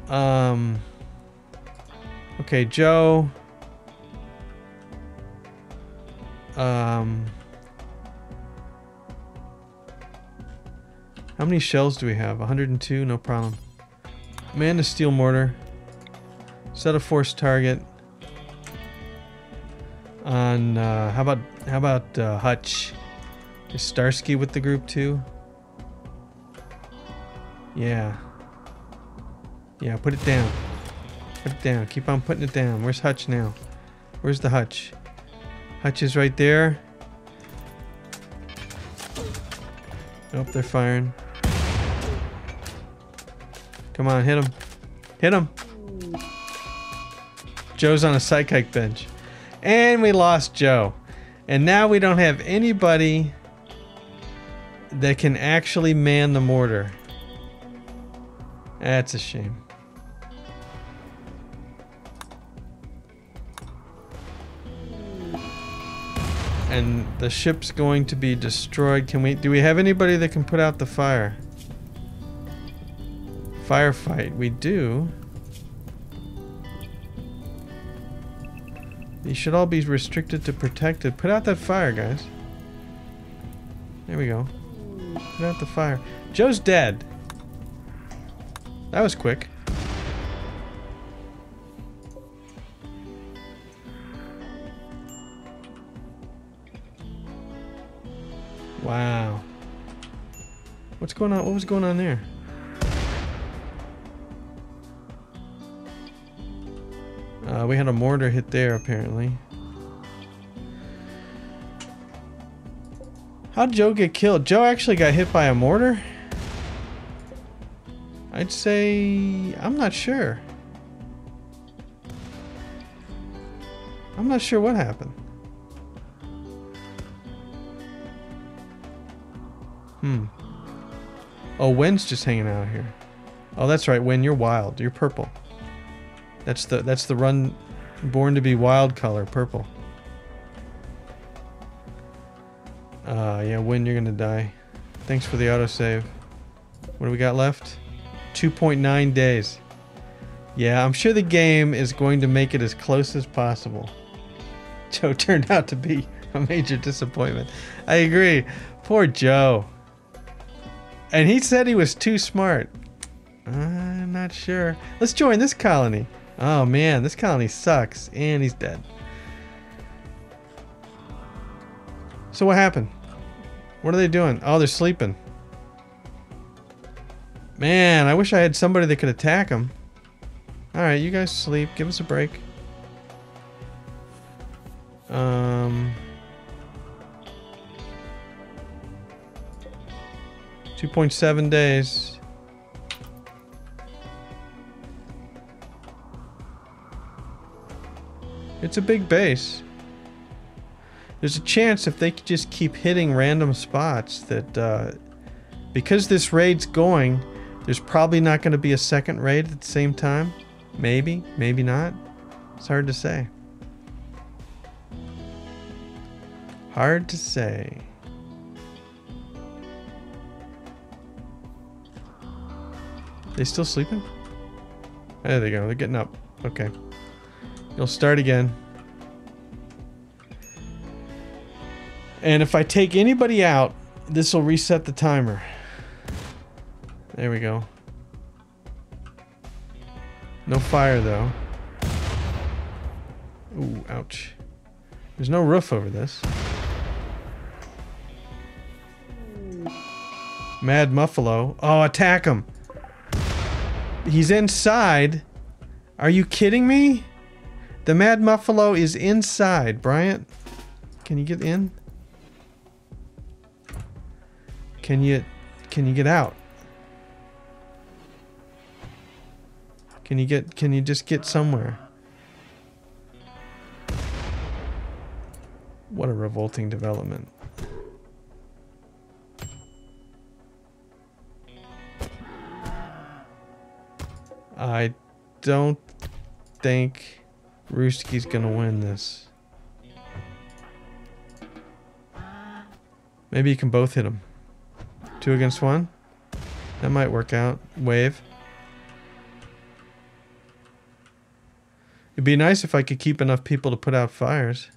Okay, Joe. How many shells do we have? 102, no problem. Man to steel mortar. Set a forced target. On how about Hutch? Is Starsky with the group too? Yeah. Yeah, put it down. Put it down. Keep on putting it down. Where's Hutch now? Where's the Hutch? Hutch is right there. Nope, they're firing. Come on, hit him. Hit him. Joe's on a psychic bench. And we lost Joe. And now we don't have anybody that can actually man the mortar. That's a shame. And the ship's going to be destroyed. Do we have anybody that can put out the fire? Firefight, we do. These should all be restricted to protected. Put out that fire, guys. There we go. Not the fire. Joe's dead. That was quick. Wow. What's going on? What was going on there? We had a mortar hit there, apparently. How'd Joe get killed? Joe actually got hit by a mortar? I'd say... I'm not sure. I'm not sure what happened. Oh, Wen's just hanging out here. Oh, that's right, Wen, you're wild. You're purple. That's the run born to be wild color, purple. Yeah, Wen, you're gonna die. Thanks for the autosave. What do we got left? 2.9 days. Yeah, I'm sure the game is going to make it as close as possible. Joe turned out to be a major disappointment. I agree. Poor Joe. And he said he was too smart. I'm not sure. Let's join this colony. Oh man, this colony sucks. And he's dead. So what happened? What are they doing? Oh, they're sleeping. Man, I wish I had somebody that could attack them. Alright, you guys sleep. Give us a break. Um, 2.7 days. It's a big base. There's a chance if they could just keep hitting random spots that, because this raid's going, there's probably not going to be a second raid at the same time. Maybe, maybe not. It's hard to say. Hard to say. They still sleeping? There they go. They're getting up. Okay. You'll start again. And if I take anybody out, this will reset the timer. There we go. No fire, though. Ooh, ouch. There's no roof over this. Mad Muffalo. Oh, attack him! He's inside. Are you kidding me? The Mad Muffalo is inside, Bryant. Can you get in? Can you get out? Can you just get somewhere? What a revolting development. I don't think Rooski's gonna win this. Maybe you can both hit him. 2 against 1? That might work out. Wave. It'd be nice if I could keep enough people to put out fires.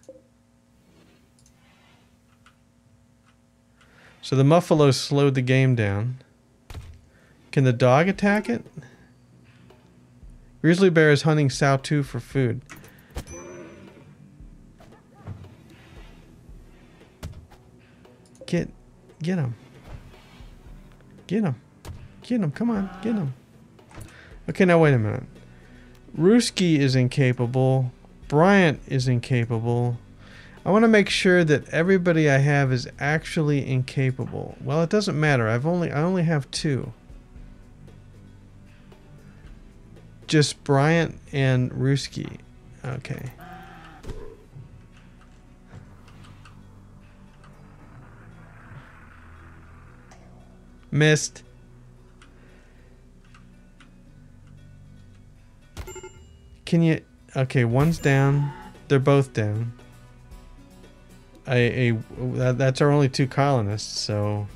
So the Muffalo slowed the game down. Can the dog attack it? Grizzly Bear is hunting Saw-2 for food. Get him. Get him. Get him. Come on. Get him. Okay, now wait a minute. Rooski is incapable. Bryant is incapable. I want to make sure that everybody I have is actually incapable. Well, it doesn't matter. I only have 2. Just Bryant and Rooski. Okay. Missed. Can you... Okay, one's down. They're both down. That's our only 2 colonists, so...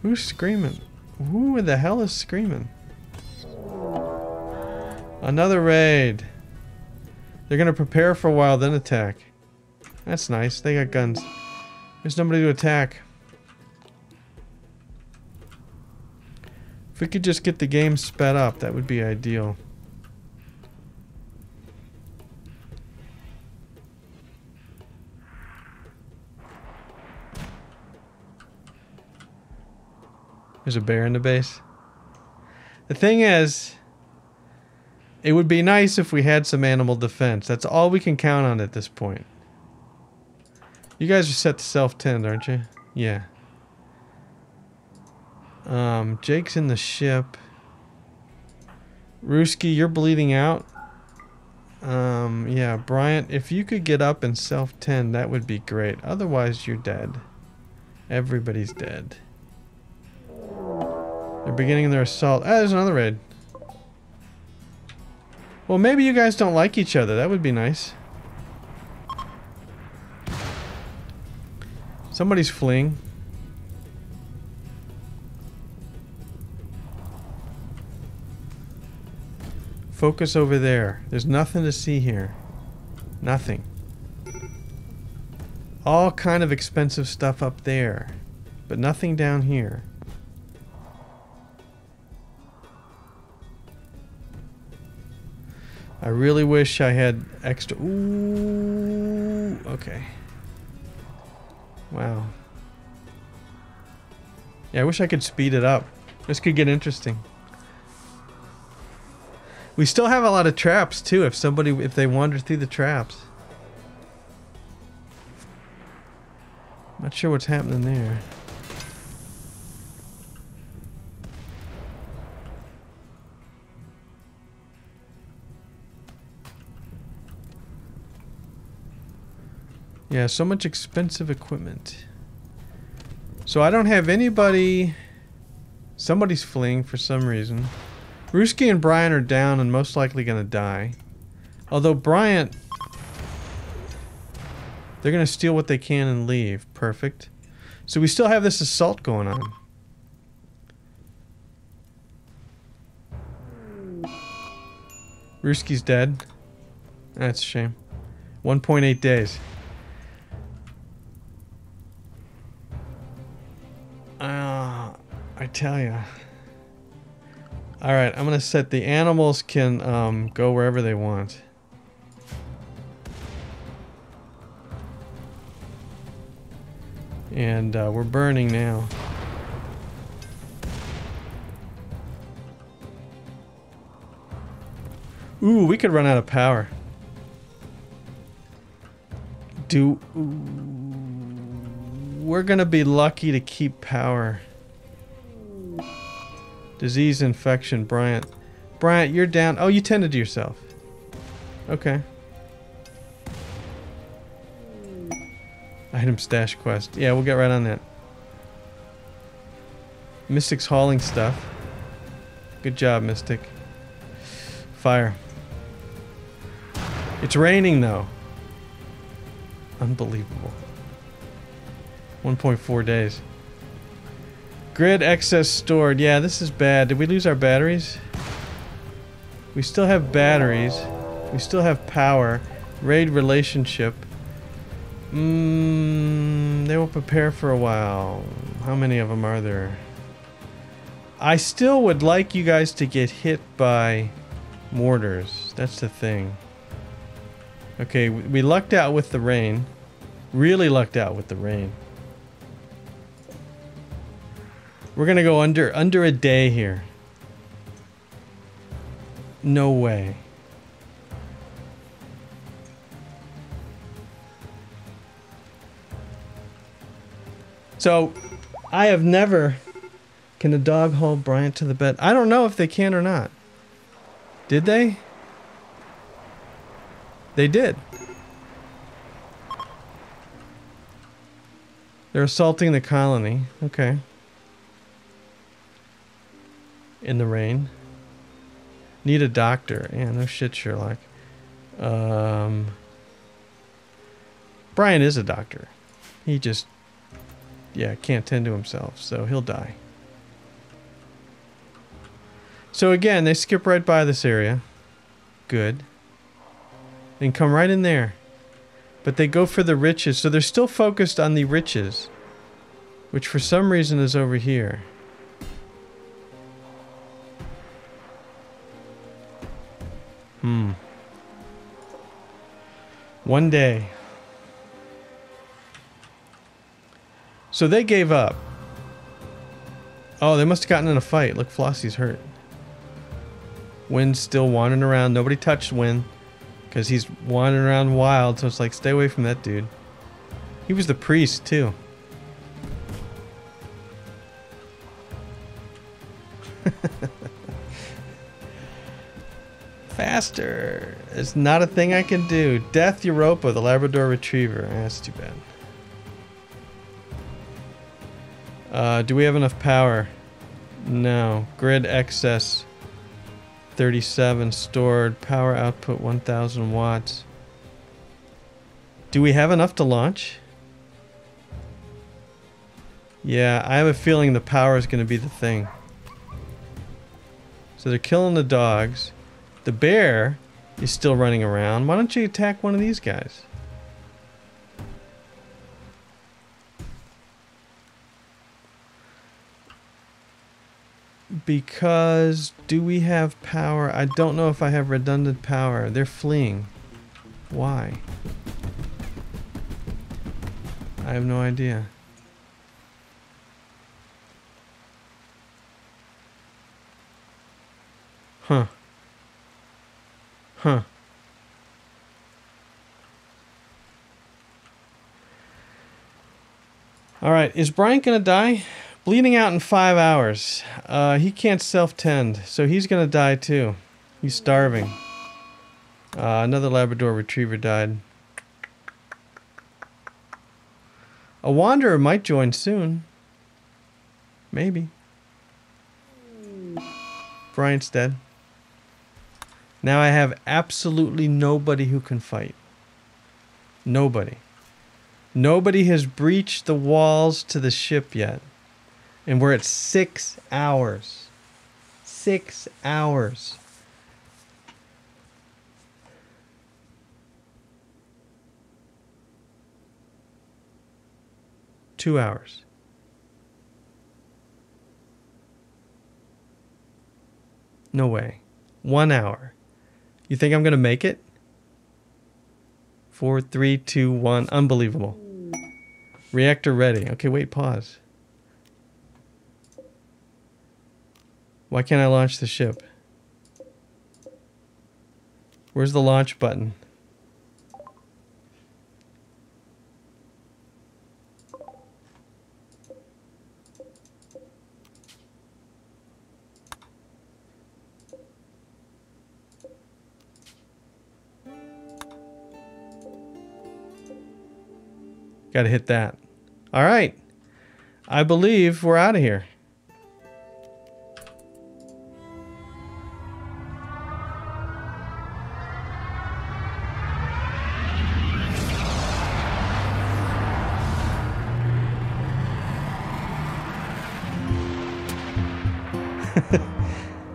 Who's screaming? Who the hell is screaming? Another raid. They're gonna prepare for a while, then attack. That's nice. They got guns. There's nobody to attack. If we could just get the game sped up, that would be ideal. There's a bear in the base. The thing is, it would be nice if we had some animal defense. That's all we can count on at this point. You guys are set to self-tend, aren't you? Yeah. Jake's in the ship. Ruski, you're bleeding out. Yeah, Bryant, if you could get up and self-tend, that would be great. Otherwise, you're dead. Everybody's dead. They're beginning their assault. Ah, there's another raid. Well, maybe you guys don't like each other. That would be nice. Somebody's fleeing. Focus over there. There's nothing to see here. Nothing. All kind of expensive stuff up there, but nothing down here. I really wish I had extra... Ooh, okay. Wow. Yeah, I wish I could speed it up. This could get interesting. We still have a lot of traps too, if they wander through the traps. Not sure what's happening there. Yeah, so much expensive equipment. So I don't have anybody... Somebody's fleeing for some reason. Ruski and Bryant are down and most likely gonna die. Although Bryant... They're gonna steal what they can and leave. Perfect. So we still have this assault going on. Ruski's dead. That's a shame. 1.8 days. I tell ya. Alright, I'm gonna set the animals can go wherever they want. And we're burning now. Ooh, we could run out of power. We're gonna be lucky to keep power. Disease infection, Bryant. Bryant, you're down. Oh, you tended to yourself. Okay. Item stash quest. Yeah, we'll get right on that. Mystic's hauling stuff. Good job, Mystic. Fire. It's raining, though. Unbelievable. 1.4 days. Grid excess stored. Yeah, this is bad. Did we lose our batteries? We still have batteries. We still have power. Raid relationship. They will prepare for a while. How many of them are there? I still would like you guys to get hit by mortars. That's the thing. Okay, we lucked out with the rain. Really lucked out with the rain. We're gonna go under a day here. No way. So, I have never... Can the dog haul Bryant to the bed? I don't know if they can or not. Did they? They did. They're assaulting the colony. Okay. In the rain. Need a doctor. Yeah, no shit, Sherlock. Brian is a doctor. He just, yeah, can't tend to himself, so he'll die. So again, they skip right by this area. good. Then come right in there. But they go for the riches, so they're still focused on the riches, which for some reason is over here. One day. So they gave up. Oh, they must have gotten in a fight. Look, Flossie's hurt. Wynn's still wandering around. Nobody touched Wynn because he's wandering around wild. So it's like, stay away from that dude. He was the priest too. Faster. It's not a thing I can do. Death Europa, the Labrador Retriever. That's too bad. Do we have enough power? No. Grid excess 37 stored. Power output 1000 watts. Do we have enough to launch? Yeah, I have a feeling the power is going to be the thing. So they're killing the dogs. The bear is still running around. Why don't you attack one of these guys? Because do we have power? I don't know if I have redundant power. They're fleeing. Why? I have no idea. Huh. Huh. Alright, is Bryant gonna die? Bleeding out in 5 hours. He can't self-tend, so he's gonna die too. He's starving. Another Labrador Retriever died. A Wanderer might join soon. Maybe. Bryant's dead. Now I have absolutely nobody who can fight. Nobody. Nobody has breached the walls to the ship yet. And we're at 6 hours. 6 hours. Two hours. No way. 1 hour. You think I'm going to make it? 4, 3, 2, 1. Unbelievable. Reactor ready. Okay, wait, pause. Why can't I launch the ship? Where's the launch button? Gotta hit that. All right. I believe we're out of here.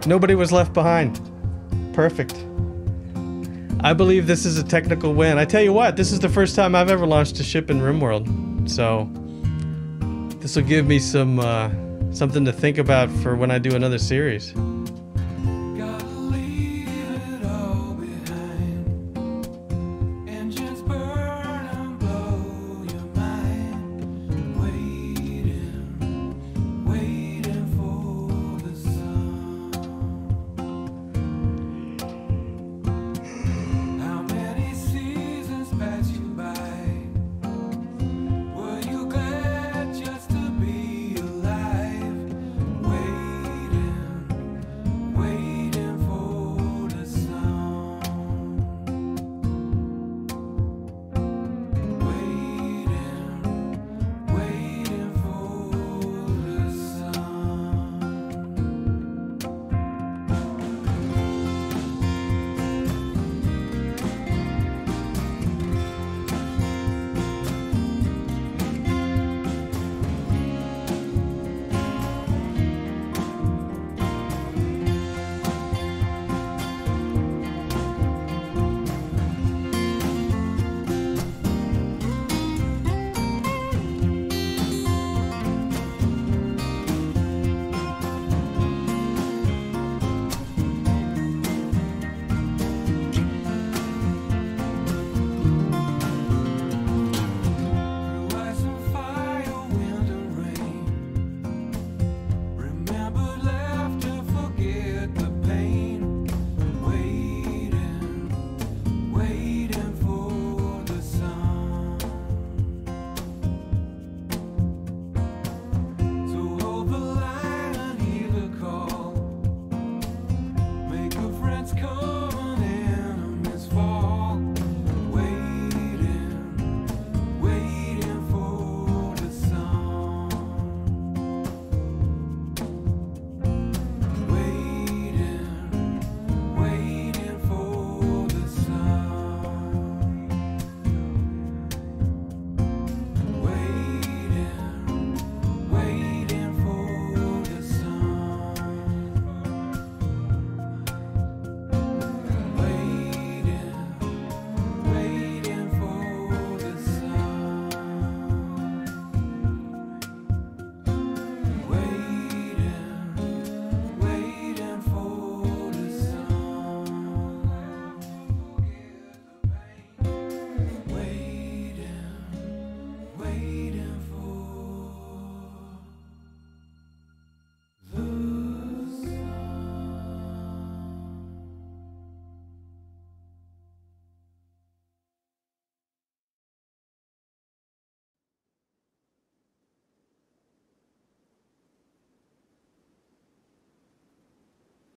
Nobody was left behind. Perfect. I believe this is a technical win. I tell you what, this is the first time I've ever launched a ship in RimWorld. So this will give me some something to think about for when I do another series.